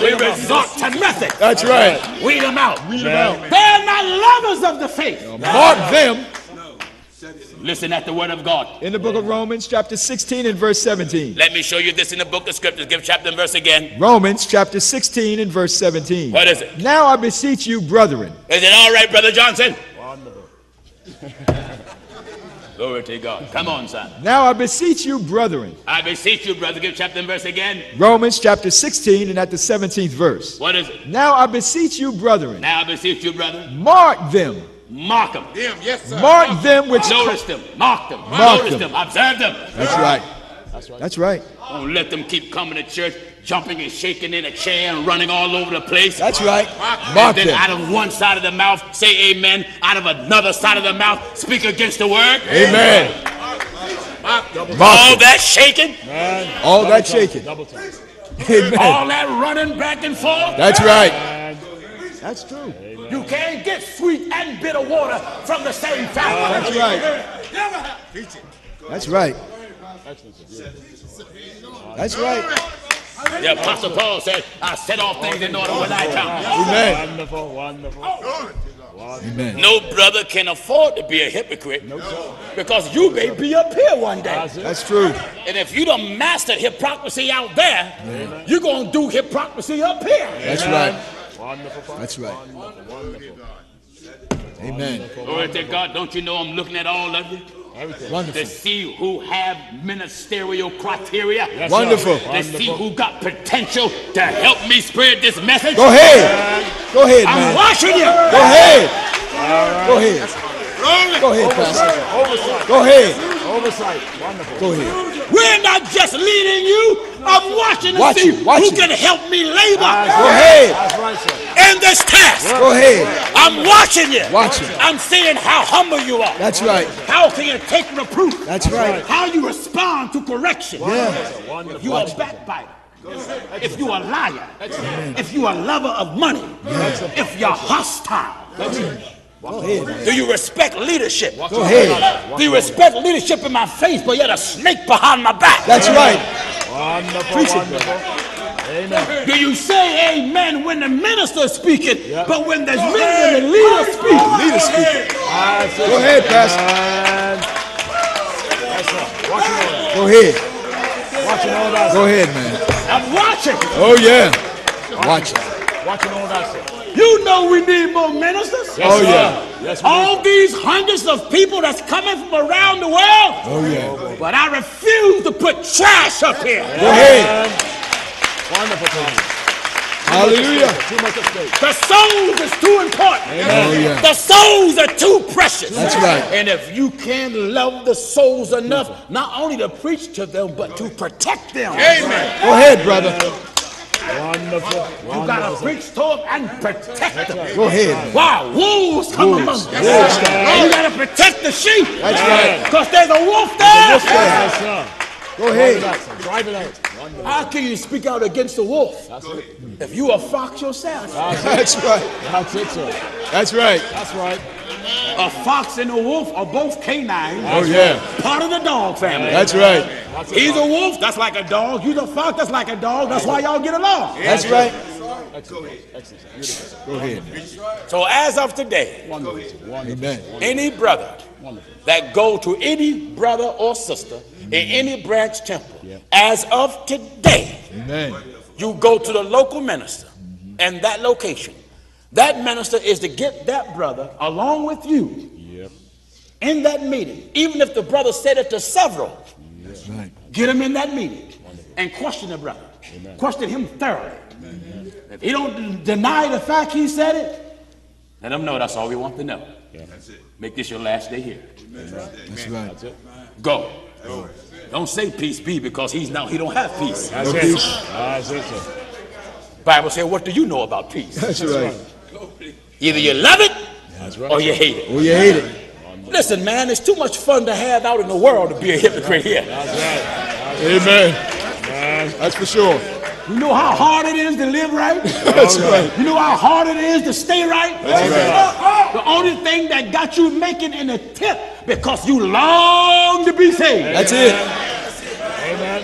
We resort to methods. That's right. Weed them out. Weed them out. They're not lovers of the faith. Mark them. Listen at the word of God. In the book of Romans, chapter sixteen and verse seventeen. Let me show you this in the book of scriptures. Give chapter and verse again. Romans, chapter sixteen and verse seventeen. What is it? Now I beseech you, brethren. Is it all right, Brother Johnson? Wonderful. Glory to God. Come on, son. Now I beseech you, brethren. I beseech you, brother. Give chapter and verse again. Romans chapter sixteen and at the seventeenth verse. What is it? Now I beseech you, brethren. Now I beseech you, brethren. Mark them. Mark them. Them, yes, sir. Mark, Mark them. Them which notice them. Mark them. Mark notice them. them. Observe them. That's right. That's right. That's right. Don't let them keep coming to church, jumping and shaking in a chair and running all over the place. That's right. Mark, Mark them. Then out of one side of the mouth, say amen. Out of another side of the mouth, speak against the word. Amen. Mark, mark, mark all that shaking. Man. All double that time, shaking. Double time. Amen. All that running back and forth. That's right. Man. That's true. Amen. You can't get sweet and bitter water from the same fountain. That's right. Never happen. That's right. That's right. The Apostle Paul said, I set all things in order when I come. Amen. Wonderful, wonderful. Amen. No brother can afford to be a hypocrite no. because you may be up here one day. That's true. And if you don't master hypocrisy out there, Amen. You're going to do hypocrisy up here. That's right. Wonderful. That's right. Wonderful, wonderful. Amen. Glory to God. Don't you know I'm looking at all of you? To see who have ministerial criteria. That's wonderful. Right. To wonderful. See who got potential to help me spread this message. Go ahead. Go ahead, I'm man. I'm watching you. Go ahead. Right. Go ahead. Right. Go ahead, Pastor. Oversight. Go ahead. Oversight. Wonderful. Go ahead. We're not just leading you. I'm watching to watch see you. Watch who you. Can help me labor. Go ahead. Right, sir. In this task. Go ahead. I'm watching you. Watch it. I'm seeing how humble you are. That's right. How can you take reproof? That's right. How you respond to correction. Yeah. If you are a backbiter. If you are a liar. Amen. If you are a lover of money. Yeah. If you're hostile. That's it. Go ahead. Do you respect leadership? Go ahead. Do you respect leadership in my face, but you're a snake behind my back? That's right. Wonderful, wonderful. Amen. Do you say amen when the minister is speaking, yep. but when the go minister and leader speaking? Leader speaking. Go ahead, Pastor. Go ahead. Watching all that. Go ahead, man. I'm watching. Oh yeah. Watching. Watching all that stuff. You know we need more ministers. Yes, oh yeah. Yes, all these hundreds of people that's coming from around the world. Oh yeah. But I refuse to put trash up here. Go ahead. Wonderful. Hallelujah. Too much at stake. The souls is too important. Amen. The souls are too precious. That's right. And if you can love the souls enough, Beautiful. not only to preach to them, but to protect them. Amen. Go ahead, brother. Wonderful. You got to preach to them and protect them. Go ahead. Wow, wolves come wolves. among them. Wolves. And you got to protect the sheep. That's right. Because there's a wolf there. There's a wolf there. Yes, sir. Go ahead. Drive it out. How can you speak out against the wolf? That's it. If you a fox yourself. That's right. That's it, sir. That's right. That's right. A fox and a wolf are both canines. Oh, yeah. Part of the dog family. That's right. He's a wolf. That's like a dog. You're a fox. That's like a dog. That's why y'all get along. That's right. Go ahead. Go ahead. So as of today, any brother that go to any brother or sister in any branch temple, yeah. as of today, Amen. you go to the local minister mm-hmm. and that location. That minister is to get that brother along with you yep. in that meeting. Even if the brother said it to several, That's right. get him in that meeting and question the brother. Amen. Question him thoroughly. Amen. If he don't deny the fact he said it, let him know that's all we want to know. Yeah. That's it. Make this your last day here. Amen. That's right. That's it. Go. Go. Don't say peace be, because he's now he don't have peace. That's no peace. That's it, sir. Bible says, what do you know about peace? That's, That's right. right. Either you love it That's right. or you hate it. Or you hate it. Listen, man, it's too much fun to have out in the world to be a hypocrite here. That's right. Amen. That's, That's for sure. You know how hard it is to live right? That's right. You know how hard it is to stay right? That's right. The only thing that got you making an attempt because you long to be saved. That's it. Amen.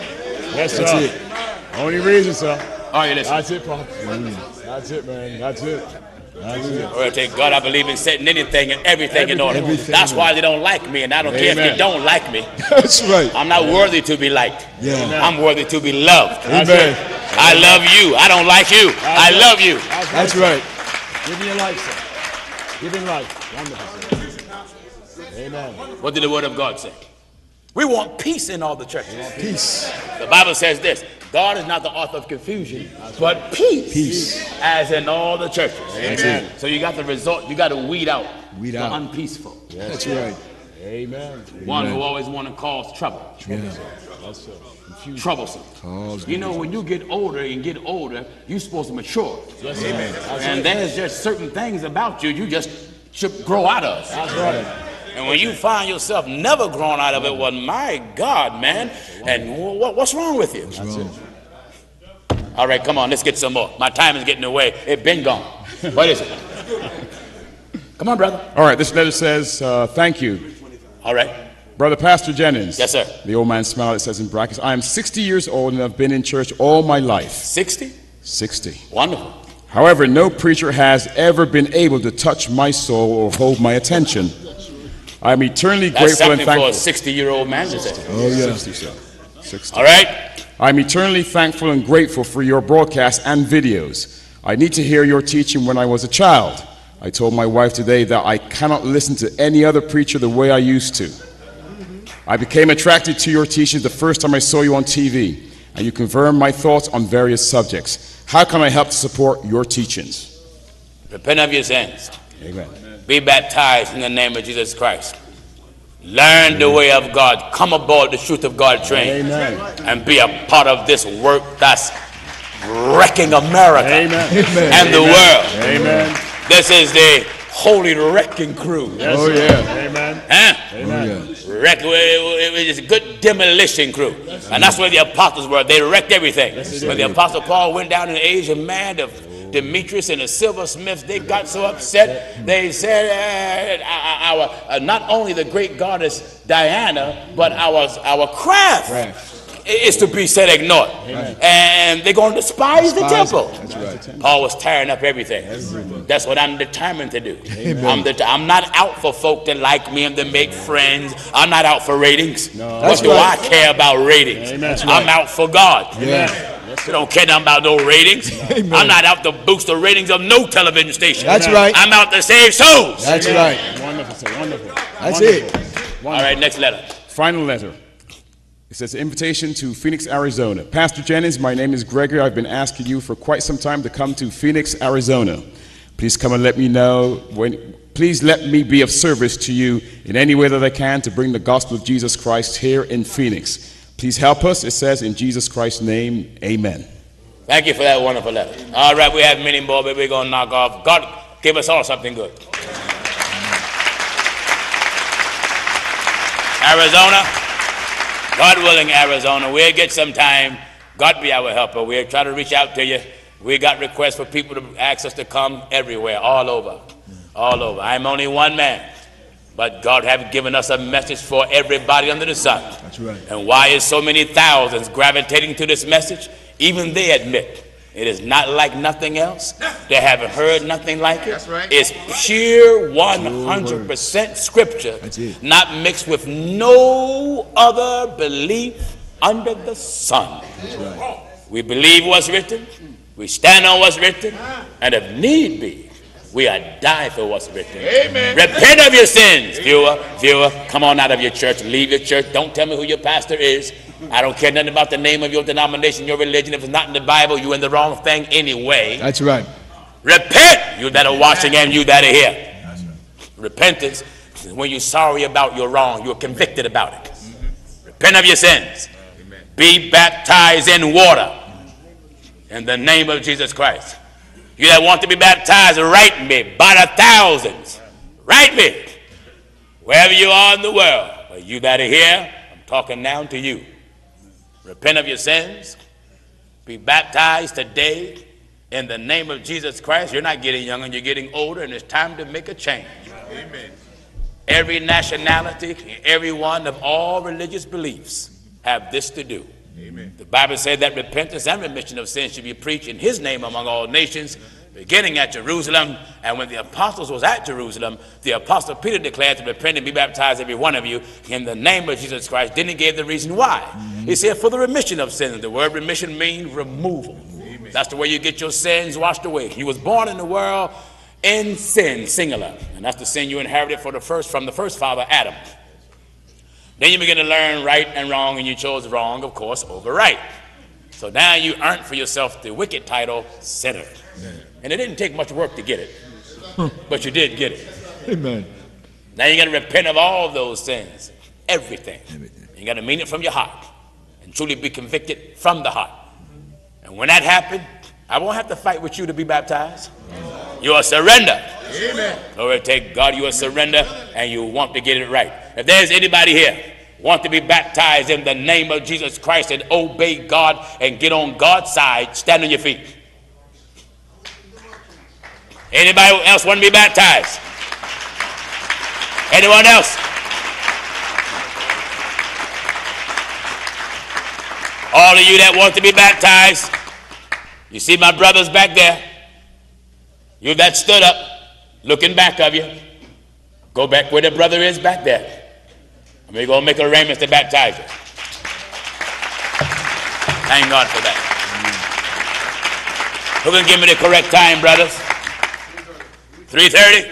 Yes, sir. That's it. Only reason, sir. All right, listen. That's it, Pop. That's it, man. That's it. Well, thank God, I believe in setting anything and everything, everything in order. Everything, That's man. why they don't like me, and I don't Amen. care if they don't like me. That's right. I'm not Amen. worthy to be liked. Yeah. I'm worthy to be loved. Amen. Amen. I love you. I don't like you. That's I right. love you. That's, That's right. right. Give me your life, sir. Give him life. Wonderful. Amen. What did the Word of God say? We want peace in all the churches. Peace. The Bible says this. God is not the author of confusion, but peace, peace. as in all the churches. Amen. So you got the result. You got to weed out weed the out. unpeaceful. That's right. Amen. One Amen. who always want to cause trouble. Yeah. That's right. Troublesome. Cause you know, when you get older and get older, you're supposed to mature. Yes, Amen. And there's just certain things about you you just should grow out of. That's right. And when you find yourself never grown out of it, well, my God, man, and what's wrong with you? That's it. All right, come on, let's get some more. My time is getting away. It's been gone. What is it? Come on, brother. All right, this letter says, uh, thank you. All right. Brother Pastor Jennings. Yes, sir. The old man smiled. It says in brackets, I am sixty years old and I've been in church all my life. sixty? sixty. Wonderful. However, no preacher has ever been able to touch my soul or hold my attention. I am eternally That's grateful and thankful. That's something for a sixty-year-old man today. Oh, yeah. sixty, sir. sixty. All right. I am eternally thankful and grateful for your broadcasts and videos. I need to hear your teaching when I was a child. I told my wife today that I cannot listen to any other preacher the way I used to. I became attracted to your teachings the first time I saw you on T V, and you confirmed my thoughts on various subjects. How can I help to support your teachings? Repent of your sins. Amen. Be baptized in the name of Jesus Christ. Learn Amen. the way of God. Come aboard the truth of God train. Amen. And be a part of this work that's wrecking America Amen. and Amen. the world. Amen. This is the Holy Wrecking Crew. Yes. Oh, yeah. Amen. Huh? Amen. Oh, yeah. Wreck, it was a good demolition crew. And that's where the apostles were. They wrecked everything. When the apostle Paul went down in Asia, man, the Demetrius and the silversmiths, they got so upset. They said, our, our not only the great goddess Diana, but our, our craft is to be said ignored. Amen. And they're going to despise, despise the temple. That's right. Paul was tearing up everything. everything. That's what I'm determined to do. I'm, det I'm not out for folk that like me and to make friends. I'm not out for ratings. No, what do right. I care about ratings? Right. I'm out for God. Yeah. I don't care nothing about no ratings. Amen. I'm not out to boost the ratings of no television station. That's right. I'm out to save souls. That's Amen. right. Wonderful, sir. Wonderful. That's wonderful. it. Wonderful. All right, next letter. Final letter. It says, invitation to Phoenix, Arizona. Pastor Jennings, my name is Gregory. I've been asking you for quite some time to come to Phoenix, Arizona. Please come and let me know. When, please let me be of service to you in any way that I can to bring the gospel of Jesus Christ here in Phoenix. Please help us. It says, in Jesus Christ's name, amen. Thank you for that wonderful letter. All right, we have many more, but we're going to knock off. God, give us all something good. Arizona, God willing, Arizona, we'll get some time. God be our helper. We'll try to reach out to you. We got requests for people to ask us to come everywhere, all over, all over. I'm only one man, but God have given us a message for everybody under the sun. That's right. And why is so many thousands gravitating to this message? Even they admit it is not like nothing else. They haven't heard nothing like it. That's right. It's pure one hundred percent scripture, not mixed with no other belief under the sun. That's right. We believe what's written, we stand on what's written, and if need be, we are die for what's written. Amen. Repent of your sins. Viewer, viewer, come on out of your church. Leave your church. Don't tell me who your pastor is. I don't care nothing about the name of your denomination, your religion. If it's not in the Bible, you're in the wrong thing anyway. That's right. Repent, you that are watching and you that are here. That's right. Repentance is when you're sorry about your wrong. You're convicted about it. Mm-hmm. Repent of your sins. Amen. Be baptized in water in the name of Jesus Christ. You that want to be baptized, write me by the thousands. Write me wherever you are in the world. But you that are here, I'm talking now to you. Repent of your sins. Be baptized today in the name of Jesus Christ. You're not getting younger, you're getting older, and it's time to make a change. Amen. Every nationality, everyone of all religious beliefs have this to do. Amen. The Bible said that repentance and remission of sins should be preached in his name among all nations, beginning at Jerusalem. And when the apostles was at Jerusalem, the apostle Peter declared to repent and be baptized, every one of you, in the name of Jesus Christ. Then he gave the reason why. Mm-hmm. He said, for the remission of sins. The word remission means removal. Amen. That's the way you get your sins washed away. You was born in the world in sin, singular. And that's the sin you inherited for the first, from the first father, Adam. Then you begin to learn right and wrong, and you chose wrong, of course, over right. So now you earned for yourself the wicked title, sinner. Amen. And it didn't take much work to get it, but you did get it. Amen. Now you got to repent of all those sins, everything. everything. You got to mean it from your heart and truly be convicted from the heart. And when that happens, I won't have to fight with you to be baptized. Amen. You will surrender. Amen. Glory to God, you will surrender, and you want to get it right. If there's anybody here want to be baptized in the name of Jesus Christ and obey God and get on God's side, stand on your feet. Anybody else want to be baptized? Anyone else? All of you that want to be baptized, you see my brothers back there, you that stood up, looking back of you, go back where the brother is back there. And we're going to make arrangements to baptize you. Thank God for that. Who can give me the correct time, brothers? three thirty?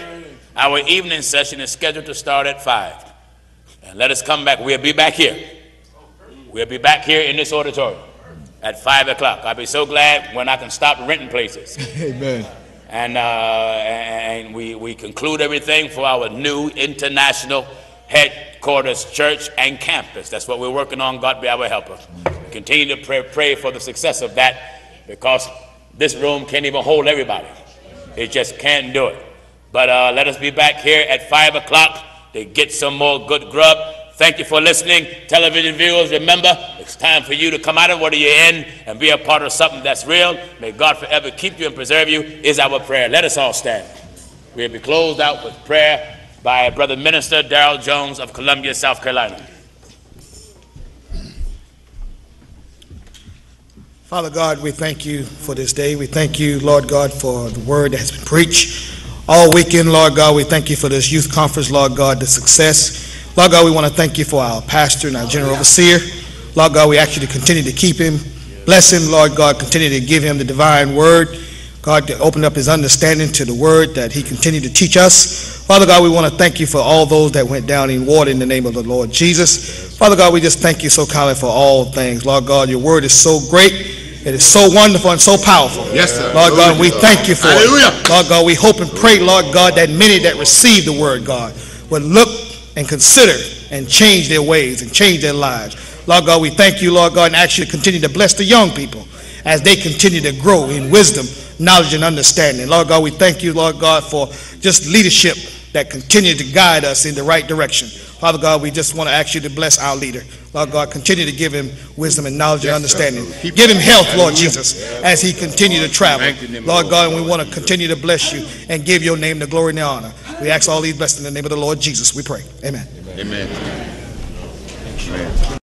Our evening session is scheduled to start at five. And let us come back. We'll be back here. We'll be back here in this auditorium at five o'clock. I'll be so glad when I can stop renting places. Amen. And, uh, and we, we conclude everything for our new international headquarters church and campus. That's what we're working on. God be our helper. We continue to pray, pray for the success of that, because this room can't even hold everybody. It just can't do it. But uh, let us be back here at five o'clock to get some more good grub. Thank you for listening. Television viewers, remember, it's time for you to come out of what you're in and be a part of something that's real. May God forever keep you and preserve you is our prayer. Let us all stand. We'll be closed out with prayer by Brother Minister Darrell Jones of Columbia, South Carolina. Father God, we thank you for this day. We thank you, Lord God, for the word that has been preached all weekend, Lord God. We thank you for this youth conference, Lord God, the success. Lord God, we want to thank you for our pastor and our general overseer. Lord God, we ask you to continue to keep him, bless him, Lord God, continue to give him the divine word. God, to open up his understanding to the word that he continued to teach us. Father God, we want to thank you for all those that went down in water in the name of the Lord Jesus. Father God, we just thank you so kindly for all things. Lord God, your word is so great. It is so wonderful and so powerful. Yes, sir. Lord God, we thank you for Hallelujah. It. Lord God, we hope and pray, Lord God, that many that receive the word, God, will look and consider and change their ways and change their lives. Lord God, we thank you, Lord God, and ask you to continue to bless the young people as they continue to grow in wisdom, knowledge, and understanding. Lord God, we thank you, Lord God, for just leadership that continue to guide us in the right direction. Father God, we just want to ask you to bless our leader. Lord God, continue to give him wisdom and knowledge yes, and understanding. Sir. Give him health, Lord Jesus, as he continue to travel. Lord God, and we want to continue to bless you and give your name the glory and the honor. We ask all these blessings in the name of the Lord Jesus, we pray. Amen. Amen. Amen. Amen.